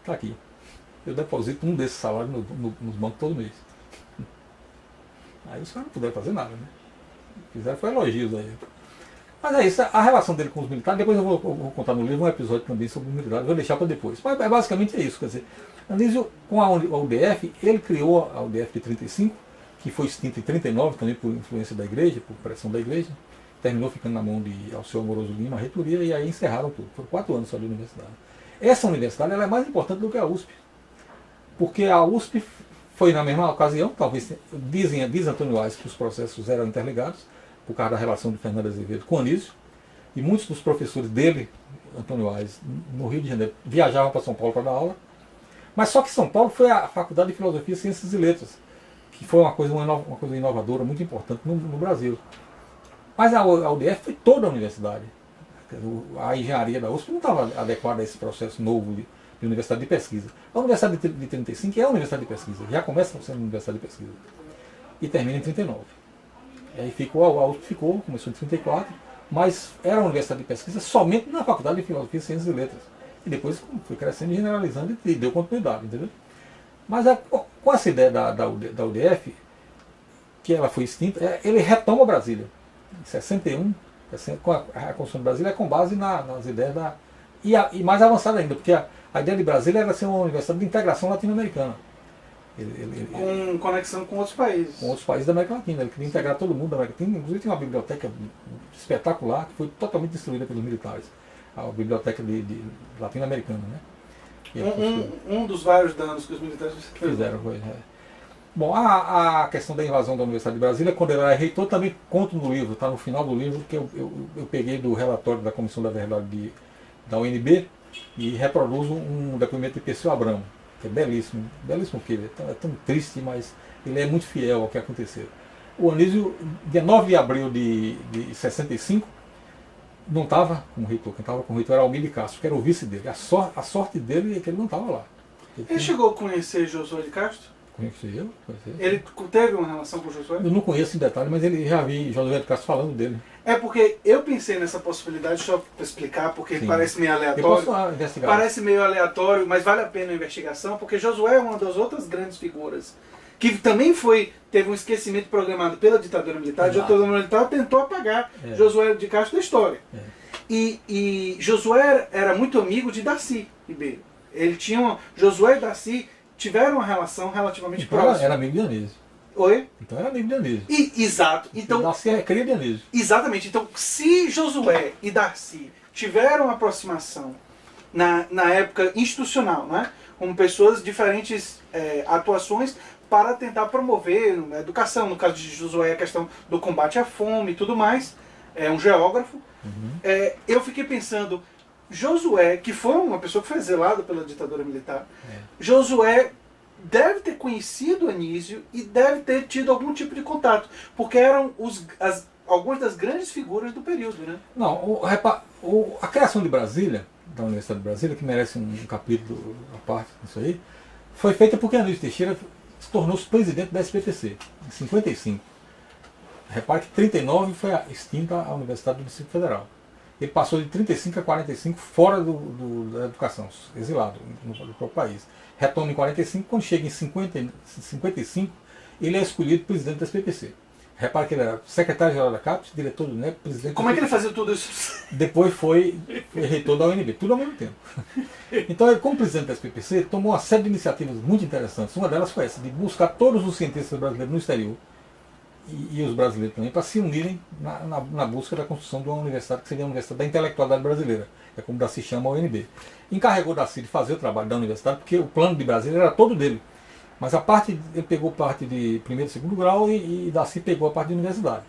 Está aqui. Eu deposito um desses salários no, no, nos bancos todo mês. Aí os caras não puderam fazer nada, né? Fizeram foi elogios aí. Mas é isso, a relação dele com os militares, depois eu vou, eu vou contar no livro um episódio também sobre os militares, vou deixar para depois. Mas basicamente é isso, quer dizer, Anísio, com a U D F, ele criou a U D F de trinta e cinco, que foi extinta em trinta e nove também por influência da igreja, por pressão da igreja, terminou ficando na mão de Alceu Amoroso Lima, a reitoria, e aí encerraram tudo. Foram quatro anos só de universidade. Essa universidade ela é mais importante do que a U S P, porque a U S P foi na mesma ocasião, talvez, dizem, diz Antônio Ais que os processos eram interligados, por causa da relação de Fernando Azevedo com Anísio, e muitos dos professores dele, Antônio Ais, no Rio de Janeiro, viajavam para São Paulo para dar aula, mas só que São Paulo foi a Faculdade de Filosofia, Ciências e Letras, que foi uma coisa, uma, uma coisa inovadora, muito importante no, no Brasil. Mas a, a U D F foi toda a universidade. A engenharia da U S P não estava adequada a esse processo novo de, de universidade de pesquisa. A universidade de, de trinta e cinco é a universidade de pesquisa, já começa sendo universidade de pesquisa. E termina em trinta e nove. E aí ficou, a U S P ficou, começou em trinta e quatro, mas era uma universidade de pesquisa somente na Faculdade de Filosofia, Ciências e Letras. E depois foi crescendo e generalizando e deu continuidade, entendeu? Mas a, com essa ideia da, da, da U D F, que ela foi extinta, ele retoma Brasília. Em sessenta e um, com a, a Constituição de Brasília é com base na, nas ideias da... E, a, e mais avançada ainda, porque a, a ideia de Brasília era ser uma universidade de integração latino-americana. Com conexão com outros países. Com outros países da América Latina. Ele queria integrar todo mundo da América Latina. Inclusive tem uma biblioteca espetacular que foi totalmente destruída pelos militares. A biblioteca de, de latino-americana, né? Um, um, um dos vários danos que os militares fizeram. Foi, é. Bom, a, a questão da invasão da Universidade de Brasília, quando ele era reitor, também conto no livro, está no final do livro, que eu, eu, eu peguei do relatório da Comissão da Verdade de, da U N B e reproduzo um documento de Perseu Abramo, que é belíssimo, belíssimo que ele é, é tão triste, mas ele é muito fiel ao que aconteceu. O Anísio, dia nove de abril de, de sessenta e cinco, não estava com o reitor, quem estava com o reitor era Almir Castro, que era o vice dele. A, sor, a sorte dele é que ele não estava lá. Ele, ele chegou a conhecer Josué de Castro? Conheci eu. Conheci. Ele teve uma relação com o Josué? Eu não conheço em detalhe, mas ele já vi Josué de Castro falando dele. É porque eu pensei nessa possibilidade, só para explicar, porque sim, parece meio aleatório. Eu posso investigar. Parece meio aleatório, mas vale a pena a investigação, porque Josué é uma das outras grandes figuras, que também foi, teve um esquecimento programado pela ditadura militar, a ditadura militar tentou apagar é. Josué de Castro da história. É. E, e Josué era muito amigo de Darcy Ribeiro. Ele tinha uma, Josué e Darcy tiveram uma relação relativamente então, próxima. Era amigo de Anísio. Oi? Então era amigo de Anísio. E, exato. Então, Darcy é cria de Anísio. Exatamente. Então se Josué e Darcy tiveram aproximação na, na época institucional, né? Com pessoas de diferentes é, atuações para tentar promover a educação. No caso de Josué, a questão do combate à fome e tudo mais. É um geógrafo. Uhum. É, eu fiquei pensando, Josué, que foi uma pessoa que foi exilada pela ditadura militar, é. Josué deve ter conhecido Anísio e deve ter tido algum tipo de contato, porque eram os, as, algumas das grandes figuras do período, né? Não, o, o, a criação de Brasília, da Universidade de Brasília, que merece um capítulo à parte disso aí, foi feita porque Anísio Teixeira se tornou presidente da S P T C, em cinquenta e cinco. Repare que em trinta e nove foi extinta a Universidade do Distrito Federal. Ele passou de trinta e cinco a quarenta e cinco fora do, do, da educação, exilado no, no próprio país. Retorna em quarenta e cinco, quando chega em cinquenta, cinquenta e cinco, ele é escolhido presidente da S P P C. Repara que ele era secretário-geral da CAPES, diretor do N E P, presidente... Como é que ele fazia tudo isso? Depois foi, foi reitor da U N B, tudo ao mesmo tempo. Então ele, como presidente da S P P C, tomou uma série de iniciativas muito interessantes. Uma delas foi essa, de buscar todos os cientistas brasileiros no exterior, E, e os brasileiros também, para se unirem na, na, na busca da construção de uma universidade que seria a Universidade da Intelectualidade Brasileira, que é como Daci chama a U N B. Encarregou Daci de fazer o trabalho da universidade, porque o plano de Brasília era todo dele. Mas a parte, ele pegou parte de primeiro e segundo grau e, e Daci pegou a parte de universidade.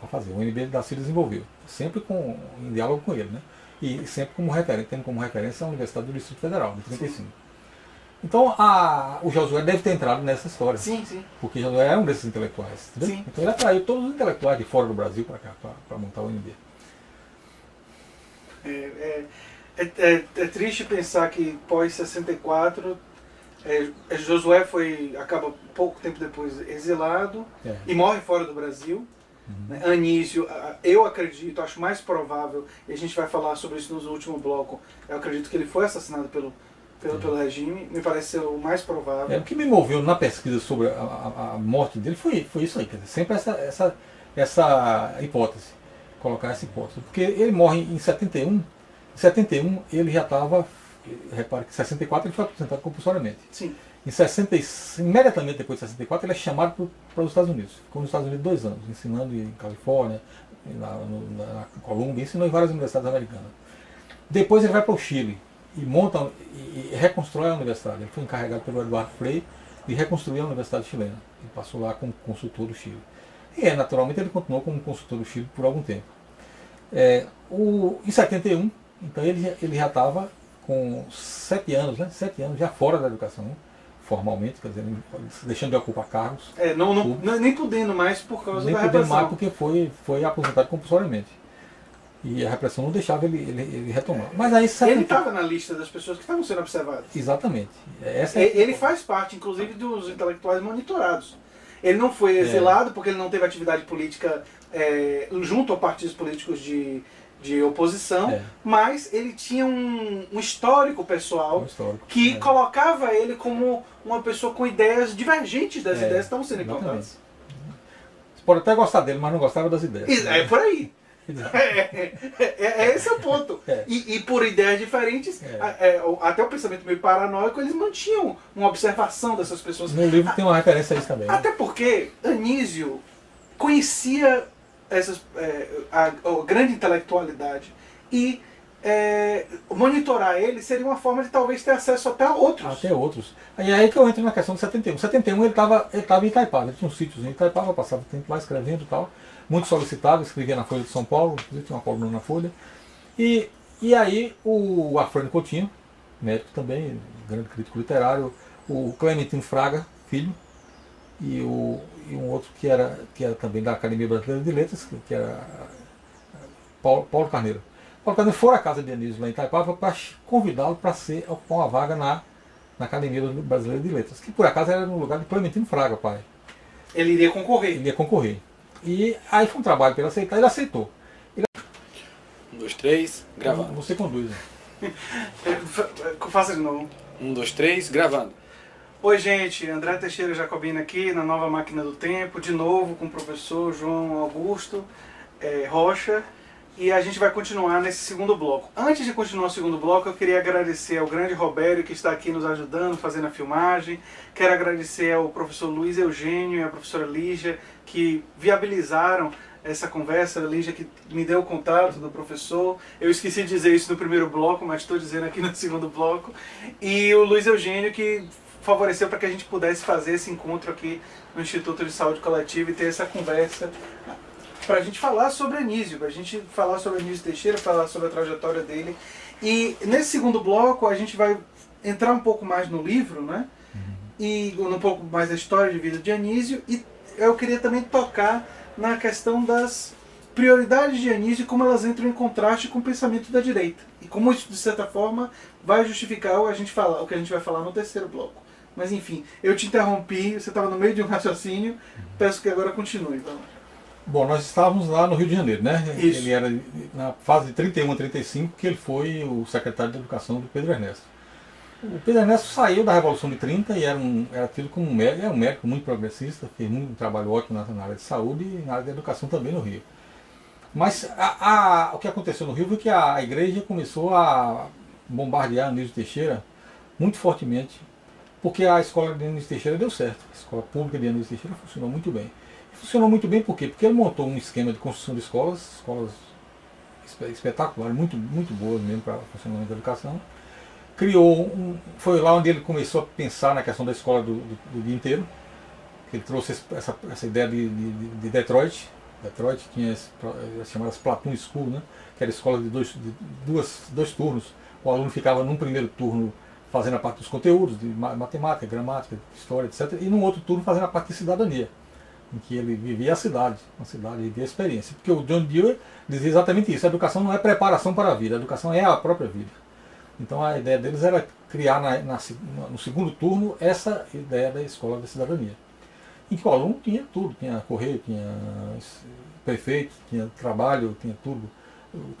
Para fazer, o U N B Daci desenvolveu, sempre com, em diálogo com ele, né? E sempre como referência, tendo como referência a Universidade do Distrito Federal, de trinta e cinco. Sim. Então a, o Josué deve ter entrado nessa história. Sim, sim. Porque Josué era um desses intelectuais. Sim. Então ele atraiu todos os intelectuais de fora do Brasil para cá, para montar a U N B. É, é, é, é triste pensar que pós sessenta e quatro, é, Josué foi, acaba pouco tempo depois exilado é. e morre fora do Brasil. Uhum. Anísio, eu acredito, acho mais provável, e a gente vai falar sobre isso no último bloco, eu acredito que ele foi assassinado pelo... Pelo, pelo regime, me parece o mais provável. É, o que me moveu na pesquisa sobre a, a, a morte dele foi, foi isso aí, quer dizer, sempre essa, essa, essa hipótese, colocar essa hipótese. Porque ele morre em setenta e um, em setenta e um ele já estava, repare que em sessenta e quatro ele foi aposentado compulsoriamente. Sim. Em sessenta e cinco, imediatamente depois de sessenta e quatro ele é chamado para os Estados Unidos. Ficou nos Estados Unidos dois anos, ensinando em Califórnia, na, na, na Colômbia, ensinou em várias universidades americanas. Depois ele vai para o Chile. E montam e reconstrói a universidade. Ele foi encarregado pelo Eduardo Frei de reconstruir a universidade chilena. Ele passou lá como consultor do Chile. E é, naturalmente ele continuou como consultor do Chile por algum tempo. É, o, em setenta e um, então ele, ele já estava com sete anos, né? Sete anos já fora da educação, formalmente, quer dizer, deixando de ocupar cargos. É, não, não, por, nem podendo mais por causa da repressão. Nem podendo mais porque foi, foi aposentado compulsoriamente. E a repressão não deixava ele, ele, ele retomar. Mas aí, setenta... Ele estava na lista das pessoas que estavam sendo observadas. Exatamente. Essa é... Ele faz parte, inclusive, dos intelectuais monitorados. Ele não foi exilado é. porque ele não teve atividade política é, junto a partidos políticos de, de oposição, é. mas ele tinha um, um histórico pessoal um histórico, que é. colocava ele como uma pessoa com ideias divergentes das é. ideias que estavam sendo implantadas. Você pode até gostar dele, mas não gostava das ideias. É, é por aí. É, é, é, esse é o ponto. É. E, e por ideias diferentes, é. a, é, até o pensamento meio paranoico, eles mantinham uma observação dessas pessoas. No livro a, tem uma referência a isso também. Até né? porque Anísio conhecia essas, é, a, a grande intelectualidade e é, monitorar ele seria uma forma de talvez ter acesso até a outros. Até outros. E aí que eu entro na questão de setenta e um. setenta e um ele estava ele tava em Itaipava, ele tinha um sítio em Itaipava, passava o tempo lá escrevendo e tal. Muito solicitado, escrevia na Folha de São Paulo, inclusive tinha uma coluna na Folha. E, e aí o Afrânio Coutinho, médico também, grande crítico literário, o Clementino Fraga, filho, e, o, e um outro que era, que era também da Academia Brasileira de Letras, que era Paulo, Paulo Carneiro. Paulo Carneiro foi à casa de Anísio lá em Itaipava para convidá-lo para ser ocupar uma vaga na, na Academia Brasileira de Letras, que por acaso era no lugar de Clementino Fraga, pai. Ele iria concorrer. Ele ia concorrer. E aí foi um trabalho para ele aceitar, ele aceitou. Ele... Um, dois, três, gravando. Você conduz. Faça de novo. Um, dois, três, gravando. Oi, gente. André Teixeira Jacobina aqui na Nova Máquina do Tempo, de novo com o professor João Augusto é, Rocha. E a gente vai continuar nesse segundo bloco. Antes de continuar o segundo bloco, eu queria agradecer ao grande Robério, que está aqui nos ajudando, fazendo a filmagem. Quero agradecer ao professor Luiz Eugênio e à professora Lígia, que viabilizaram essa conversa, a Lígia que me deu o contato do professor. Eu esqueci de dizer isso no primeiro bloco, mas estou dizendo aqui no segundo bloco. E o Luiz Eugênio que favoreceu para que a gente pudesse fazer esse encontro aqui no Instituto de Saúde Coletiva e ter essa conversa para a gente falar sobre Anísio, para a gente falar sobre Anísio Teixeira, falar sobre a trajetória dele. E nesse segundo bloco a gente vai entrar um pouco mais no livro, né? E um pouco mais da história de vida de Anísio, e eu queria também tocar na questão das prioridades de Anísio e como elas entram em contraste com o pensamento da direita. E como isso, de certa forma, vai justificar o, a gente falar, o que a gente vai falar no terceiro bloco. Mas enfim, eu te interrompi, você estava no meio de um raciocínio, peço que agora continue. Vamos. Bom, nós estávamos lá no Rio de Janeiro, né? Isso. Ele era na fase de trinta e um a trinta e cinco que ele foi o secretário de Educação do Pedro Ernesto. O Pedro Ernesto saiu da Revolução de trinta e era, um, era tido como um médico, era um médico muito progressista, fez muito um trabalho ótimo na, na área de saúde e na área de educação também no Rio. Mas a, a, o que aconteceu no Rio foi que a, a igreja começou a bombardear Anísio Teixeira muito fortemente, porque a escola de Anísio Teixeira deu certo, a escola pública de Anísio Teixeira funcionou muito bem. E funcionou muito bem por quê? Porque ele montou um esquema de construção de escolas, escolas espetaculares, muito, muito boas mesmo para o funcionamento da educação. Criou um, foi lá onde ele começou a pensar na questão da escola do, do, do dia inteiro. Ele trouxe essa, essa ideia de, de, de Detroit. Detroit tinha as chamadas Platoon School, né? Que era escola de, dois, de duas, dois turnos. O aluno ficava num primeiro turno fazendo a parte dos conteúdos, de matemática, gramática, história, etcétera. E num outro turno fazendo a parte de cidadania, em que ele vivia a cidade, uma cidade vivia a experiência. Porque o John Dewey dizia exatamente isso, a educação não é preparação para a vida, a educação é a própria vida. Então a ideia deles era criar na, na, no segundo turno essa ideia da escola da cidadania. Em que o aluno tinha tudo, tinha correio, tinha prefeito, tinha trabalho, tinha tudo.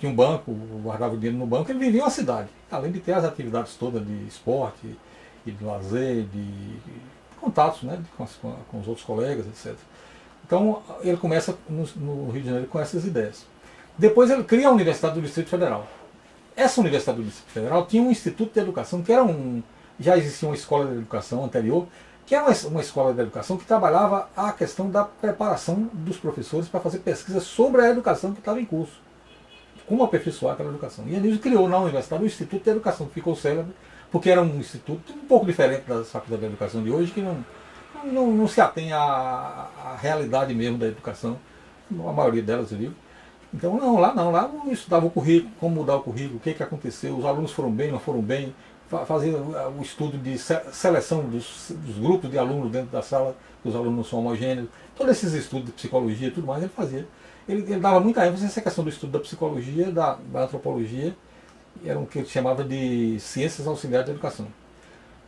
Tinha um banco, guardava o dinheiro no banco, ele vivia uma cidade. Além de ter as atividades todas de esporte, e de lazer, de, de contatos, né, com, as, com os outros colegas, etcétera. Então ele começa no, no Rio de Janeiro com essas ideias. Depois ele cria a Universidade do Distrito Federal. Essa Universidade do Distrito Federal tinha um Instituto de Educação, que era um... Já existia uma escola de educação anterior, que era uma, uma escola de educação que trabalhava a questão da preparação dos professores para fazer pesquisa sobre a educação que estava em curso. Como aperfeiçoar aquela educação. E Anísio criou na universidade o Instituto de Educação, que ficou célebre, porque era um instituto um pouco diferente das faculdades de educação de hoje, que não, não, não se atém à, à realidade mesmo da educação, a maioria delas eu digo. Então não, lá não, lá eu estudava o currículo, como mudar o currículo, o que, que aconteceu, os alunos foram bem, não foram bem, fazia o estudo de seleção dos, dos grupos de alunos dentro da sala, que os alunos não são homogêneos, todos esses estudos de psicologia e tudo mais ele fazia. Ele, ele dava muita ênfase nessa questão do estudo da psicologia, da, da antropologia, era o que ele chamava de ciências auxiliares da educação.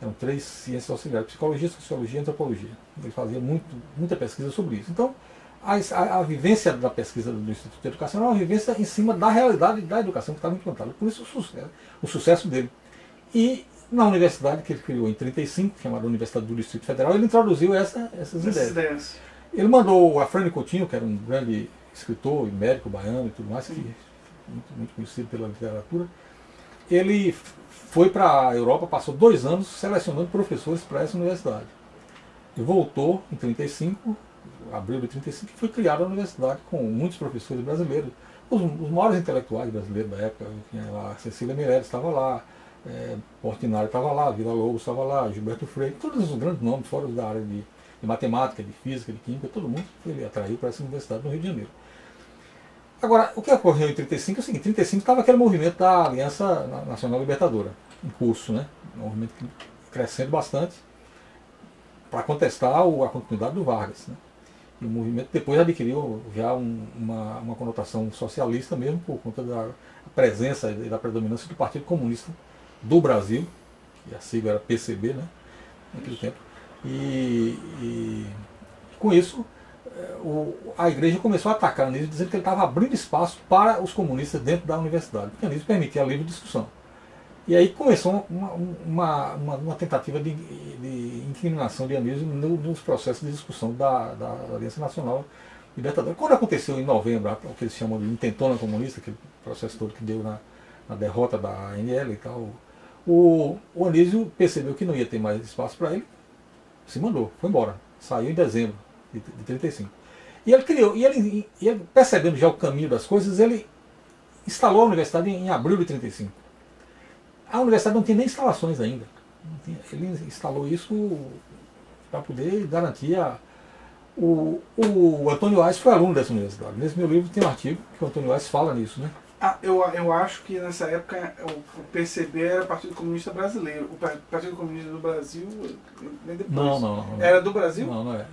Eram três ciências auxiliares, psicologia, sociologia e antropologia. Ele fazia muito, muita pesquisa sobre isso. Então, A, a, a vivência da pesquisa do Instituto de Educação era uma vivência em cima da realidade da educação que estava implantada. Por isso o sucesso, o sucesso dele. E na universidade que ele criou em trinta e cinco, chamada Universidade do Distrito Federal, ele introduziu essa, essas ideias. ideias. Ele mandou a Frane Coutinho, que era um grande escritor e médico baiano e tudo mais, que muito, muito conhecido pela literatura. Ele foi para a Europa, passou dois anos selecionando professores para essa universidade. E voltou em trinta e cinco, abril de trinta e cinco, foi criada a universidade com muitos professores brasileiros, os, os maiores intelectuais brasileiros da época, lá, Cecília Meirelles estava lá, é, Portinari estava lá, Villa-Lobos estava lá, Gilberto Freire, todos os grandes nomes fora da área de, de matemática, de física, de química, todo mundo ele atraiu para essa universidade no Rio de Janeiro. Agora, o que ocorreu em trinta e cinco é o seguinte, em trinta e cinco estava aquele movimento da Aliança Nacional Libertadora, em curso, né? Um movimento crescendo bastante para contestar o, a continuidade do Vargas, né? E o movimento depois adquiriu já um, uma, uma conotação socialista mesmo, por conta da presença e da predominância do Partido Comunista do Brasil, que a sigla era P C B, né, naquele tempo. E, e com isso, o, a igreja começou a atacar Anísio, dizendo que ele estava abrindo espaço para os comunistas dentro da universidade, porque Anísio permitia a livre discussão. E aí começou uma, uma, uma, uma tentativa de, de incriminação de Anísio nos processos de discussão da, da Aliança Nacional Libertadora. Quando aconteceu em novembro, o que eles chamam de intentona comunista, aquele processo todo que deu na, na derrota da A N L e tal, o, o Anísio percebeu que não ia ter mais espaço para ele, se mandou, foi embora, saiu em dezembro de, de trinta e cinco. E ele criou, e ele, e ele percebendo já o caminho das coisas, ele instalou a universidade em, em abril de trinta e cinco. A universidade não tinha nem instalações ainda. Não tinha, ele instalou isso para poder garantir a... O, o Antônio Ais foi aluno dessa universidade. Nesse meu livro tem um artigo que o Antônio Ais fala nisso, né? Ah, eu, eu acho que nessa época o P C B era o Partido Comunista Brasileiro. O Partido Comunista do Brasil... Nem depois. Não, não, não, não. Era do Brasil? Não, não era.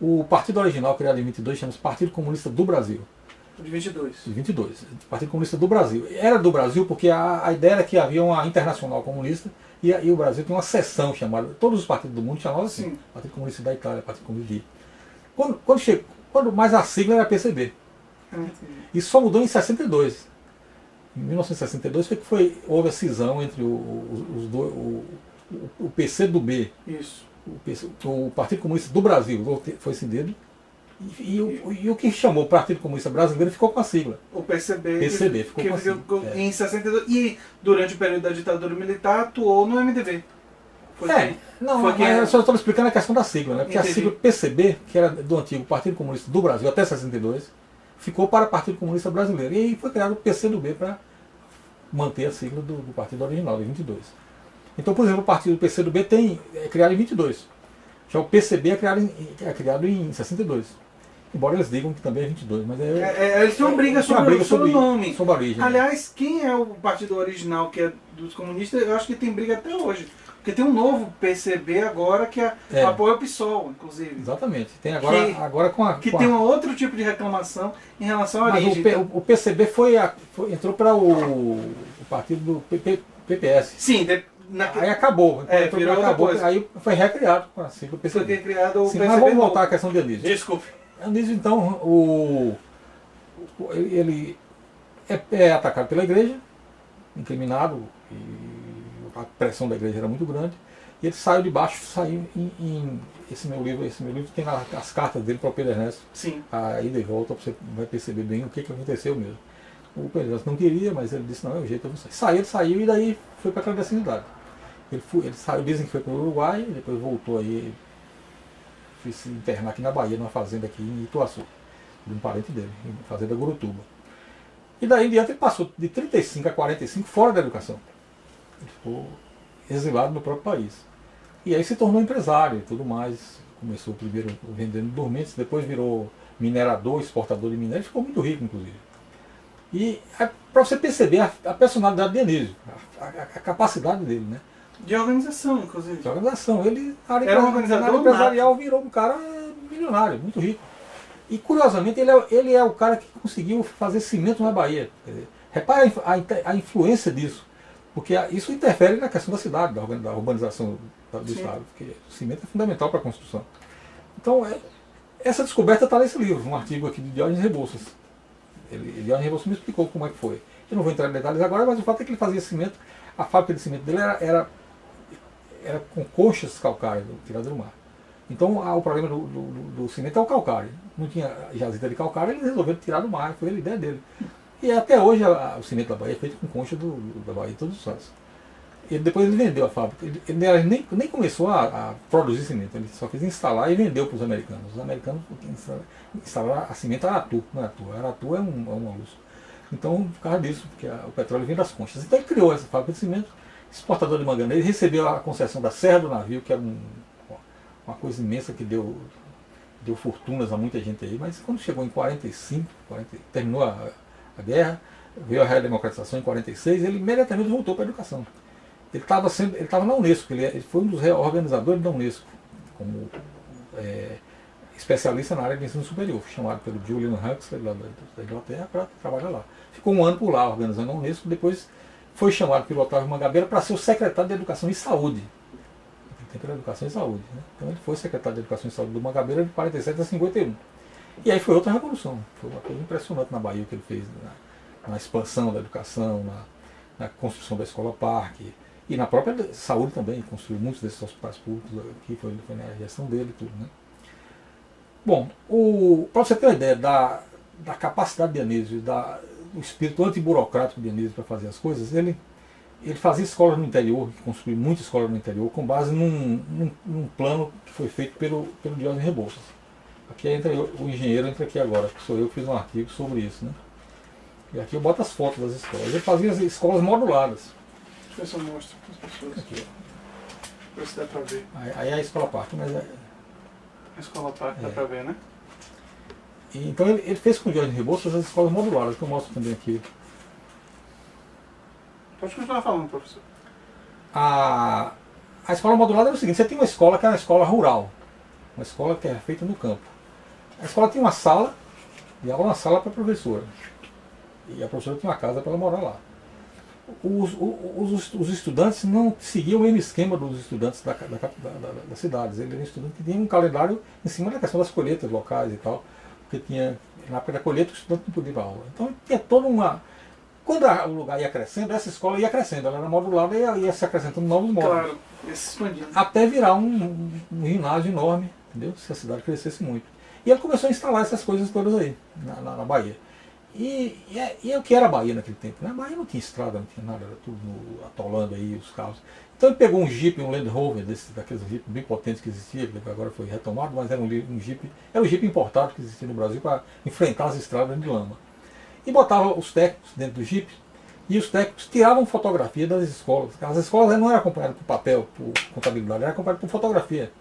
O partido original, criado em vinte e dois, chama-se Partido Comunista do Brasil. De vinte e dois? De vinte e dois. Partido Comunista do Brasil. Era do Brasil porque a, a ideia era que havia uma internacional comunista e, e o Brasil tem uma seção chamada... Todos os partidos do mundo chamavam assim. Sim. Partido Comunista da Itália, Partido Comunista de... Quando, quando chegou, quando, mas a sigla era P C B. Isso só mudou em sessenta e dois. Em mil novecentos e sessenta e dois foi que foi, houve a cisão entre o, os, os dois, o, o P C do B, isso. O, P C, o Partido Comunista do Brasil foi cindido, e, e, o, e o que chamou o Partido Comunista Brasileiro ficou com a sigla. O P C B, P C B que, ficou que, com a sigla. Em sessenta e dois, e durante o período da ditadura militar atuou no M D B. Foi é, que, não, foi mas eu só estou explicando a questão da sigla, né? Porque entendi. A sigla P C B, que era do antigo Partido Comunista do Brasil até sessenta e dois, ficou para Partido Comunista Brasileiro. E aí foi criado o P C do B para manter a sigla do, do partido original, de vinte e dois. Então, por exemplo, o partido P C do B tem, é criado em vinte e dois. Já o P C B é criado em, é criado em sessenta e dois. Embora eles digam que também é vinte e dois, mas é... é, é eles têm uma briga, é, sobre, briga sobre, sobre o nome. Sobre a origem. Aliás, quem é o partido original que é dos comunistas, eu acho que tem briga até hoje. Porque tem um novo P C B agora que é, é. apoia o PSOL, inclusive. Exatamente. Tem agora, que, agora com a... Que com a... tem um outro tipo de reclamação em relação à origem. Mas o, P, então... o P C B foi, a, foi entrou para o, o partido do P P S. Sim. De, na... Aí acabou. É, virou acabou aí foi recriado com a sigla P C B. Foi recriado o Sim, P C B. Mas vamos voltar à questão de Anísio. Desculpe. Anísio, então, o, o, ele é, é atacado pela igreja, incriminado e... A pressão da igreja era muito grande, e ele saiu de baixo, saiu em, em esse meu livro, esse meu livro tem as cartas dele para o Pedro Ernesto, Sim. a ida e volta, você vai perceber bem o que, que aconteceu mesmo. O Pedro Ernesto não queria, mas ele disse, não, é o jeito, eu vou sair. Saiu, ele saiu e daí foi para a clandestinidade. Ele, foi, ele saiu, dizem que foi para o Uruguai, depois voltou aí, foi se internar aqui na Bahia, numa fazenda aqui em Ituaçu, de um parente dele, fazenda Gurutuba. E daí em diante ele passou de trinta e cinco a quarenta e cinco fora da educação. Ele ficou exilado no próprio país. E aí se tornou empresário e tudo mais. Começou primeiro vendendo dormentes, depois virou minerador, exportador de minérios, ficou muito rico, inclusive. E para você perceber a, a personalidade de Anísio, a, a, a capacidade dele, né? De organização, inclusive. De organização. Ele área era um organizador empresarial, nato. Virou um cara milionário, muito rico. E curiosamente ele é, ele é o cara que conseguiu fazer cimento na Bahia. Quer dizer, repare a, a, a influência disso. Porque isso interfere na questão da cidade, da urbanização do Sim. Estado, porque o cimento é fundamental para a construção. Então, é, essa descoberta está nesse livro, um artigo aqui de Diógenes Rebouças. Ele, Diógenes Rebouças me explicou como é que foi. Eu não vou entrar em detalhes agora, mas o fato é que ele fazia cimento, a fábrica de cimento dele era, era, era com conchas calcárias tiradas do mar. Então, ah, o problema do, do, do cimento é o calcário. Não tinha jazida de calcário, eles resolveram tirar do mar, foi a ideia dele. E até hoje a, a, o cimento da Bahia é feito com concha do, do, da Bahia de todos os anos. E depois ele vendeu a fábrica. Ele, ele nem, nem começou a, a produzir cimento, ele só fez instalar e vendeu para os americanos. Os americanos instalaram a cimento Aratu, não é Aratu. Aratu é um, é um molusco. Então, por causa disso, porque a, o petróleo vem das conchas. Então ele criou essa fábrica de cimento, exportador de manganês, ele recebeu a concessão da Serra do Navio, que era um, uma coisa imensa que deu, deu fortunas a muita gente aí. Mas quando chegou em quarenta e cinco, quarenta, terminou a... a guerra, veio a redemocratização em quarenta e seis, ele imediatamente voltou para a educação. Ele estava sempre, ele estava na Unesco, ele, ele foi um dos reorganizadores da Unesco, como é, especialista na área de ensino superior, chamado pelo Julian Huxley, lá da Inglaterra, para trabalhar lá. Ficou um ano por lá, organizando a Unesco, depois foi chamado pelo Otávio Mangabeira para ser o secretário de Educação e Saúde. Naquele tempo era Educação e Saúde, né? Então ele foi secretário de Educação e Saúde do Mangabeira de quarenta e sete a cinquenta e um. E aí foi outra revolução, foi uma coisa impressionante na Bahia o que ele fez, na, na expansão da educação, na, na construção da escola parque, e na própria saúde também, construiu muitos desses hospitais públicos aqui, foi, foi na gestão dele e tudo, né? Bom, para você ter uma ideia da, da capacidade de Anísio, da, do espírito antiburocrático de Anísio para fazer as coisas, ele, ele fazia escolas no interior, construiu muita escola no interior, com base num, num, num plano que foi feito pelo, pelo Diógenes Rebouças. Aqui entra eu, o engenheiro entra aqui agora, que sou eu que fiz um artigo sobre isso, né? E aqui eu boto as fotos das escolas. Eu fazia as escolas moduladas. Deixa eu só mostrar para as pessoas. Aqui, ó. Ver se dá para ver. Aí, aí é a escola parque, mas é... A escola parque é. Dá para ver, né? E, então ele, ele fez com o Jorge Rebouças as escolas moduladas, que eu mostro também aqui. Pode continuar falando, professor. A, a escola modulada é o seguinte, você tem uma escola que é uma escola rural. Uma escola que é feita no campo. A escola tem uma sala, e ela é uma sala para a professora. E a professora tem uma casa para ela morar lá. Os, os, os estudantes não seguiam o mesmo esquema dos estudantes da, da, da, das cidades. Ele era um estudante que tinha um calendário em cima da questão das colheitas locais e tal. Porque tinha, na época da colheita, o estudante não podia ir para a aula. Então tinha toda uma... Quando a, o lugar ia crescendo, essa escola ia crescendo. Ela era modulada e ia, ia se acrescentando novos módulos. Claro, ia se expandindo. Até virar um, um, um ginásio enorme. Entendeu? Se a cidade crescesse muito. E ele começou a instalar essas coisas todas aí, na, na, na Bahia. E, e, e o que era a Bahia naquele tempo? Né? A Bahia não tinha estrada, não tinha nada, era tudo no, atolando aí os carros. Então ele pegou um Jeep, um Land Rover, desse, daqueles Jeep bem potentes que existia, que agora foi retomado, mas era um, um Jeep, era um Jeep importado que existia no Brasil para enfrentar as estradas de lama. E botava os técnicos dentro do Jeep, e os técnicos tiravam fotografia das escolas. As escolas não eram acompanhadas por papel, por contabilidade, eram acompanhadas por fotografia.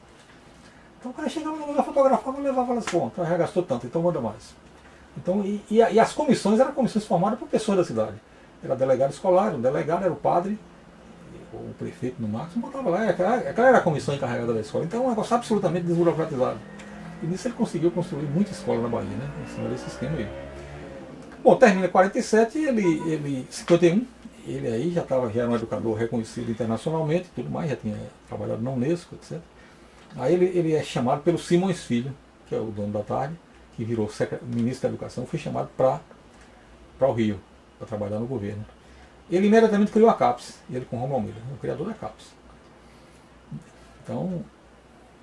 Então o cara chegava no lugar, fotografava e levava elas, bom, então já gastou tanto, então manda mais. Então, e, e, e as comissões eram comissões formadas por pessoas da cidade. Era delegado escolar, o delegado era o padre, ou o prefeito no máximo, botava lá, aquela, aquela era a comissão encarregada da escola. Então é um negócio absolutamente desburocratizado. E nisso ele conseguiu construir muita escola na Bahia, né? Em cima desse esquema aí. Bom, termina em quarenta e sete, ele, ele, cinquenta e um, ele aí já, tava, já era um educador reconhecido internacionalmente, tudo mais, já tinha trabalhado na Unesco, etcétera. Aí ele, ele é chamado pelo Simões Filho, que é o dono da T A R G, que virou ministro da Educação, foi chamado para o Rio, para trabalhar no governo. Ele imediatamente criou a CAPES, ele com o Romulo Almeida, o criador da CAPES. Então,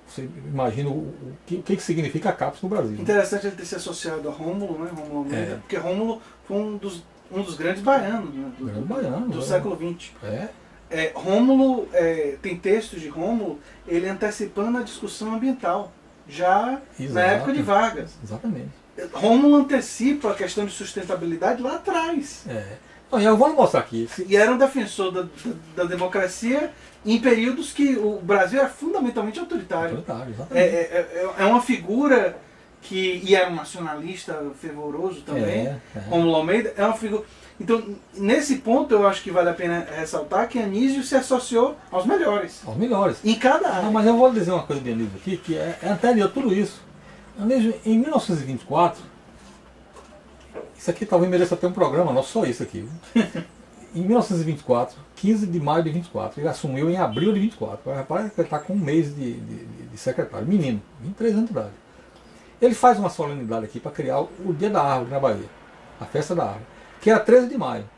você imagina o, o, que, o que significa a CAPES no Brasil. Interessante ele ter se associado a Romulo, né, Romulo Almeida, é. Porque Romulo foi um dos, um dos grandes baianos né, do, grande baiano, do, do século vinte. É. É, Rômulo, é, tem textos de Rômulo, ele antecipando a discussão ambiental, já Exato. Na época de Vargas. Exatamente. Rômulo antecipa a questão de sustentabilidade lá atrás. É. Eu vou mostrar aqui. E era um defensor da, da, da democracia em períodos que o Brasil era fundamentalmente autoritário. Autoritário, exatamente. É, é, é uma figura que... E era um nacionalista fervoroso também, é, é. Rômulo Almeida, é uma figura... Então, nesse ponto, eu acho que vale a pena ressaltar que Anísio se associou aos melhores. Aos melhores. Em cada área. Não, mas eu vou dizer uma coisa de Anísio aqui, que é, é anterior a tudo isso. Anísio, em mil novecentos e vinte e quatro, isso aqui talvez mereça até um programa nosso, só isso aqui. Em mil novecentos e vinte e quatro, quinze de maio de vinte e quatro, ele assumiu em abril de vinte e quatro. Rapaz, ele está com um mês de, de, de secretário. Menino, vinte e três anos de idade. Ele faz uma solenidade aqui para criar o Dia da Árvore na Bahia. A Festa da Árvore. Que era treze de maio.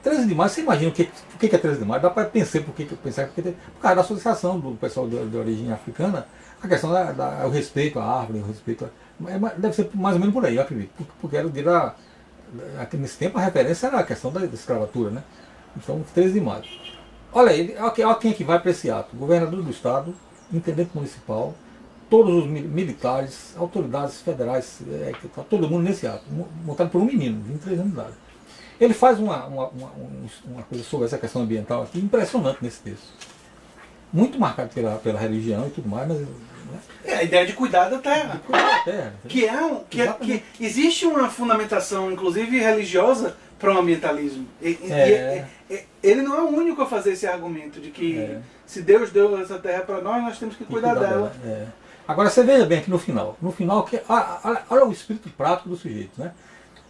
treze de maio, você imagina o que, o que é treze de maio? Dá para pensar por que pensar porque por causa da associação do pessoal de, de origem africana, a questão da, da o respeito à árvore, o respeito a, é, deve ser mais ou menos por aí, eu acredito. Porque era o dia da, da, nesse tempo a referência era a questão da, da escravatura, né? Então, treze de maio. Olha aí, olha quem é que vai para esse ato. Governador do estado, intendente municipal, todos os militares, autoridades federais, é, todo mundo nesse ato, montado por um menino, vinte e três anos de idade. Ele faz uma, uma, uma, uma coisa sobre essa questão ambiental aqui, impressionante nesse texto. Muito marcado pela, pela religião e tudo mais, mas... Né? É, a ideia de cuidar da terra. De cuidar da terra. Que é um, que é, que existe uma fundamentação, inclusive religiosa, para o ambientalismo. E, é. e, e, ele não é o único a fazer esse argumento de que é. Se Deus deu essa terra para nós, nós temos que cuidar, cuidar dela. dela. É. Agora você veja bem aqui no final, no final, que, olha, olha o espírito prático do sujeito, né?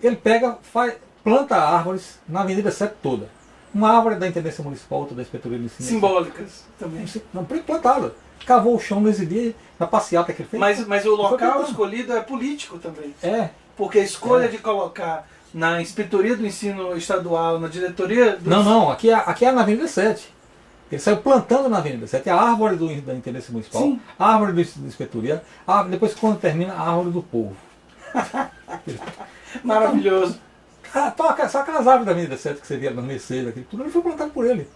Ele pega, faz, planta árvores na Avenida sete toda. Uma árvore da Intendência Municipal, outra da Inspetoria de Ensino. Simbólicas também. Não, plantada. Cavou o chão nesse dia, na passeata que ele fez. Mas, mas o local escolhido é político também. É. Porque a escolha é. de colocar na Inspetoria do Ensino Estadual, na diretoria... Dos... Não, não, aqui é, aqui é na Avenida sete. Ele saiu plantando na Avenida sete, a árvore do, da Intendência Municipal, Sim. a árvore do, da Inspetoria, a, depois quando termina, a árvore do povo. Maravilhoso. Então, só aquelas árvores da Avenida sete que você via nas Mercedes, aquilo tudo, ele foi plantado por ele.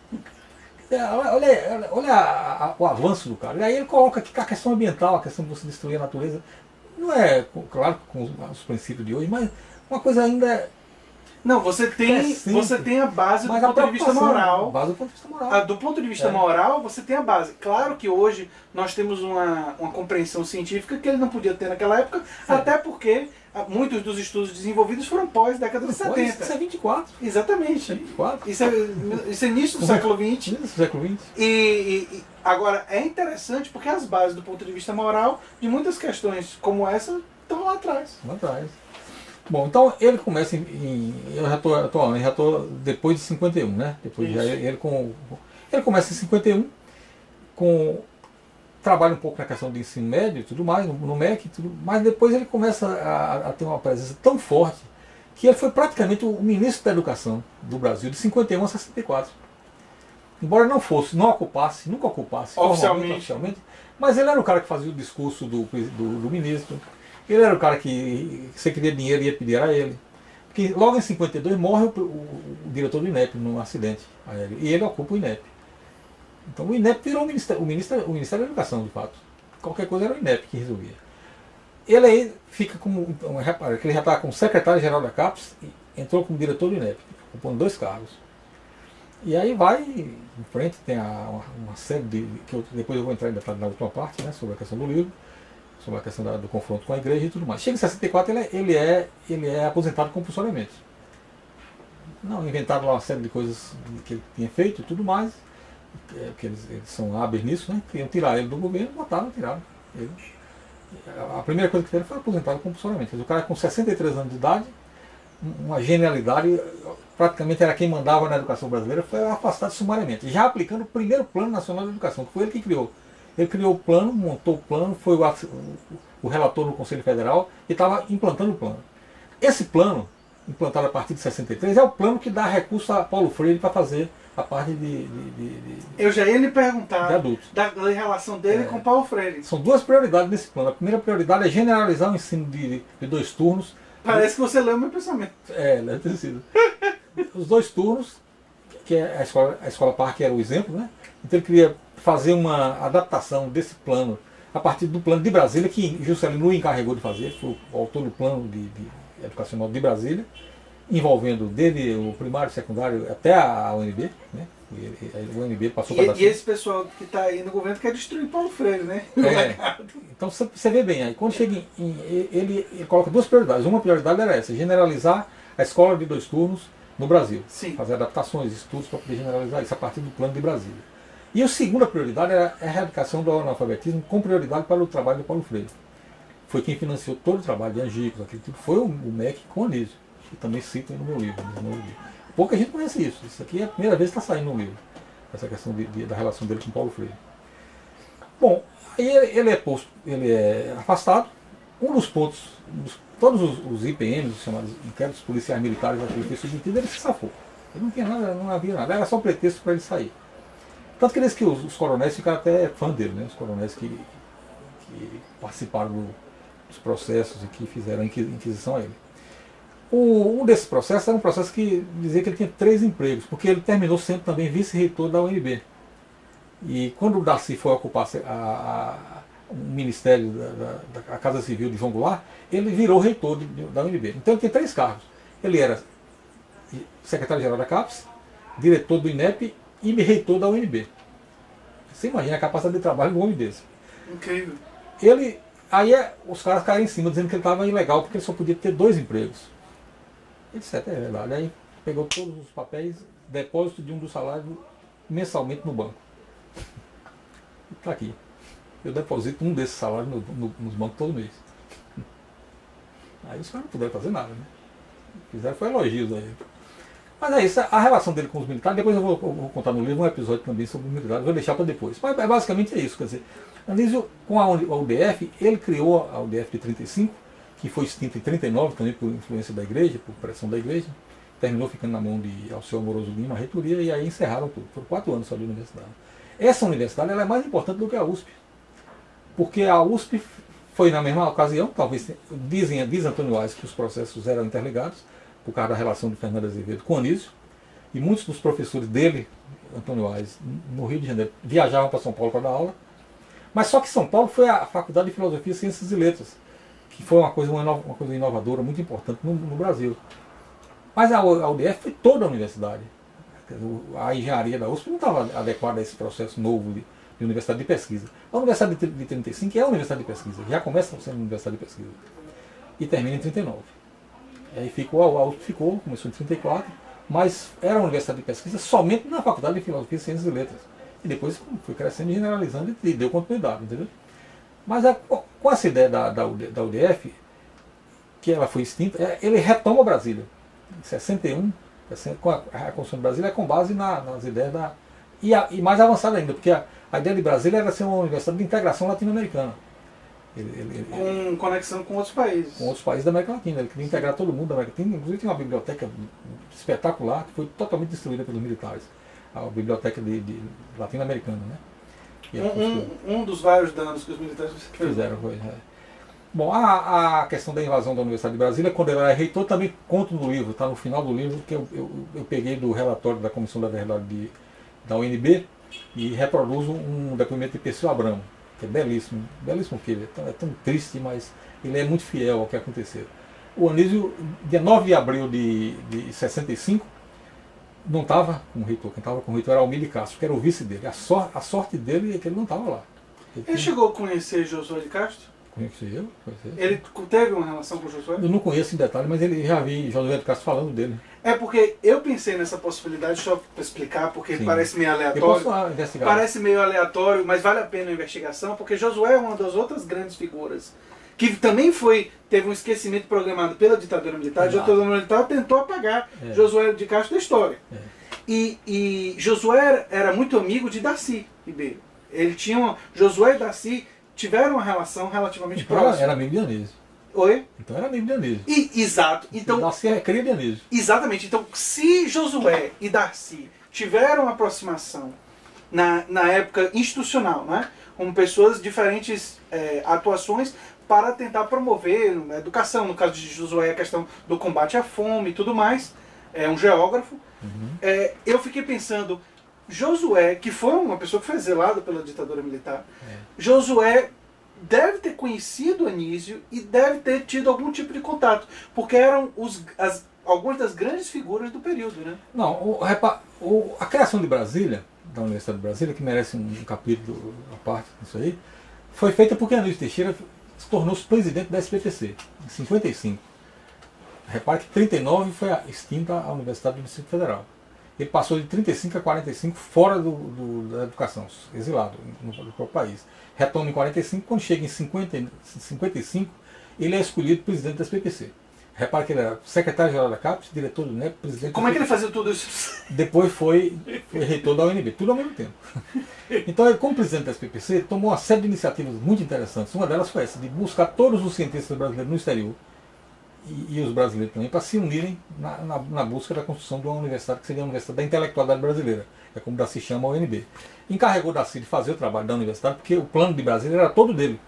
Olha, olha a, a, o avanço do cara. E aí ele coloca que a questão ambiental, a questão de você destruir a natureza, não é, claro, com os, os princípios de hoje, mas uma coisa ainda... Não, você tem, é simples, você tem a base do ponto de vista moral. A base do ponto de vista moral. A, do ponto de vista é. moral, você tem a base. Claro que hoje nós temos uma, uma compreensão científica que ele não podia ter naquela época, é. até porque muitos dos estudos desenvolvidos foram pós-década de setenta. Isso é vinte e quatro. Exatamente. vinte e quatro. Isso é, isso é início do século vinte. Início do século vinte. E, e, e agora, é interessante porque as bases do ponto de vista moral de muitas questões como essa estão lá atrás. Lá atrás. Bom, então ele começa em, em eu já tô, tô, eu já tô depois de cinquenta e um, né? Depois já, ele, com, ele começa em cinquenta e um, com, trabalha um pouco na questão do ensino médio e tudo mais, no, no M E C e tudo, mas depois ele começa a, a ter uma presença tão forte que ele foi praticamente o ministro da Educação do Brasil, de cinquenta e um a sessenta e quatro. Embora não fosse, não ocupasse, nunca ocupasse oficialmente, oficialmente mas ele era o cara que fazia o discurso do, do, do ministro. Ele era o cara que, se queria dinheiro, ia pedir a ele. Porque logo em cinquenta e dois morre o, o, o diretor do INEP num acidente aéreo. E ele ocupa o INEP. Então o INEP virou o Ministério, o Ministério, o Ministério da Educação, de fato. Qualquer coisa era o INEP que resolvia. Ele aí fica como... Repara, ele já está como secretário-geral da CAPES e entrou como diretor do INEP, ocupando dois cargos. E aí vai em frente, tem a, uma, uma série de... que eu, depois eu vou entrar ainda na última parte, né, sobre a questão do livro, sobre a questão da, do confronto com a igreja e tudo mais. Chega em sessenta e quatro, ele é, ele é, ele é aposentado compulsoriamente. Não, inventaram lá uma série de coisas que ele tinha feito e tudo mais, porque eles, eles são hábeis nisso, né? Queriam tirar ele do governo, botaram, tiraram ele. A primeira coisa que fizeram foi aposentado compulsoriamente. O cara com sessenta e três anos de idade, uma genialidade, praticamente era quem mandava na educação brasileira, foi afastado sumariamente, já aplicando o primeiro Plano Nacional de Educação, que foi ele que criou. Ele criou o plano, montou o plano, foi o, o relator no Conselho Federal e estava implantando o plano. Esse plano, implantado a partir de sessenta e três, é o plano que dá recurso a Paulo Freire para fazer a parte de, de, de, de... Eu já ia lhe perguntar da, da relação dele é, com Paulo Freire. São duas prioridades nesse plano. A primeira prioridade é generalizar o ensino de, de dois turnos. Parece que você leu o meu pensamento. É, deve ter sido. Os dois turnos, que é a escola, a escola Parque era o exemplo, né? Então ele queria fazer uma adaptação desse plano a partir do plano de Brasília, que Juscelino o encarregou de fazer, foi o autor do plano de, de educacional de Brasília, envolvendo dele o primário, o secundário, até a U N B, né? A U N B passou para... E, e esse pessoal que está aí no governo quer destruir Paulo Freire, né? É, então você vê bem, aí quando chega em, em, ele, ele coloca duas prioridades. Uma prioridade era essa, generalizar a escola de dois turnos no Brasil. Sim. Fazer adaptações, estudos para poder generalizar isso a partir do plano de Brasília. E a segunda prioridade era a erradicação do analfabetismo, com prioridade para o trabalho de Paulo Freire. Foi quem financiou todo o trabalho de Angicos, aquele tipo, foi o M E C com Anísio, que também cito no meu livro. No meu livro. Pouca gente conhece isso, isso aqui é a primeira vez que está saindo no livro, essa questão de, de, da relação dele com Paulo Freire. Bom, aí ele, ele, é, posto, ele é afastado, um dos pontos, um dos, todos os, os I P Ms, os chamados inquéritos policiais militares, aquele que foi submetido, ele se safou. Ele não tinha nada, não havia nada, era só um pretexto para ele sair. Tanto que, que os, os coronéis ficaram até fã dele, né? Os coronéis que, que participaram do, dos processos e que fizeram a inquisição a ele. O, um desses processos era um processo que dizia que ele tinha três empregos, porque ele terminou sendo também vice-reitor da U N B. E quando o Darcy foi ocupar a, a, o Ministério da, da, da Casa Civil de João Goulart, ele virou reitor de, de, da U N B. Então ele tinha três cargos. Ele era secretário-geral da CAPES, diretor do INEP e reitor da U N B. Você imagina a capacidade de trabalho de um homem desse. Incrível. Ele, aí é, os caras caíram em cima dizendo que ele estava ilegal porque ele só podia ter dois empregos. Etc, é verdade. Aí pegou todos os papéis, depósito de um dos salários mensalmente no banco. Está aqui. Eu deposito um desses salários no, no, nos bancos todo mês. Aí os caras não puderam fazer nada, né? Fizeram foi elogios aí. Mas é isso, a relação dele com os militares, depois eu vou, eu vou contar no livro um episódio também sobre os militares, vou deixar para depois. Mas basicamente é isso, quer dizer, Anísio, com a U D F, ele criou a U D F de trinta e cinco, que foi extinta em trinta e nove também por influência da igreja, por pressão da igreja, terminou ficando na mão de Alceu Amoroso Lima, a reitoria, e aí encerraram tudo, por quatro anos só de universidade. Essa universidade ela é mais importante do que a U S P, porque a U S P foi na mesma ocasião, talvez, dizem, diz Antônio Weiss que os processos eram interligados, por causa da relação de Fernando Azevedo com Anísio, E muitos dos professores dele, Antônio Ais, no Rio de Janeiro, viajavam para São Paulo para dar aula. Mas só que São Paulo foi a Faculdade de Filosofia, Ciências e Letras, que foi uma coisa, uma coisa inovadora, muito importante no, no Brasil. Mas a U D F foi toda a universidade. A engenharia da U S P não estava adequada a esse processo novo de, de universidade de pesquisa. A universidade de trinta e cinco é a universidade de pesquisa, já começa sendo universidade de pesquisa e termina em trinta e nove. Aí ficou, a U S P ficou, começou em trinta e quatro, mas era uma universidade de pesquisa somente na Faculdade de Filosofia, Ciências e Letras. E depois foi crescendo, generalizando e deu continuidade, entendeu? Mas a, com essa ideia da, da, da U D F, que ela foi extinta, ele retoma Brasília. Em sessenta e um, com a, a Constituição de Brasília é com base na, nas ideias da... E, a, e mais avançada ainda, porque a, a ideia de Brasília era ser uma universidade de integração latino-americana. Com conexão com outros países. Com outros países da América Latina. Ele queria integrar todo mundo da América Latina. Inclusive tem uma biblioteca espetacular que foi totalmente destruída pelos militares. A biblioteca de, de latino-americana, né? Um, um, um dos vários danos que os militares fizeram. Foi, é. Bom, a, a questão da invasão da Universidade de Brasília, quando ela é reitor, também conto no livro, está no final do livro, que eu, eu, eu peguei do relatório da Comissão da Verdade de, da U N B e reproduzo um depoimento de Perseu Abramo, que é belíssimo, belíssimo que ele é tão, é tão triste, mas ele é muito fiel ao que aconteceu. O Anísio, dia nove de abril de sessenta e cinco, não estava com o reitor, quem estava com o reitor era Almir de Castro, que era o vice dele. A, sor, a sorte dele é que ele não estava lá. Ele, ele tinha... chegou a conhecer Josué de Castro? Conheci eu. Conheci. Ele teve uma relação com Josué? Eu não conheço em detalhe, mas ele já vi Josué de Castro falando dele. É porque eu pensei nessa possibilidade, só para explicar, porque Sim. parece meio aleatório. Posso investigar. Parece meio aleatório, mas vale a pena a investigação, porque Josué é uma das outras grandes figuras que também foi, teve um esquecimento programado pela ditadura militar. Exato. A ditadura militar tentou apagar é. Josué de Castro da história. É. E, e Josué era muito amigo de Darcy Ribeiro. Ele tinha uma, Josué e Darcy tiveram uma relação relativamente então, próxima. Era amigo de Anísio. Oi? Então era amigo de Anísio. E, exato. Então, Darcy é cria de Anísio. Exatamente. Então, se Josué e Darcy tiveram uma aproximação na, na época institucional, né, com pessoas diferentes é, atuações, para tentar promover a educação, no caso de Josué, a questão do combate à fome e tudo mais, é um geógrafo. Uhum. É, eu fiquei pensando, Josué, que foi uma pessoa que foi exilada pela ditadura militar, é. Josué deve ter conhecido Anísio e deve ter tido algum tipo de contato, porque eram os, as, algumas das grandes figuras do período, né? Não, o, o, a criação de Brasília, da Universidade de Brasília, que merece um, um capítulo à parte disso aí, foi feita porque Anísio Teixeira tornou-se presidente da S P T C, em cinquenta e cinco. Repare que em trinta e nove foi extinta a Universidade do Distrito Federal. Ele passou de trinta e cinco a quarenta e cinco fora do, do, da educação, exilado no, no próprio país. Retoma em quarenta e cinco, quando chega em cinquenta, cinquenta e cinco, ele é escolhido presidente da S P T C. Repare que ele era secretário-geral da CAPES, diretor do N E P, presidente... Como é que ele fazia tudo isso? Depois foi, foi reitor da U N B, tudo ao mesmo tempo. Então, ele, como presidente da S P P C, ele tomou uma série de iniciativas muito interessantes. Uma delas foi essa, de buscar todos os cientistas brasileiros no exterior, e, e os brasileiros também, para se unirem na, na, na busca da construção de uma universidade, que seria a Universidade da Intelectualidade Brasileira. É como Darcy chama a U N B. Encarregou Darcy de fazer o trabalho da universidade, porque o plano de Brasília era todo dele.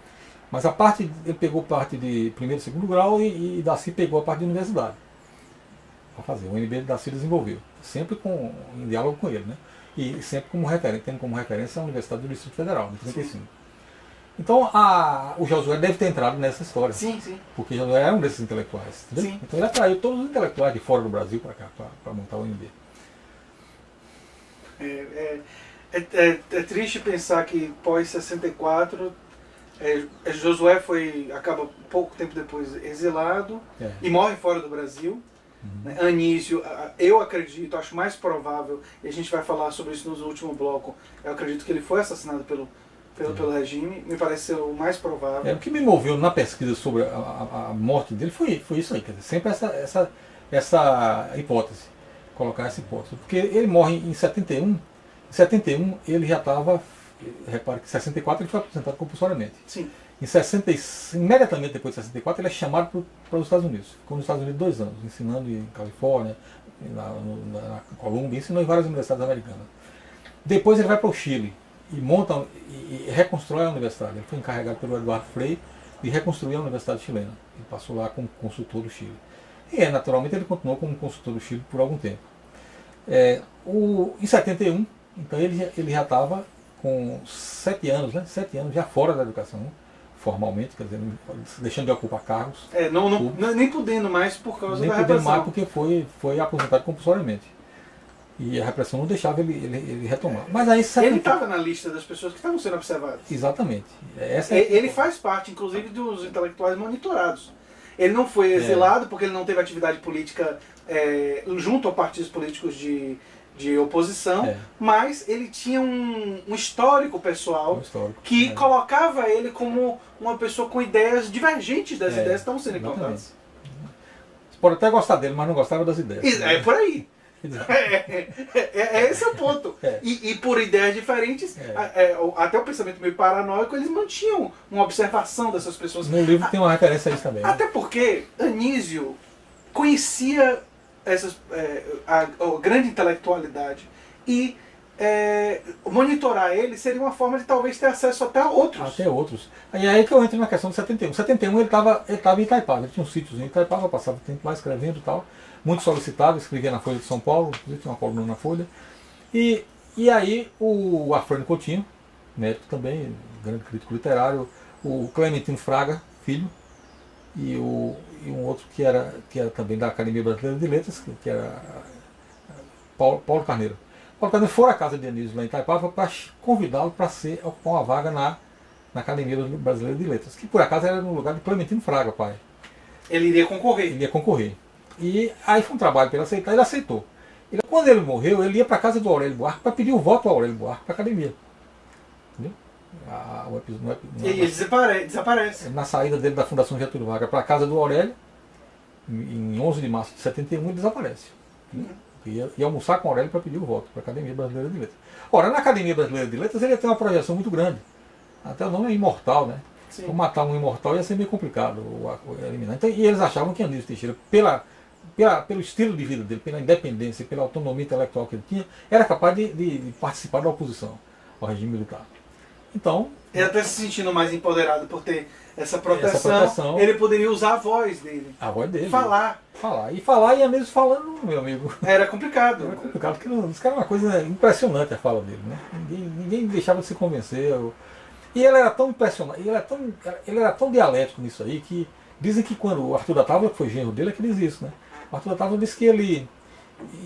Mas a parte, ele pegou parte de primeiro e segundo grau e, e Darcy pegou a parte de universidade. Para fazer, o U N B Darcy desenvolveu, sempre com, em diálogo com ele, né? E sempre como referência, tendo como referência a Universidade do Distrito Federal, em trinta e cinco. Então a, o Josué deve ter entrado nessa história. Sim, sim. Porque Josué era um desses intelectuais. Sim. Então ele atraiu todos os intelectuais de fora do Brasil para cá, para montar o U N B. É, é, é, é triste pensar que pós sessenta e quatro... É, Josué foi, acaba pouco tempo depois exilado é. e morre fora do Brasil. Uhum. Anísio, eu acredito, acho mais provável, e a gente vai falar sobre isso no último bloco, eu acredito que ele foi assassinado pelo, pelo, é. pelo regime, me parece ser o mais provável. É, o que me moveu na pesquisa sobre a, a, a morte dele foi, foi isso aí, quer dizer, sempre essa, essa, essa hipótese, colocar essa hipótese. Porque ele morre em setenta e um, em setenta e um ele já estava... Repare que em sessenta e quatro ele foi apresentado compulsoriamente. Sim. Em sessenta e cinco, imediatamente depois de sessenta e quatro, ele é chamado para os Estados Unidos. Ficou nos Estados Unidos dois anos, ensinando em Califórnia, na, na, na Colômbia, ensinou em várias universidades americanas. Depois ele vai para o Chile e monta e, e reconstrói a universidade. Ele foi encarregado pelo Eduardo Frei de reconstruir a universidade chilena. Ele passou lá como consultor do Chile. E é, naturalmente ele continuou como consultor do Chile por algum tempo. É, o, em setenta e um, então ele, ele já estava com sete anos, né? Sete anos já fora da educação, formalmente, quer dizer, deixando de ocupar cargos. É, não, não, não, nem podendo mais por causa nem da repressão. Nem podendo mais porque foi, foi aposentado compulsoriamente. E a repressão não deixava ele, ele, ele retomar. É. Mas aí, setenta... Ele estava na lista das pessoas que estavam sendo observadas. Exatamente. Essa é ele, ele faz parte, inclusive, dos intelectuais monitorados. Ele não foi exilado é. porque ele não teve atividade política é, junto a partidos políticos de, de oposição, é. mas ele tinha um, um histórico pessoal um histórico, que é. colocava ele como uma pessoa com ideias divergentes das é. ideias que estavam sendo encontradas. Você pode até gostar dele, mas não gostava das ideias. E, né? É por aí. É, é, é esse é o ponto. É. E, e por ideias diferentes, é. até o pensamento meio paranoico, eles mantinham uma observação dessas pessoas. No livro a, tem uma referência a isso também. Até né? porque Anísio conhecia essas, é, a, a grande intelectualidade e é, monitorar ele seria uma forma de talvez ter acesso até a outros. Até outros. E aí que eu entro na questão de setenta e um. Em setenta e um ele estava ele tava em Itaipava, ele tinha um sítiozinho em Itaipava, passava o tempo lá escrevendo e tal. Muito solicitado, escrevia na Folha de São Paulo, tinha uma coluna na Folha. E, e aí o Afrânio Coutinho, médico também, grande crítico literário, o Clementino Fraga, filho, e, o, e um outro que era, que era também da Academia Brasileira de Letras, que, que era Paulo, Paulo Carneiro. Paulo Carneiro foi à casa de Anísio lá em Itaipava para convidá-lo para ser, ocupar uma vaga na, na Academia Brasileira de Letras, que por acaso era no lugar de Clementino Fraga, pai. Ele iria concorrer. Ele ia concorrer. E aí foi um trabalho para ele aceitar, ele aceitou. Ele, quando ele morreu, ele ia para a casa do Aurélio Buarque para pedir o voto ao Aurélio Buarque para a academia. Entendeu? A, o episódio, no, no, e ele desaparece, desaparece. Na saída dele da Fundação Getúlio Vargas para a casa do Aurélio, em onze de março de setenta e um, ele desaparece. Uhum. Ia, ia almoçar com o Aurélio para pedir o voto para a Academia Brasileira de Letras. Ora, na Academia Brasileira de Letras ele ia ter uma projeção muito grande. Até o nome é imortal, né? Sim. Então, matar um imortal ia ser meio complicado o, o eliminar. Então, e eles achavam que Anísio Teixeira, pela... Pela, pelo estilo de vida dele, pela independência, pela autonomia intelectual que ele tinha, era capaz de, de, de participar da oposição ao regime militar. Então... Ele até se sentindo mais empoderado por ter essa proteção, essa proteção ele poderia usar a voz dele. A voz dele. Falar. Falar. E falar, e mesmo falando, meu amigo... Era complicado. Era complicado, porque isso era uma coisa impressionante a fala dele, né? Ninguém, ninguém deixava de se convencer. Eu... E ele era tão impressionante, ele era tão, ele era tão dialético nisso aí, que dizem que quando o Arthur da Távola, que foi genro dele, é que diz isso, né? Arthur da Távola disse que ele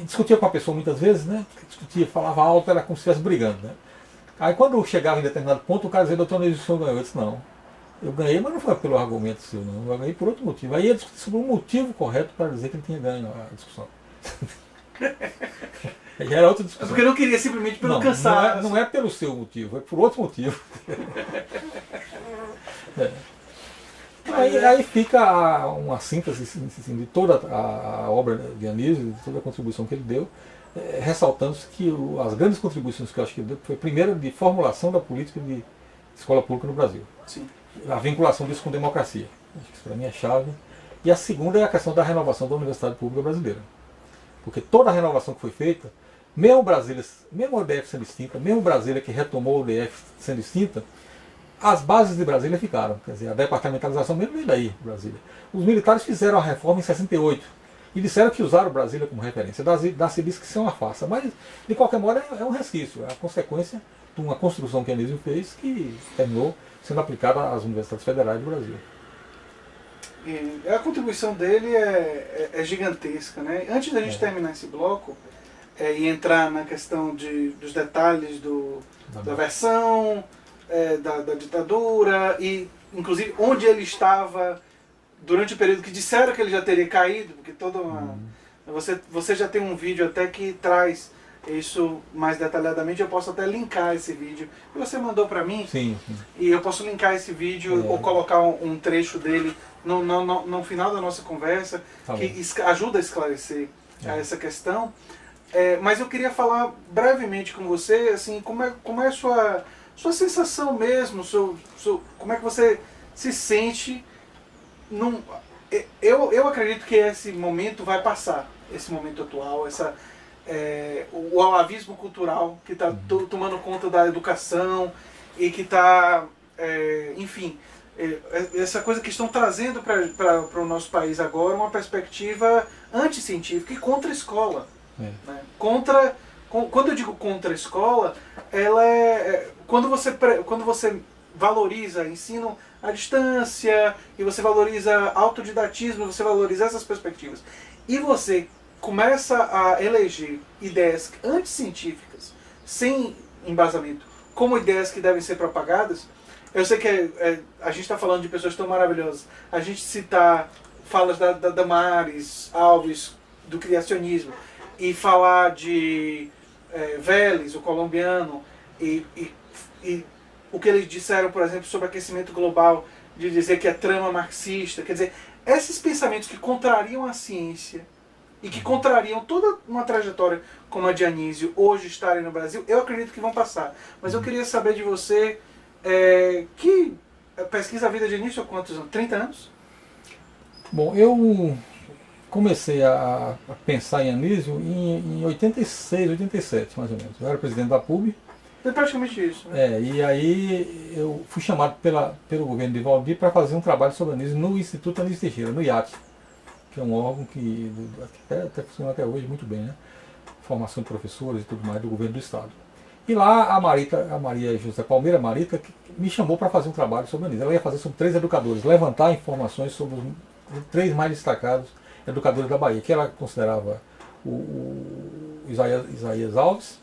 discutia com a pessoa muitas vezes, né? Discutia, falava alto, era como se estivesse brigando, né? Aí quando chegava em determinado ponto, o cara dizia, doutor Anísio, o senhor ganhou. Eu disse, não. Eu ganhei, mas não foi pelo argumento seu, não. Eu ganhei por outro motivo. Aí ele discutiu sobre o motivo correto para dizer que ele tinha ganho a discussão. Já era outra discussão. Porque eu não queria simplesmente pelo não, cansaço. Não é, não é pelo seu motivo, é por outro motivo. É. Aí, aí fica uma síntese assim, de toda a obra de Anísio, de toda a contribuição que ele deu, é, ressaltando que o, as grandes contribuições que eu acho que ele deu foi primeiro de formulação da política de escola pública no Brasil. Sim. A vinculação disso com democracia, acho que isso para mim é chave. E a segunda é a questão da renovação da Universidade Pública Brasileira. Porque toda a renovação que foi feita, mesmo, Brasília, mesmo a U D F sendo extinta, mesmo Brasília que retomou a U D F sendo extinta, as bases de Brasília ficaram, quer dizer, a departamentalização mesmo veio daí, Brasília. Os militares fizeram a reforma em sessenta e oito e disseram que usaram Brasília como referência. Dá-se disso que isso é uma farsa, mas de qualquer modo é um resquício, é a consequência de uma construção que Anísio fez que terminou sendo aplicada às universidades federais do Brasil. E a contribuição dele é, é, é gigantesca, né? Antes da gente é. terminar esse bloco é, e entrar na questão de, dos detalhes do, da, da versão... É, da, da ditadura e inclusive onde ele estava durante o período que disseram que ele já teria caído, porque toda uma... Hum. você, você já tem um vídeo até que traz isso mais detalhadamente, eu posso até linkar esse vídeo que você mandou para mim. Sim. E eu posso linkar esse vídeo é. ou colocar um, um trecho dele no, no, no, no final da nossa conversa, tá, que ajuda a esclarecer é. essa questão. É, mas eu queria falar brevemente com você assim, como é, como é a sua Sua sensação mesmo, seu, seu, como é que você se sente. Num, eu, eu acredito que esse momento vai passar, esse momento atual, essa, é, o alavismo cultural que está tomando conta da educação e que está, é, enfim, é, essa coisa que estão trazendo para o nosso país agora uma perspectiva anticientífica e contra a escola. É. Né? Contra, com, quando eu digo contra a escola, ela é, quando você, quando você valoriza ensino à distância, e você valoriza autodidatismo, você valoriza essas perspectivas, e você começa a eleger ideias anticientíficas, sem embasamento, como ideias que devem ser propagadas. Eu sei que é, é, a gente está falando de pessoas tão maravilhosas, a gente citar falas da, da Damares Alves, do criacionismo, e falar de é, Vélez, o colombiano, e, e, e o que eles disseram, por exemplo, sobre aquecimento global, de dizer que é trama marxista, quer dizer, esses pensamentos que contrariam a ciência e que contrariam toda uma trajetória como a de Anísio, hoje estarem no Brasil, eu acredito que vão passar. Mas eu queria saber de você, é, que pesquisa a vida de Anísio há quantos anos? trinta anos? Bom, eu comecei a, a pensar em Anísio em, em oitenta e seis, oitenta e sete, mais ou menos. Eu era presidente da P U B. É praticamente isso, né? É, e aí eu fui chamado pela, pelo governo de Valdir para fazer um trabalho sobre Anísio no Instituto Anísio Teixeira, no I A T, que é um órgão que até, até funciona até hoje muito bem, né? Formação de professores e tudo mais do governo do estado. E lá a, Marita, a Maria José Palmeira Marita me chamou para fazer um trabalho sobre Anísio. Ela ia fazer sobre três educadores, levantar informações sobre os três mais destacados educadores da Bahia, que ela considerava o, o Isaías, Isaías Alves,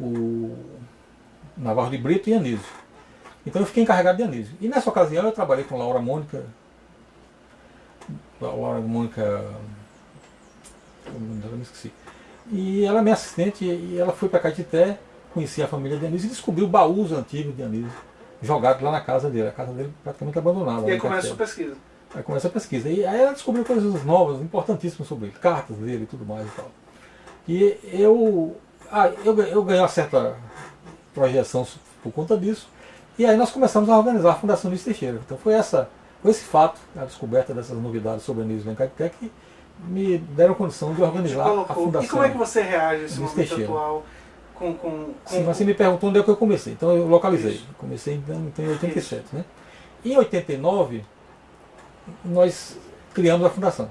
o Navarro de Brito e Anísio. Então eu fiquei encarregado de Anísio. E nessa ocasião eu trabalhei com Laura Mônica, Laura Mônica, eu me esqueci. E ela é minha assistente, e ela foi para Caetité, conhecia a família de Anísio e descobriu baús antigos de Anísio, jogados lá na casa dele. A casa dele praticamente abandonada. E aí começa a sua pesquisa. Aí começa a pesquisa. E aí ela descobriu coisas novas, importantíssimas sobre ele, cartas dele e tudo mais e tal. E eu, ah, eu, eu ganhei uma certa projeção por conta disso. E aí nós começamos a organizar a Fundação Luiz Teixeira. Então foi essa, foi esse fato, a descoberta dessas novidades sobre Anísio em Caetité, que me deram condição de organizar a Fundação. E como é que você reage a esse momento atual? Com, com, com... Sim, você me perguntou onde é que eu comecei. Então eu localizei. Isso. Comecei então, em oitenta e sete. Né? Em oitenta e nove, nós criamos a Fundação.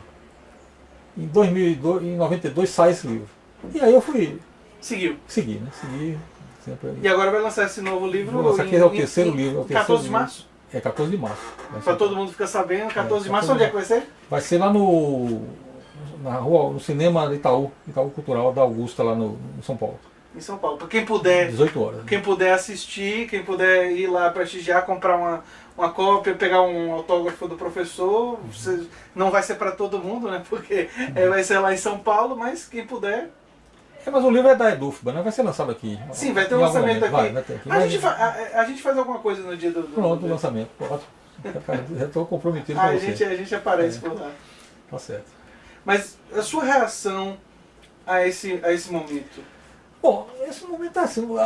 Em dois mil e dois, em noventa e dois sai esse livro. E aí eu fui... Seguiu. Segui, né? Segui. Sempre... E agora vai lançar esse novo livro... Nossa, aqui é o terceiro em, livro. É o terceiro quatorze de março? Livro. É, quatorze de março. Para todo mundo ficar sabendo, quatorze de março, onde é que vai ser? Vai ser lá no... na rua, no cinema Itaú, Itaú Cultural da Augusta, lá no, em São Paulo. Em São Paulo. Para quem puder... dezoito horas. Quem puder assistir, quem puder ir lá prestigiar, comprar uma... uma cópia, pegar um autógrafo do professor. Você, não vai ser para todo mundo, né? Porque é, vai ser lá em São Paulo, mas quem puder... É, mas o livro é da Edufba, né? Vai ser lançado aqui. Sim, vai ter um lançamento aqui. Vai, vai ter aqui. A, a, gente fa a, a gente faz alguma coisa no dia do... do Pronto, do lançamento. Pronto. Já estou comprometido com a você. Gente, a gente aparece é. por lá. Tá certo. Mas a sua reação a esse, a esse momento? Bom, esse momento é assim, a,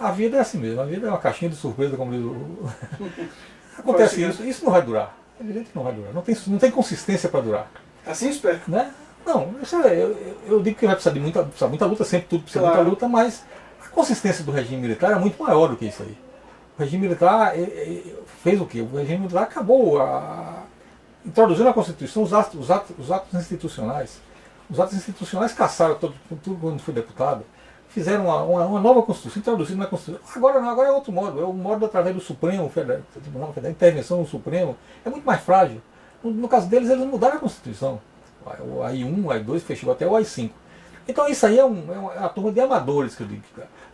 a, a vida é assim mesmo, a vida é uma caixinha de surpresa, como diz o... Acontece isso, isso não vai durar, evidente que não vai durar, não tem, não tem consistência para durar. Assim espero. Né? Não, isso é, eu, eu digo que vai precisar de muita, precisar muita luta, sempre tudo precisa claro. de muita luta, mas a consistência do regime militar é muito maior do que isso aí. O regime militar fez o quê? O regime militar acabou a, introduzindo na Constituição os atos, os atos, os atos institucionais. Os atos institucionais cassaram todo, tudo quando foi deputado, fizeram uma, uma, uma nova Constituição, introduzindo na Constituição. Agora não, agora é outro modo, é um modo através do Supremo Federal, Tribunal Federal, intervenção no Supremo, é muito mais frágil. No, no caso deles, eles mudaram a Constituição. O A I um, o A I dois, fechou até o A I cinco. Então isso aí é, um, é uma turma de amadores, que eu digo.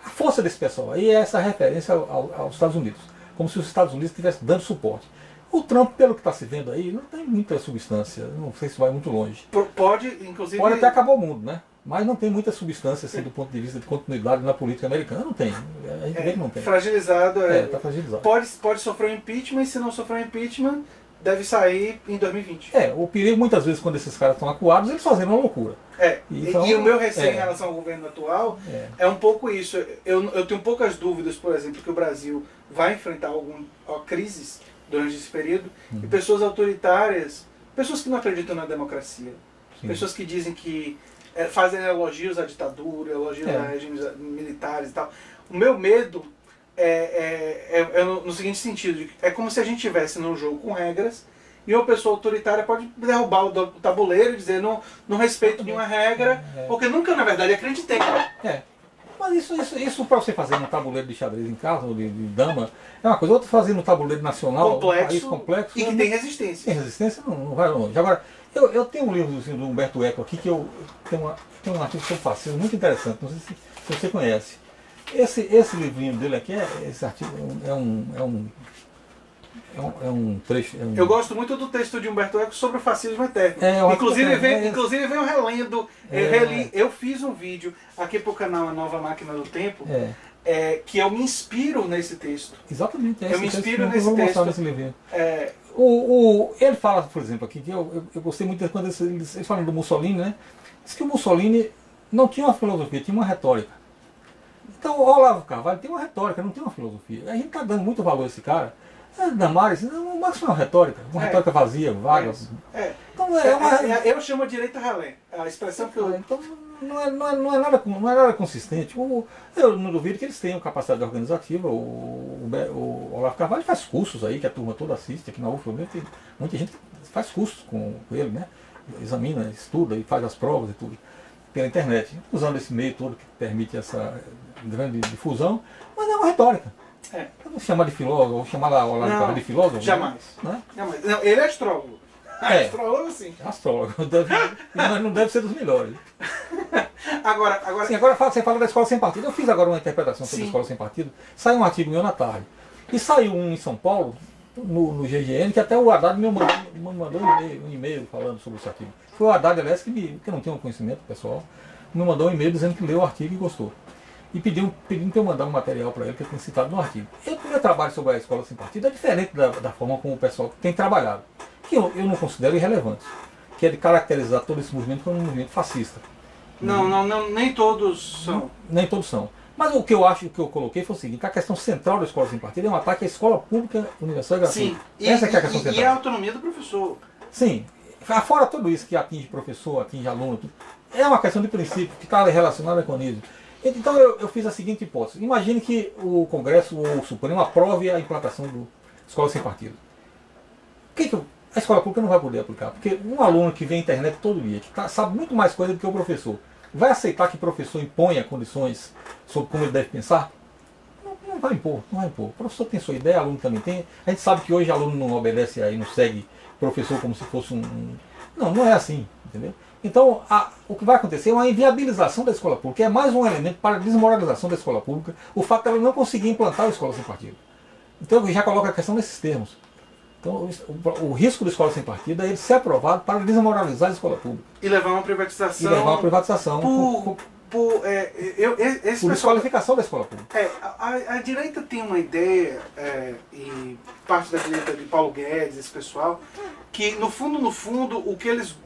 A força desse pessoal aí é essa referência ao, aos Estados Unidos, como se os Estados Unidos estivessem dando suporte. O Trump, pelo que está se vendo aí, não tem muita substância, não sei se vai muito longe. Pode, inclusive... Pode até acabar o mundo, né? Mas não tem muita substância, assim, do ponto de vista de continuidade na política americana. Não tem. A gente vê que não tem. Fragilizado. É, está fragilizado. Pode, pode sofrer um impeachment, e se não sofrer um impeachment, deve sair em dois mil e vinte. É, o perigo, muitas vezes, quando esses caras estão acuados, eles fazem uma loucura. É, e, então, e o meu receio é. em relação ao governo atual é, é um pouco isso. Eu, eu tenho poucas dúvidas, por exemplo, que o Brasil vai enfrentar alguma crises durante esse período, uhum. e pessoas autoritárias, pessoas que não acreditam na democracia, Sim. pessoas que dizem que é, fazem elogios à ditadura, elogios é. a regimes militares e tal. O meu medo é, é, é, é no, no seguinte sentido, é como se a gente estivesse num jogo com regras e uma pessoa autoritária pode derrubar o tabuleiro e dizer não, não respeito nenhuma regra, é. porque nunca, na verdade, acreditei. É. Mas isso, isso, isso para você fazer no tabuleiro de xadrez em casa, ou de, de dama, é uma coisa. Outro fazer no tabuleiro nacional, complexo, um país complexo. E que tem resistência. Tem resistência, não, não vai longe. Agora, eu, eu tenho um livro assim, do Humberto Eco aqui, que eu tenho uma, tem um artigo sobre fascismo muito interessante, não sei se, se você conhece. Esse, esse livrinho dele aqui, é, esse artigo é um... É um É um, é um trecho, é um... Eu gosto muito do texto de Humberto Eco sobre o fascismo eterno. É, inclusive, é, vem, é, inclusive vem um relendo. É, eu, reli, é. eu fiz um vídeo aqui para o canal A Nova Máquina do Tempo, é. É, que eu me inspiro nesse texto. Exatamente. É eu me inspiro texto, nesse texto. Nesse é... o, o, ele fala, por exemplo, aqui, que eu, eu, eu gostei muito quando eles, eles falam do Mussolini, né? Diz que o Mussolini não tinha uma filosofia, tinha uma retórica. Então, o Olavo Carvalho tem uma retórica, não tem uma filosofia. A gente está dando muito valor a esse cara. Damares, o Marx não é uma retórica, uma é, retórica vazia, vaga. É, é. Então, é, é, uma... é, eu chamo a direita ralé, a expressão que eu... Então, não é, não é, não é, nada, não é nada consistente. O, eu não duvido que eles tenham capacidade organizativa. O, o, o Olavo Carvalho faz cursos aí, que a turma toda assiste aqui na U F B. Tem muita gente que faz cursos com ele, né? Examina, estuda e faz as provas e tudo pela internet, usando esse meio todo que permite essa grande difusão, mas é uma retórica. É. Eu não chamar de filósofo, ou chamar lá o Olavo de filósofo? Jamais. Né? Jamais. Não, ele é astrólogo. É. Astrólogo, sim. Astrólogo. Deve, mas não deve ser dos melhores. Agora, agora... Sim, agora você fala da Escola Sem Partido. Eu fiz agora uma interpretação sobre a Escola Sem Partido. Saiu um artigo meu na tarde. E saiu um em São Paulo, no, no G G N, que até o Haddad me mandou, me mandou um e-mail falando sobre esse artigo. Foi o Haddad, aliás, que, me, que não tem um conhecimento pessoal, me mandou um e-mail dizendo que leu o artigo e gostou. E pediu, pedindo que eu mandar um material para ele que eu tenho citado no artigo. Eu, o meu trabalho sobre a Escola Sem Partido é diferente da, da forma como o pessoal tem trabalhado, que eu, eu não considero irrelevante, que é de caracterizar todo esse movimento como um movimento fascista. Não, e, não, não, nem todos são. Não, nem todos são. Mas o que eu acho, o que eu coloquei foi o seguinte, a questão central da Escola Sem Partido é um ataque à escola pública universal e gratuita. Sim, e, Essa é que é a questão e, central. E a autonomia do professor. Sim, afora tudo isso que atinge professor, atinge aluno, tudo, é uma questão de princípio que está relacionada com isso. Então eu, eu fiz a seguinte hipótese. Imagine que o Congresso ou o Supremo aprove a implantação da Escola Sem Partido. Que que a escola pública não vai poder aplicar? Porque um aluno que vê a internet todo dia, que tá, sabe muito mais coisa do que o professor, vai aceitar que o professor imponha condições sobre como ele deve pensar? Não, não vai impor, não vai impor. O professor tem sua ideia, o aluno também tem. A gente sabe que hoje o aluno não obedece aí, não segue o professor como se fosse um... Não, não é assim, entendeu? Então, a, o que vai acontecer é uma inviabilização da escola pública. É mais um elemento para a desmoralização da escola pública, o fato de ela não conseguir implantar a Escola Sem Partido. Então, eu já coloco a questão nesses termos. Então, o, o risco da Escola Sem Partido é ele ser aprovado para desmoralizar a escola pública. E levar uma privatização... E levar uma privatização... Por, por, por, é, eu, esse por pessoal, desqualificação da escola pública. É, a, a direita tem uma ideia, é, e parte da direita de Paulo Guedes, esse pessoal, que no fundo, no fundo, o que eles...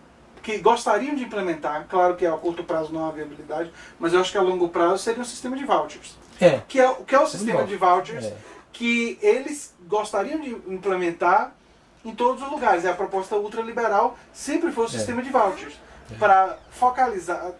que gostariam de implementar, claro que a curto prazo não há viabilidade, mas eu acho que a longo prazo seria um sistema de vouchers. É. Que é, que é o sistema de vouchers é. que eles gostariam de implementar em todos os lugares. A proposta ultraliberal sempre foi o sistema é. de vouchers, é. para focalizar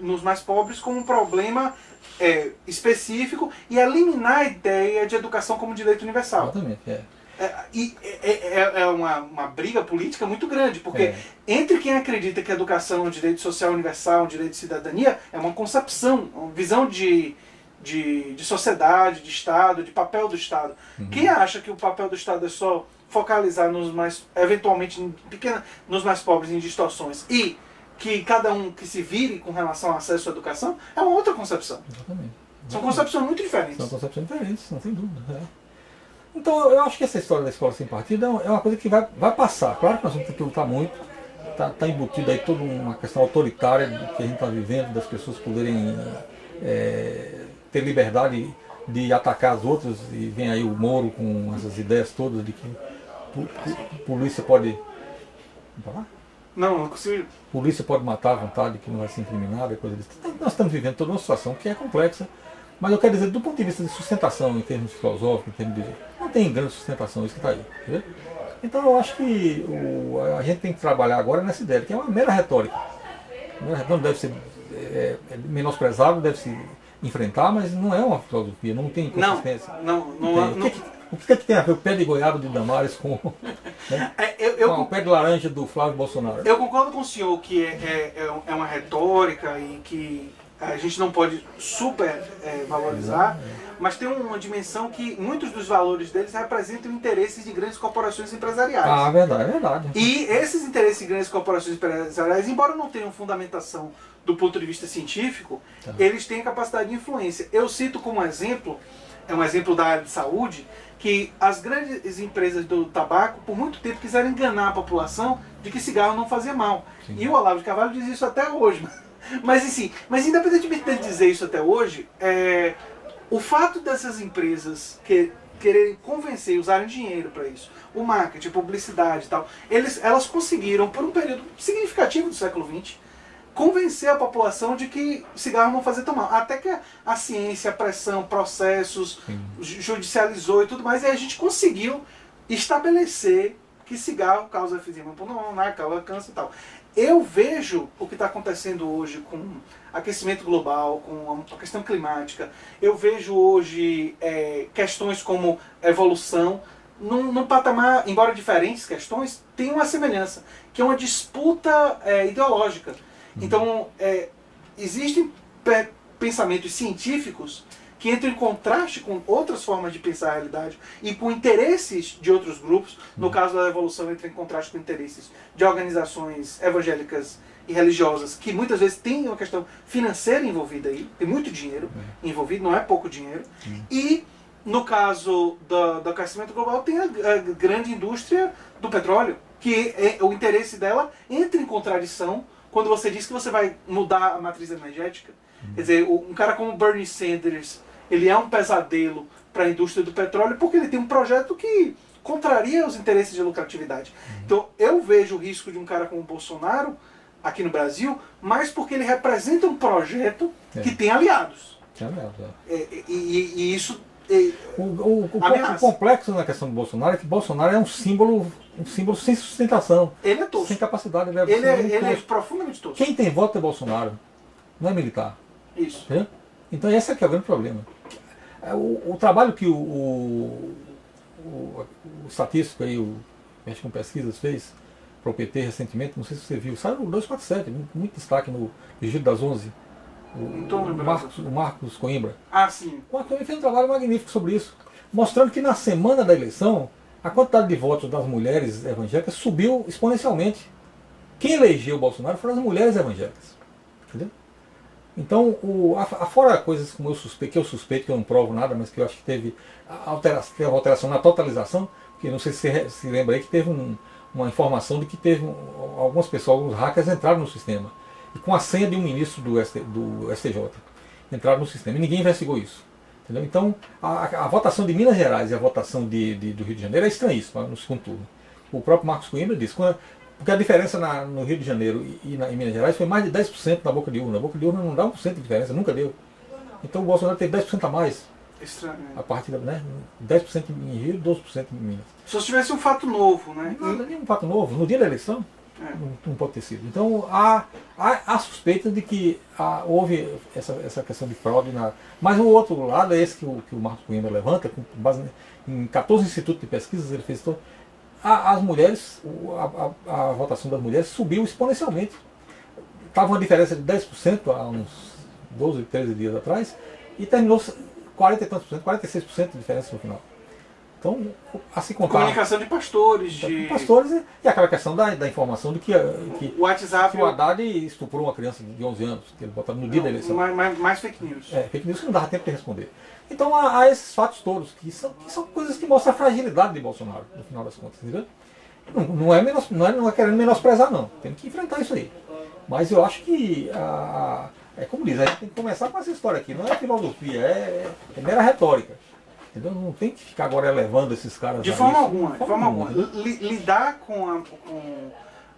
nos mais pobres como um problema é, específico e eliminar a ideia de educação como direito universal. Exatamente, é. É, e é, é uma, uma briga política muito grande, porque é. entre quem acredita que a educação é um direito social universal, um direito de cidadania, é uma concepção, uma visão de, de, de sociedade, de Estado, de papel do Estado. Uhum. Quem acha que o papel do Estado é só focalizar nos mais, eventualmente, em pequena, nos mais pobres, em distorções, e que cada um que se vire com relação ao acesso à educação, é uma outra concepção. Exatamente. Exatamente. São concepções muito diferentes. São concepções diferentes, não tem dúvida. É. Então eu acho que essa história da Escola Sem Partido é uma coisa que vai, vai passar. Claro que nós vamos ter que lutar muito. Está tá embutida aí toda uma questão autoritária que a gente está vivendo, das pessoas poderem é, ter liberdade de atacar as outras. E vem aí o Moro com essas ideias todas de que polícia pode... Não, não consigo. Polícia pode matar à vontade, que não vai ser incriminada, coisa disso. Nós estamos vivendo toda uma situação que é complexa. Mas eu quero dizer, do ponto de vista de sustentação, em termos filosóficos, em termos de... não tem grande sustentação isso que está aí. Entendeu? Então eu acho que o... a gente tem que trabalhar agora nessa ideia, que é uma mera retórica. Não deve ser é, é menosprezado, deve se enfrentar, mas não é uma filosofia, não tem consistência. Não, não, não, não, o que é que, o que, é que tem a ver o pé de goiaba de Damares com... Né? Eu, eu, Eu, Não, pega laranja do Flávio Bolsonaro. Eu concordo com o senhor que é, é, é uma retórica e que a gente não pode super é, valorizar, mas tem uma dimensão que muitos dos valores deles representam interesses de grandes corporações empresariais. Ah, verdade, é verdade. E esses interesses de grandes corporações empresariais, embora não tenham fundamentação do ponto de vista científico, tá, eles têm a capacidade de influência. Eu cito como exemplo, é um exemplo da área de saúde, que as grandes empresas do tabaco, por muito tempo, quiseram enganar a população de que cigarro não fazia mal. Sim. E o Olavo de Carvalho diz isso até hoje. Mas, assim, mas independentemente de dizer isso até hoje, é, o fato dessas empresas que, quererem convencer e usarem dinheiro para isso, o marketing, a publicidade e tal, eles, elas conseguiram, por um período significativo do século vinte, convencer a população de que cigarro não fazia tão mal. Até que a ciência, a pressão, processos, Sim. judicializou e tudo mais, e a gente conseguiu estabelecer que cigarro causa efizema pulmonar, causa câncer e tal. Eu vejo o que está acontecendo hoje com aquecimento global, com a questão climática, eu vejo hoje é, questões como evolução, num, num patamar, embora diferentes questões, tem uma semelhança, que é uma disputa é, ideológica. Então, é, existem pensamentos científicos que entram em contraste com outras formas de pensar a realidade e com interesses de outros grupos. No caso da evolução, entra em contraste com interesses de organizações evangélicas e religiosas, que muitas vezes tem uma questão financeira envolvida aí, tem muito dinheiro envolvido, não é pouco dinheiro. E, no caso do, do aquecimento global, tem a, a grande indústria do petróleo, que é, o interesse dela entra em contradição quando você diz que você vai mudar a matriz energética. Quer dizer, um cara como Bernie Sanders, ele é um pesadelo para a indústria do petróleo porque ele tem um projeto que contraria os interesses de lucratividade. Então, eu vejo o risco de um cara como o Bolsonaro, aqui no Brasil, mas porque ele representa um projeto é. que tem aliados. É mesmo, é. E, e, e isso... E, o o, o ponto complexo na questão do Bolsonaro é que Bolsonaro é um símbolo... um símbolo sem sustentação. Ele é tosco. Sem capacidade. Ele é, ele é, ele é profundamente tosco. Quem tem voto é Bolsonaro, não é militar. Isso. Entendeu? Então esse aqui é o grande problema. O, o trabalho que o, o, o, o estatístico, aí, o Mexe com Pesquisas, fez para o P T recentemente, não sei se você viu, saiu no dois quatro sete, muito destaque no Vigílio das onze, o, o, Marcos, o Marcos Coimbra. Ah, sim. Ele fez um trabalho magnífico sobre isso, mostrando que na semana da eleição, a quantidade de votos das mulheres evangélicas subiu exponencialmente. Quem elegeu o Bolsonaro foram as mulheres evangélicas. Entendeu? Então, o, afora coisas como eu suspeito, que eu suspeito, que eu não provo nada, mas que eu acho que teve alteração, teve alteração na totalização, porque não sei se você se lembra aí que teve um, uma informação de que teve um, algumas pessoas, alguns hackers entraram no sistema, e com a senha de um ministro do, S T, do S T J, entraram no sistema, e ninguém investigou isso. Entendeu? Então, a, a votação de Minas Gerais e a votação de, de, do Rio de Janeiro é estranhíssima no segundo turno. O próprio Marcos Coimbra disse, quando, porque a diferença na, no Rio de Janeiro e, e na, em Minas Gerais foi mais de dez por cento na boca de urna. A boca de urna não dá um por cento de diferença, nunca deu. Então o Bolsonaro teve dez por cento a mais. Estranho. A partir da, né, dez por cento em Rio e doze por cento em Minas. Só se tivesse um fato novo, né? Não, não é nenhum fato novo. No dia da eleição, é. não, não pode ter sido. Então, há, há, há suspeita de que há, houve essa, essa questão de fraude. Na... Mas o outro lado é esse que o, que o Marcos Coimbra levanta, com base em quatorze institutos de pesquisas, ele fez todo... a, as mulheres, a, a, a votação das mulheres subiu exponencialmente. Estava uma diferença de dez por cento há uns doze, treze dias atrás, e terminou quarenta e tantos por cento, quarenta e seis por cento de diferença no final. Então, a se contar... Comunicação de pastores, de... pastores e, e aquela questão da, da informação de que, que o WhatsApp... Que o Haddad estuprou uma criança de onze anos, que ele botava no dia não, da eleição. Mais, mais fake news. É, fake news que não dava tempo de responder. Então, há, há esses fatos todos, que são, que são coisas que mostram a fragilidade de Bolsonaro, no final das contas, entendeu? Não, não, é, menos, não, é, não é querendo menosprezar, não. Temos que enfrentar isso aí. Mas eu acho que... A, é como diz, a gente tem que começar com essa história aqui. Não é filosofia, é, é mera retórica. Entendeu? Não tem que ficar agora elevando esses caras... De forma alguma, de forma alguma. Lidar com a, com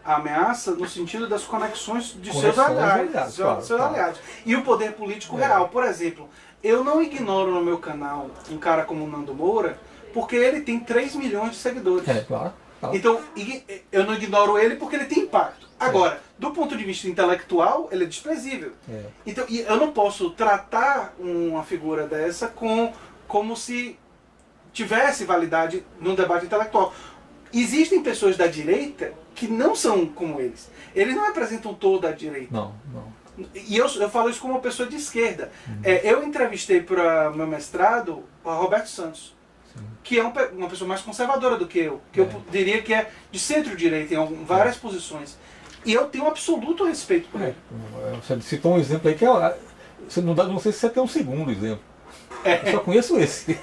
a ameaça no sentido das conexões de conexões seus aliados. aliados seu, claro, seus claro. aliados. E o poder político é. real. Por exemplo, eu não ignoro no meu canal um cara como o Nando Moura, porque ele tem três milhões de seguidores. É, claro. claro. Então, eu não ignoro ele porque ele tem impacto. Agora, é. do ponto de vista intelectual, ele é desprezível. É. Então, eu não posso tratar uma figura dessa com... como se tivesse validade num debate intelectual. Existem pessoas da direita que não são como eles. Eles não representam toda a direita. Não, não. E eu, eu falo isso como uma pessoa de esquerda. Uhum. É, eu entrevistei para meu mestrado a Roberto Santos, Sim. que é um, uma pessoa mais conservadora do que eu, que é. eu diria que é de centro-direita em várias é. posições. E eu tenho um absoluto respeito por é. ele. Você citou um exemplo aí que é, você não, dá, não sei se você tem um segundo exemplo. É. Eu só conheço esse.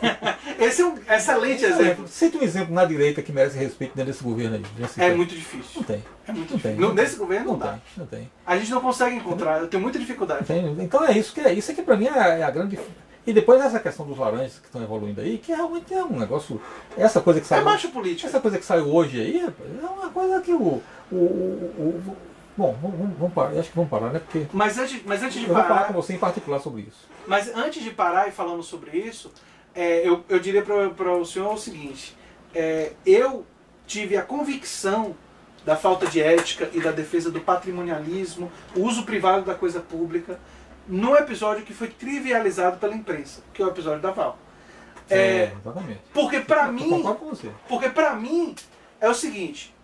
Esse é um excelente é, exemplo. Você tem um exemplo na direita que merece respeito dentro desse governo aí? É muito difícil. Não tem. É muito não difícil. Tem. Nesse não governo não dá. Tem. Não tem. A gente não consegue encontrar. Eu tenho muita dificuldade. Tem. Então é isso que é. Isso aqui pra mim é a grande... E depois essa questão dos laranjas que estão evoluindo aí, que realmente é um negócio... Essa coisa que saiu... É macho político. Essa coisa que saiu hoje aí, rapaz, é uma coisa que o... o, o, o Bom, vamos, vamos parar, acho que vamos parar, né? Porque mas antes, mas antes de eu parar, vou falar com você em particular sobre isso. Mas antes de parar e falamos sobre isso, é, eu, eu diria para o senhor o seguinte, é, eu tive a convicção da falta de ética e da defesa do patrimonialismo, o uso privado da coisa pública, num episódio que foi trivializado pela imprensa, que é o episódio da Val. É, é, exatamente. Porque para mim, porque para mim é o seguinte...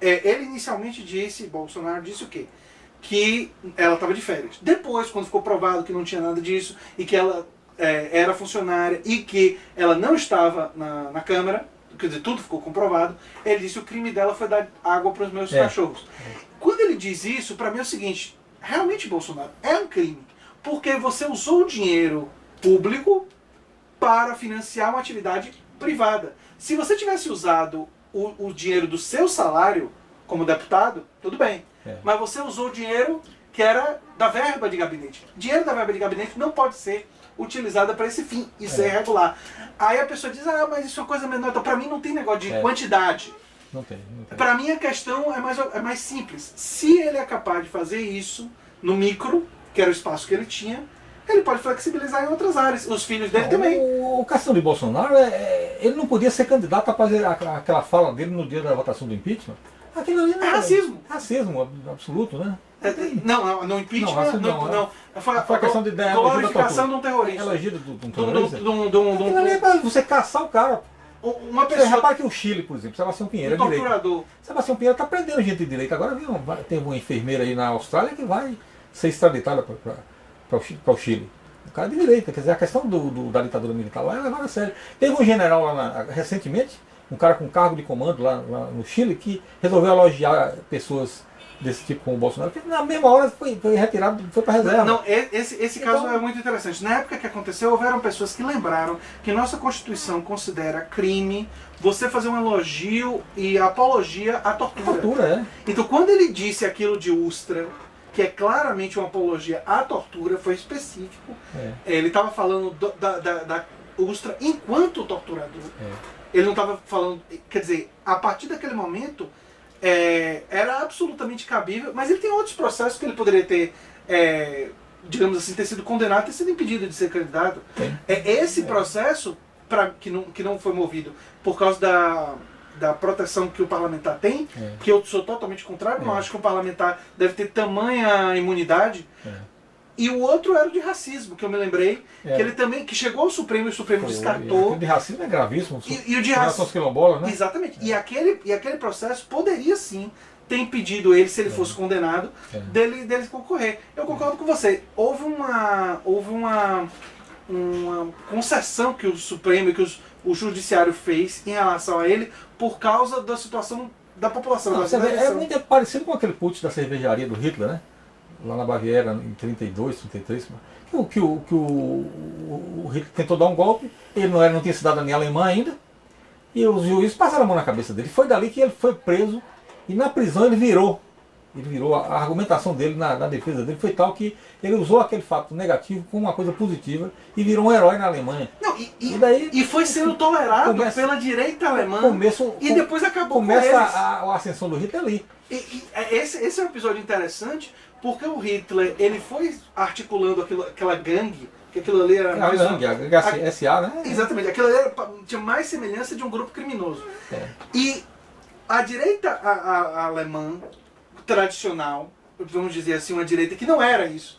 É, ele inicialmente disse, Bolsonaro disse o quê? Que ela estava de férias. Depois, quando ficou provado que não tinha nada disso, e que ela é, era funcionária, e que ela não estava na, na Câmara, quer dizer, tudo ficou comprovado, ele disse que o crime dela foi dar água para os meus é. cachorros. É. Quando ele diz isso, para mim é o seguinte, realmente, Bolsonaro, é um crime. Porque você usou o dinheiro público para financiar uma atividade privada. Se você tivesse usado... O, o dinheiro do seu salário como deputado, tudo bem. É. Mas você usou o dinheiro que era da verba de gabinete. Dinheiro da verba de gabinete não pode ser utilizada para esse fim. Isso é irregular. Aí a pessoa diz, ah, mas isso é uma coisa menor. Então, para mim não tem negócio de é. quantidade. Não tem. Não tem. Para mim a questão é mais, é mais simples. Se ele é capaz de fazer isso no micro, que era o espaço que ele tinha, ele pode flexibilizar em outras áreas. Os filhos dele não, também. O, o caso de Bolsonaro, é, ele não podia ser candidato a fazer a, a, aquela fala dele no dia da votação do impeachment. Aquilo ali não é racismo. É, racismo absoluto, né? É, não, não, no impeachment não. não, não, não. É, foi, foi a questão de glorificação de um terrorista. Elogio de um terrorista. Aquilo ali é pra você caçar o cara. Uma pessoa... Você repara que o Chile, por exemplo, Sebastião Pinheiro é direito. Sebastião Pinheiro está prendendo gente de direito. Agora viu, tem uma enfermeira aí na Austrália que vai ser extraditada para... para o Chile. O cara de direita, quer dizer, a questão do, do, da ditadura militar lá é levada a sério. Teve um general lá na, recentemente, um cara com cargo de comando lá, lá no Chile, que resolveu elogiar pessoas desse tipo como o Bolsonaro, que na mesma hora foi, foi retirado, foi para a reserva. Não, esse, esse caso então, é muito interessante. Na época que aconteceu, houveram pessoas que lembraram que nossa Constituição considera crime você fazer um elogio e apologia à tortura. tortura é. Então quando ele disse aquilo de Ustra, que é claramente uma apologia à tortura, foi específico. É. Ele estava falando do, da, da, da Ustra enquanto torturador. É. Ele não estava falando... Quer dizer, a partir daquele momento, é, era absolutamente cabível, mas ele tem outros processos que ele poderia ter, é, digamos assim, ter sido condenado, ter sido impedido de ser candidato. É. É, esse é. processo, pra, que, não, que não foi movido por causa da... da proteção que o parlamentar tem, é. que eu sou totalmente contrário, é. não acho que o parlamentar deve ter tamanha imunidade. É. E o outro era o de racismo, que eu me lembrei, é. que ele também, que chegou ao Supremo e o Supremo Foi, descartou. O de racismo é gravíssimo. E, e o de racismo... quilombolas, né? Exatamente. É. E, aquele, e aquele processo poderia sim ter impedido ele, se ele é. fosse condenado, é. dele, dele concorrer. Eu concordo é. com você. Houve uma... Houve uma... uma concessão que o Supremo e que os, o Judiciário fez em relação a ele por causa da situação da população. Não, da vê, é muito parecido com aquele putsch da cervejaria do Hitler, né? Lá na Baviera, em trinta e dois, trinta e três, que o, que o, que o, o Hitler tentou dar um golpe, ele não, era, não tinha cidadania alemã ainda, e os juízes passaram a mão na cabeça dele. Foi dali que ele foi preso, e na prisão ele virou. Ele virou, a argumentação dele na, na defesa dele foi tal que ele usou aquele fato negativo como uma coisa positiva e virou um herói na Alemanha. Não, e, e, e, daí, e foi sendo tolerado começa, pela direita alemã começo, e depois acabou começa com Começa a, a ascensão do Hitler ali. E, e, esse, esse é um episódio interessante porque o Hitler ele foi articulando aquilo, aquela gangue, que aquilo ali era... A mais gangue, um, a gangue S A, né? Exatamente, aquilo ali era, tinha mais semelhança de um grupo criminoso. É. E a direita a, a, a alemã... tradicional, vamos dizer assim, uma direita que não era isso,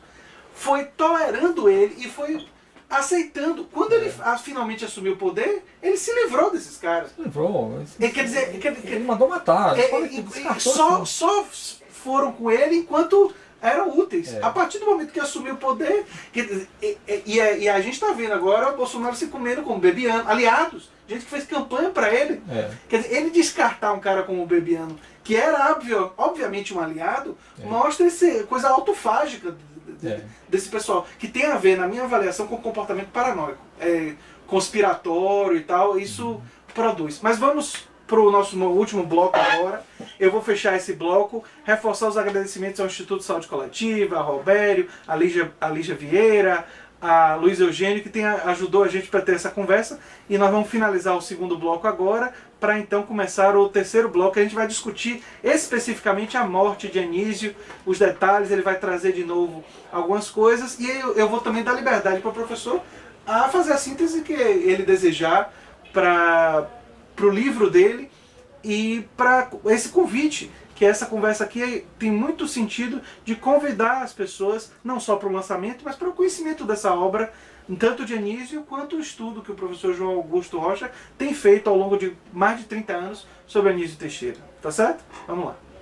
foi tolerando ele e foi aceitando. Quando é. ele ah, finalmente assumiu o poder, ele se livrou desses caras. Livrou. Esse, ele, quer dizer, ele, ele, ele mandou matar. É, ele, ele, só, só foram com ele enquanto eram úteis. É. A partir do momento que assumiu o poder, que, e, e, e a gente está vendo agora o Bolsonaro se comendo como Bebiano, aliados, gente que fez campanha para ele. É. Quer dizer, ele descartar um cara como o Bebiano, que era óbvio, obviamente um aliado, é. mostra essa coisa autofágica É. desse pessoal, que tem a ver, na minha avaliação, com comportamento paranoico, é, conspiratório e tal, isso uhum. produz. Mas vamos para o nosso último bloco agora. Eu vou fechar esse bloco, reforçar os agradecimentos ao Instituto de Saúde Coletiva, a Robério, a Lígia, a Lígia Vieira, a Luiz Eugênio, que tem, ajudou a gente para ter essa conversa, e nós vamos finalizar o segundo bloco agora, para então começar o terceiro bloco. A gente vai discutir especificamente a morte de Anísio, os detalhes, ele vai trazer de novo algumas coisas, e eu, eu vou também dar liberdade para o professor a fazer a síntese que ele desejar para o livro dele, e para esse convite, que essa conversa aqui tem muito sentido de convidar as pessoas, não só para o lançamento, mas para o conhecimento dessa obra, tanto de Anísio quanto o estudo que o professor João Augusto Rocha tem feito ao longo de mais de trinta anos sobre Anísio Teixeira. Tá certo? Vamos lá.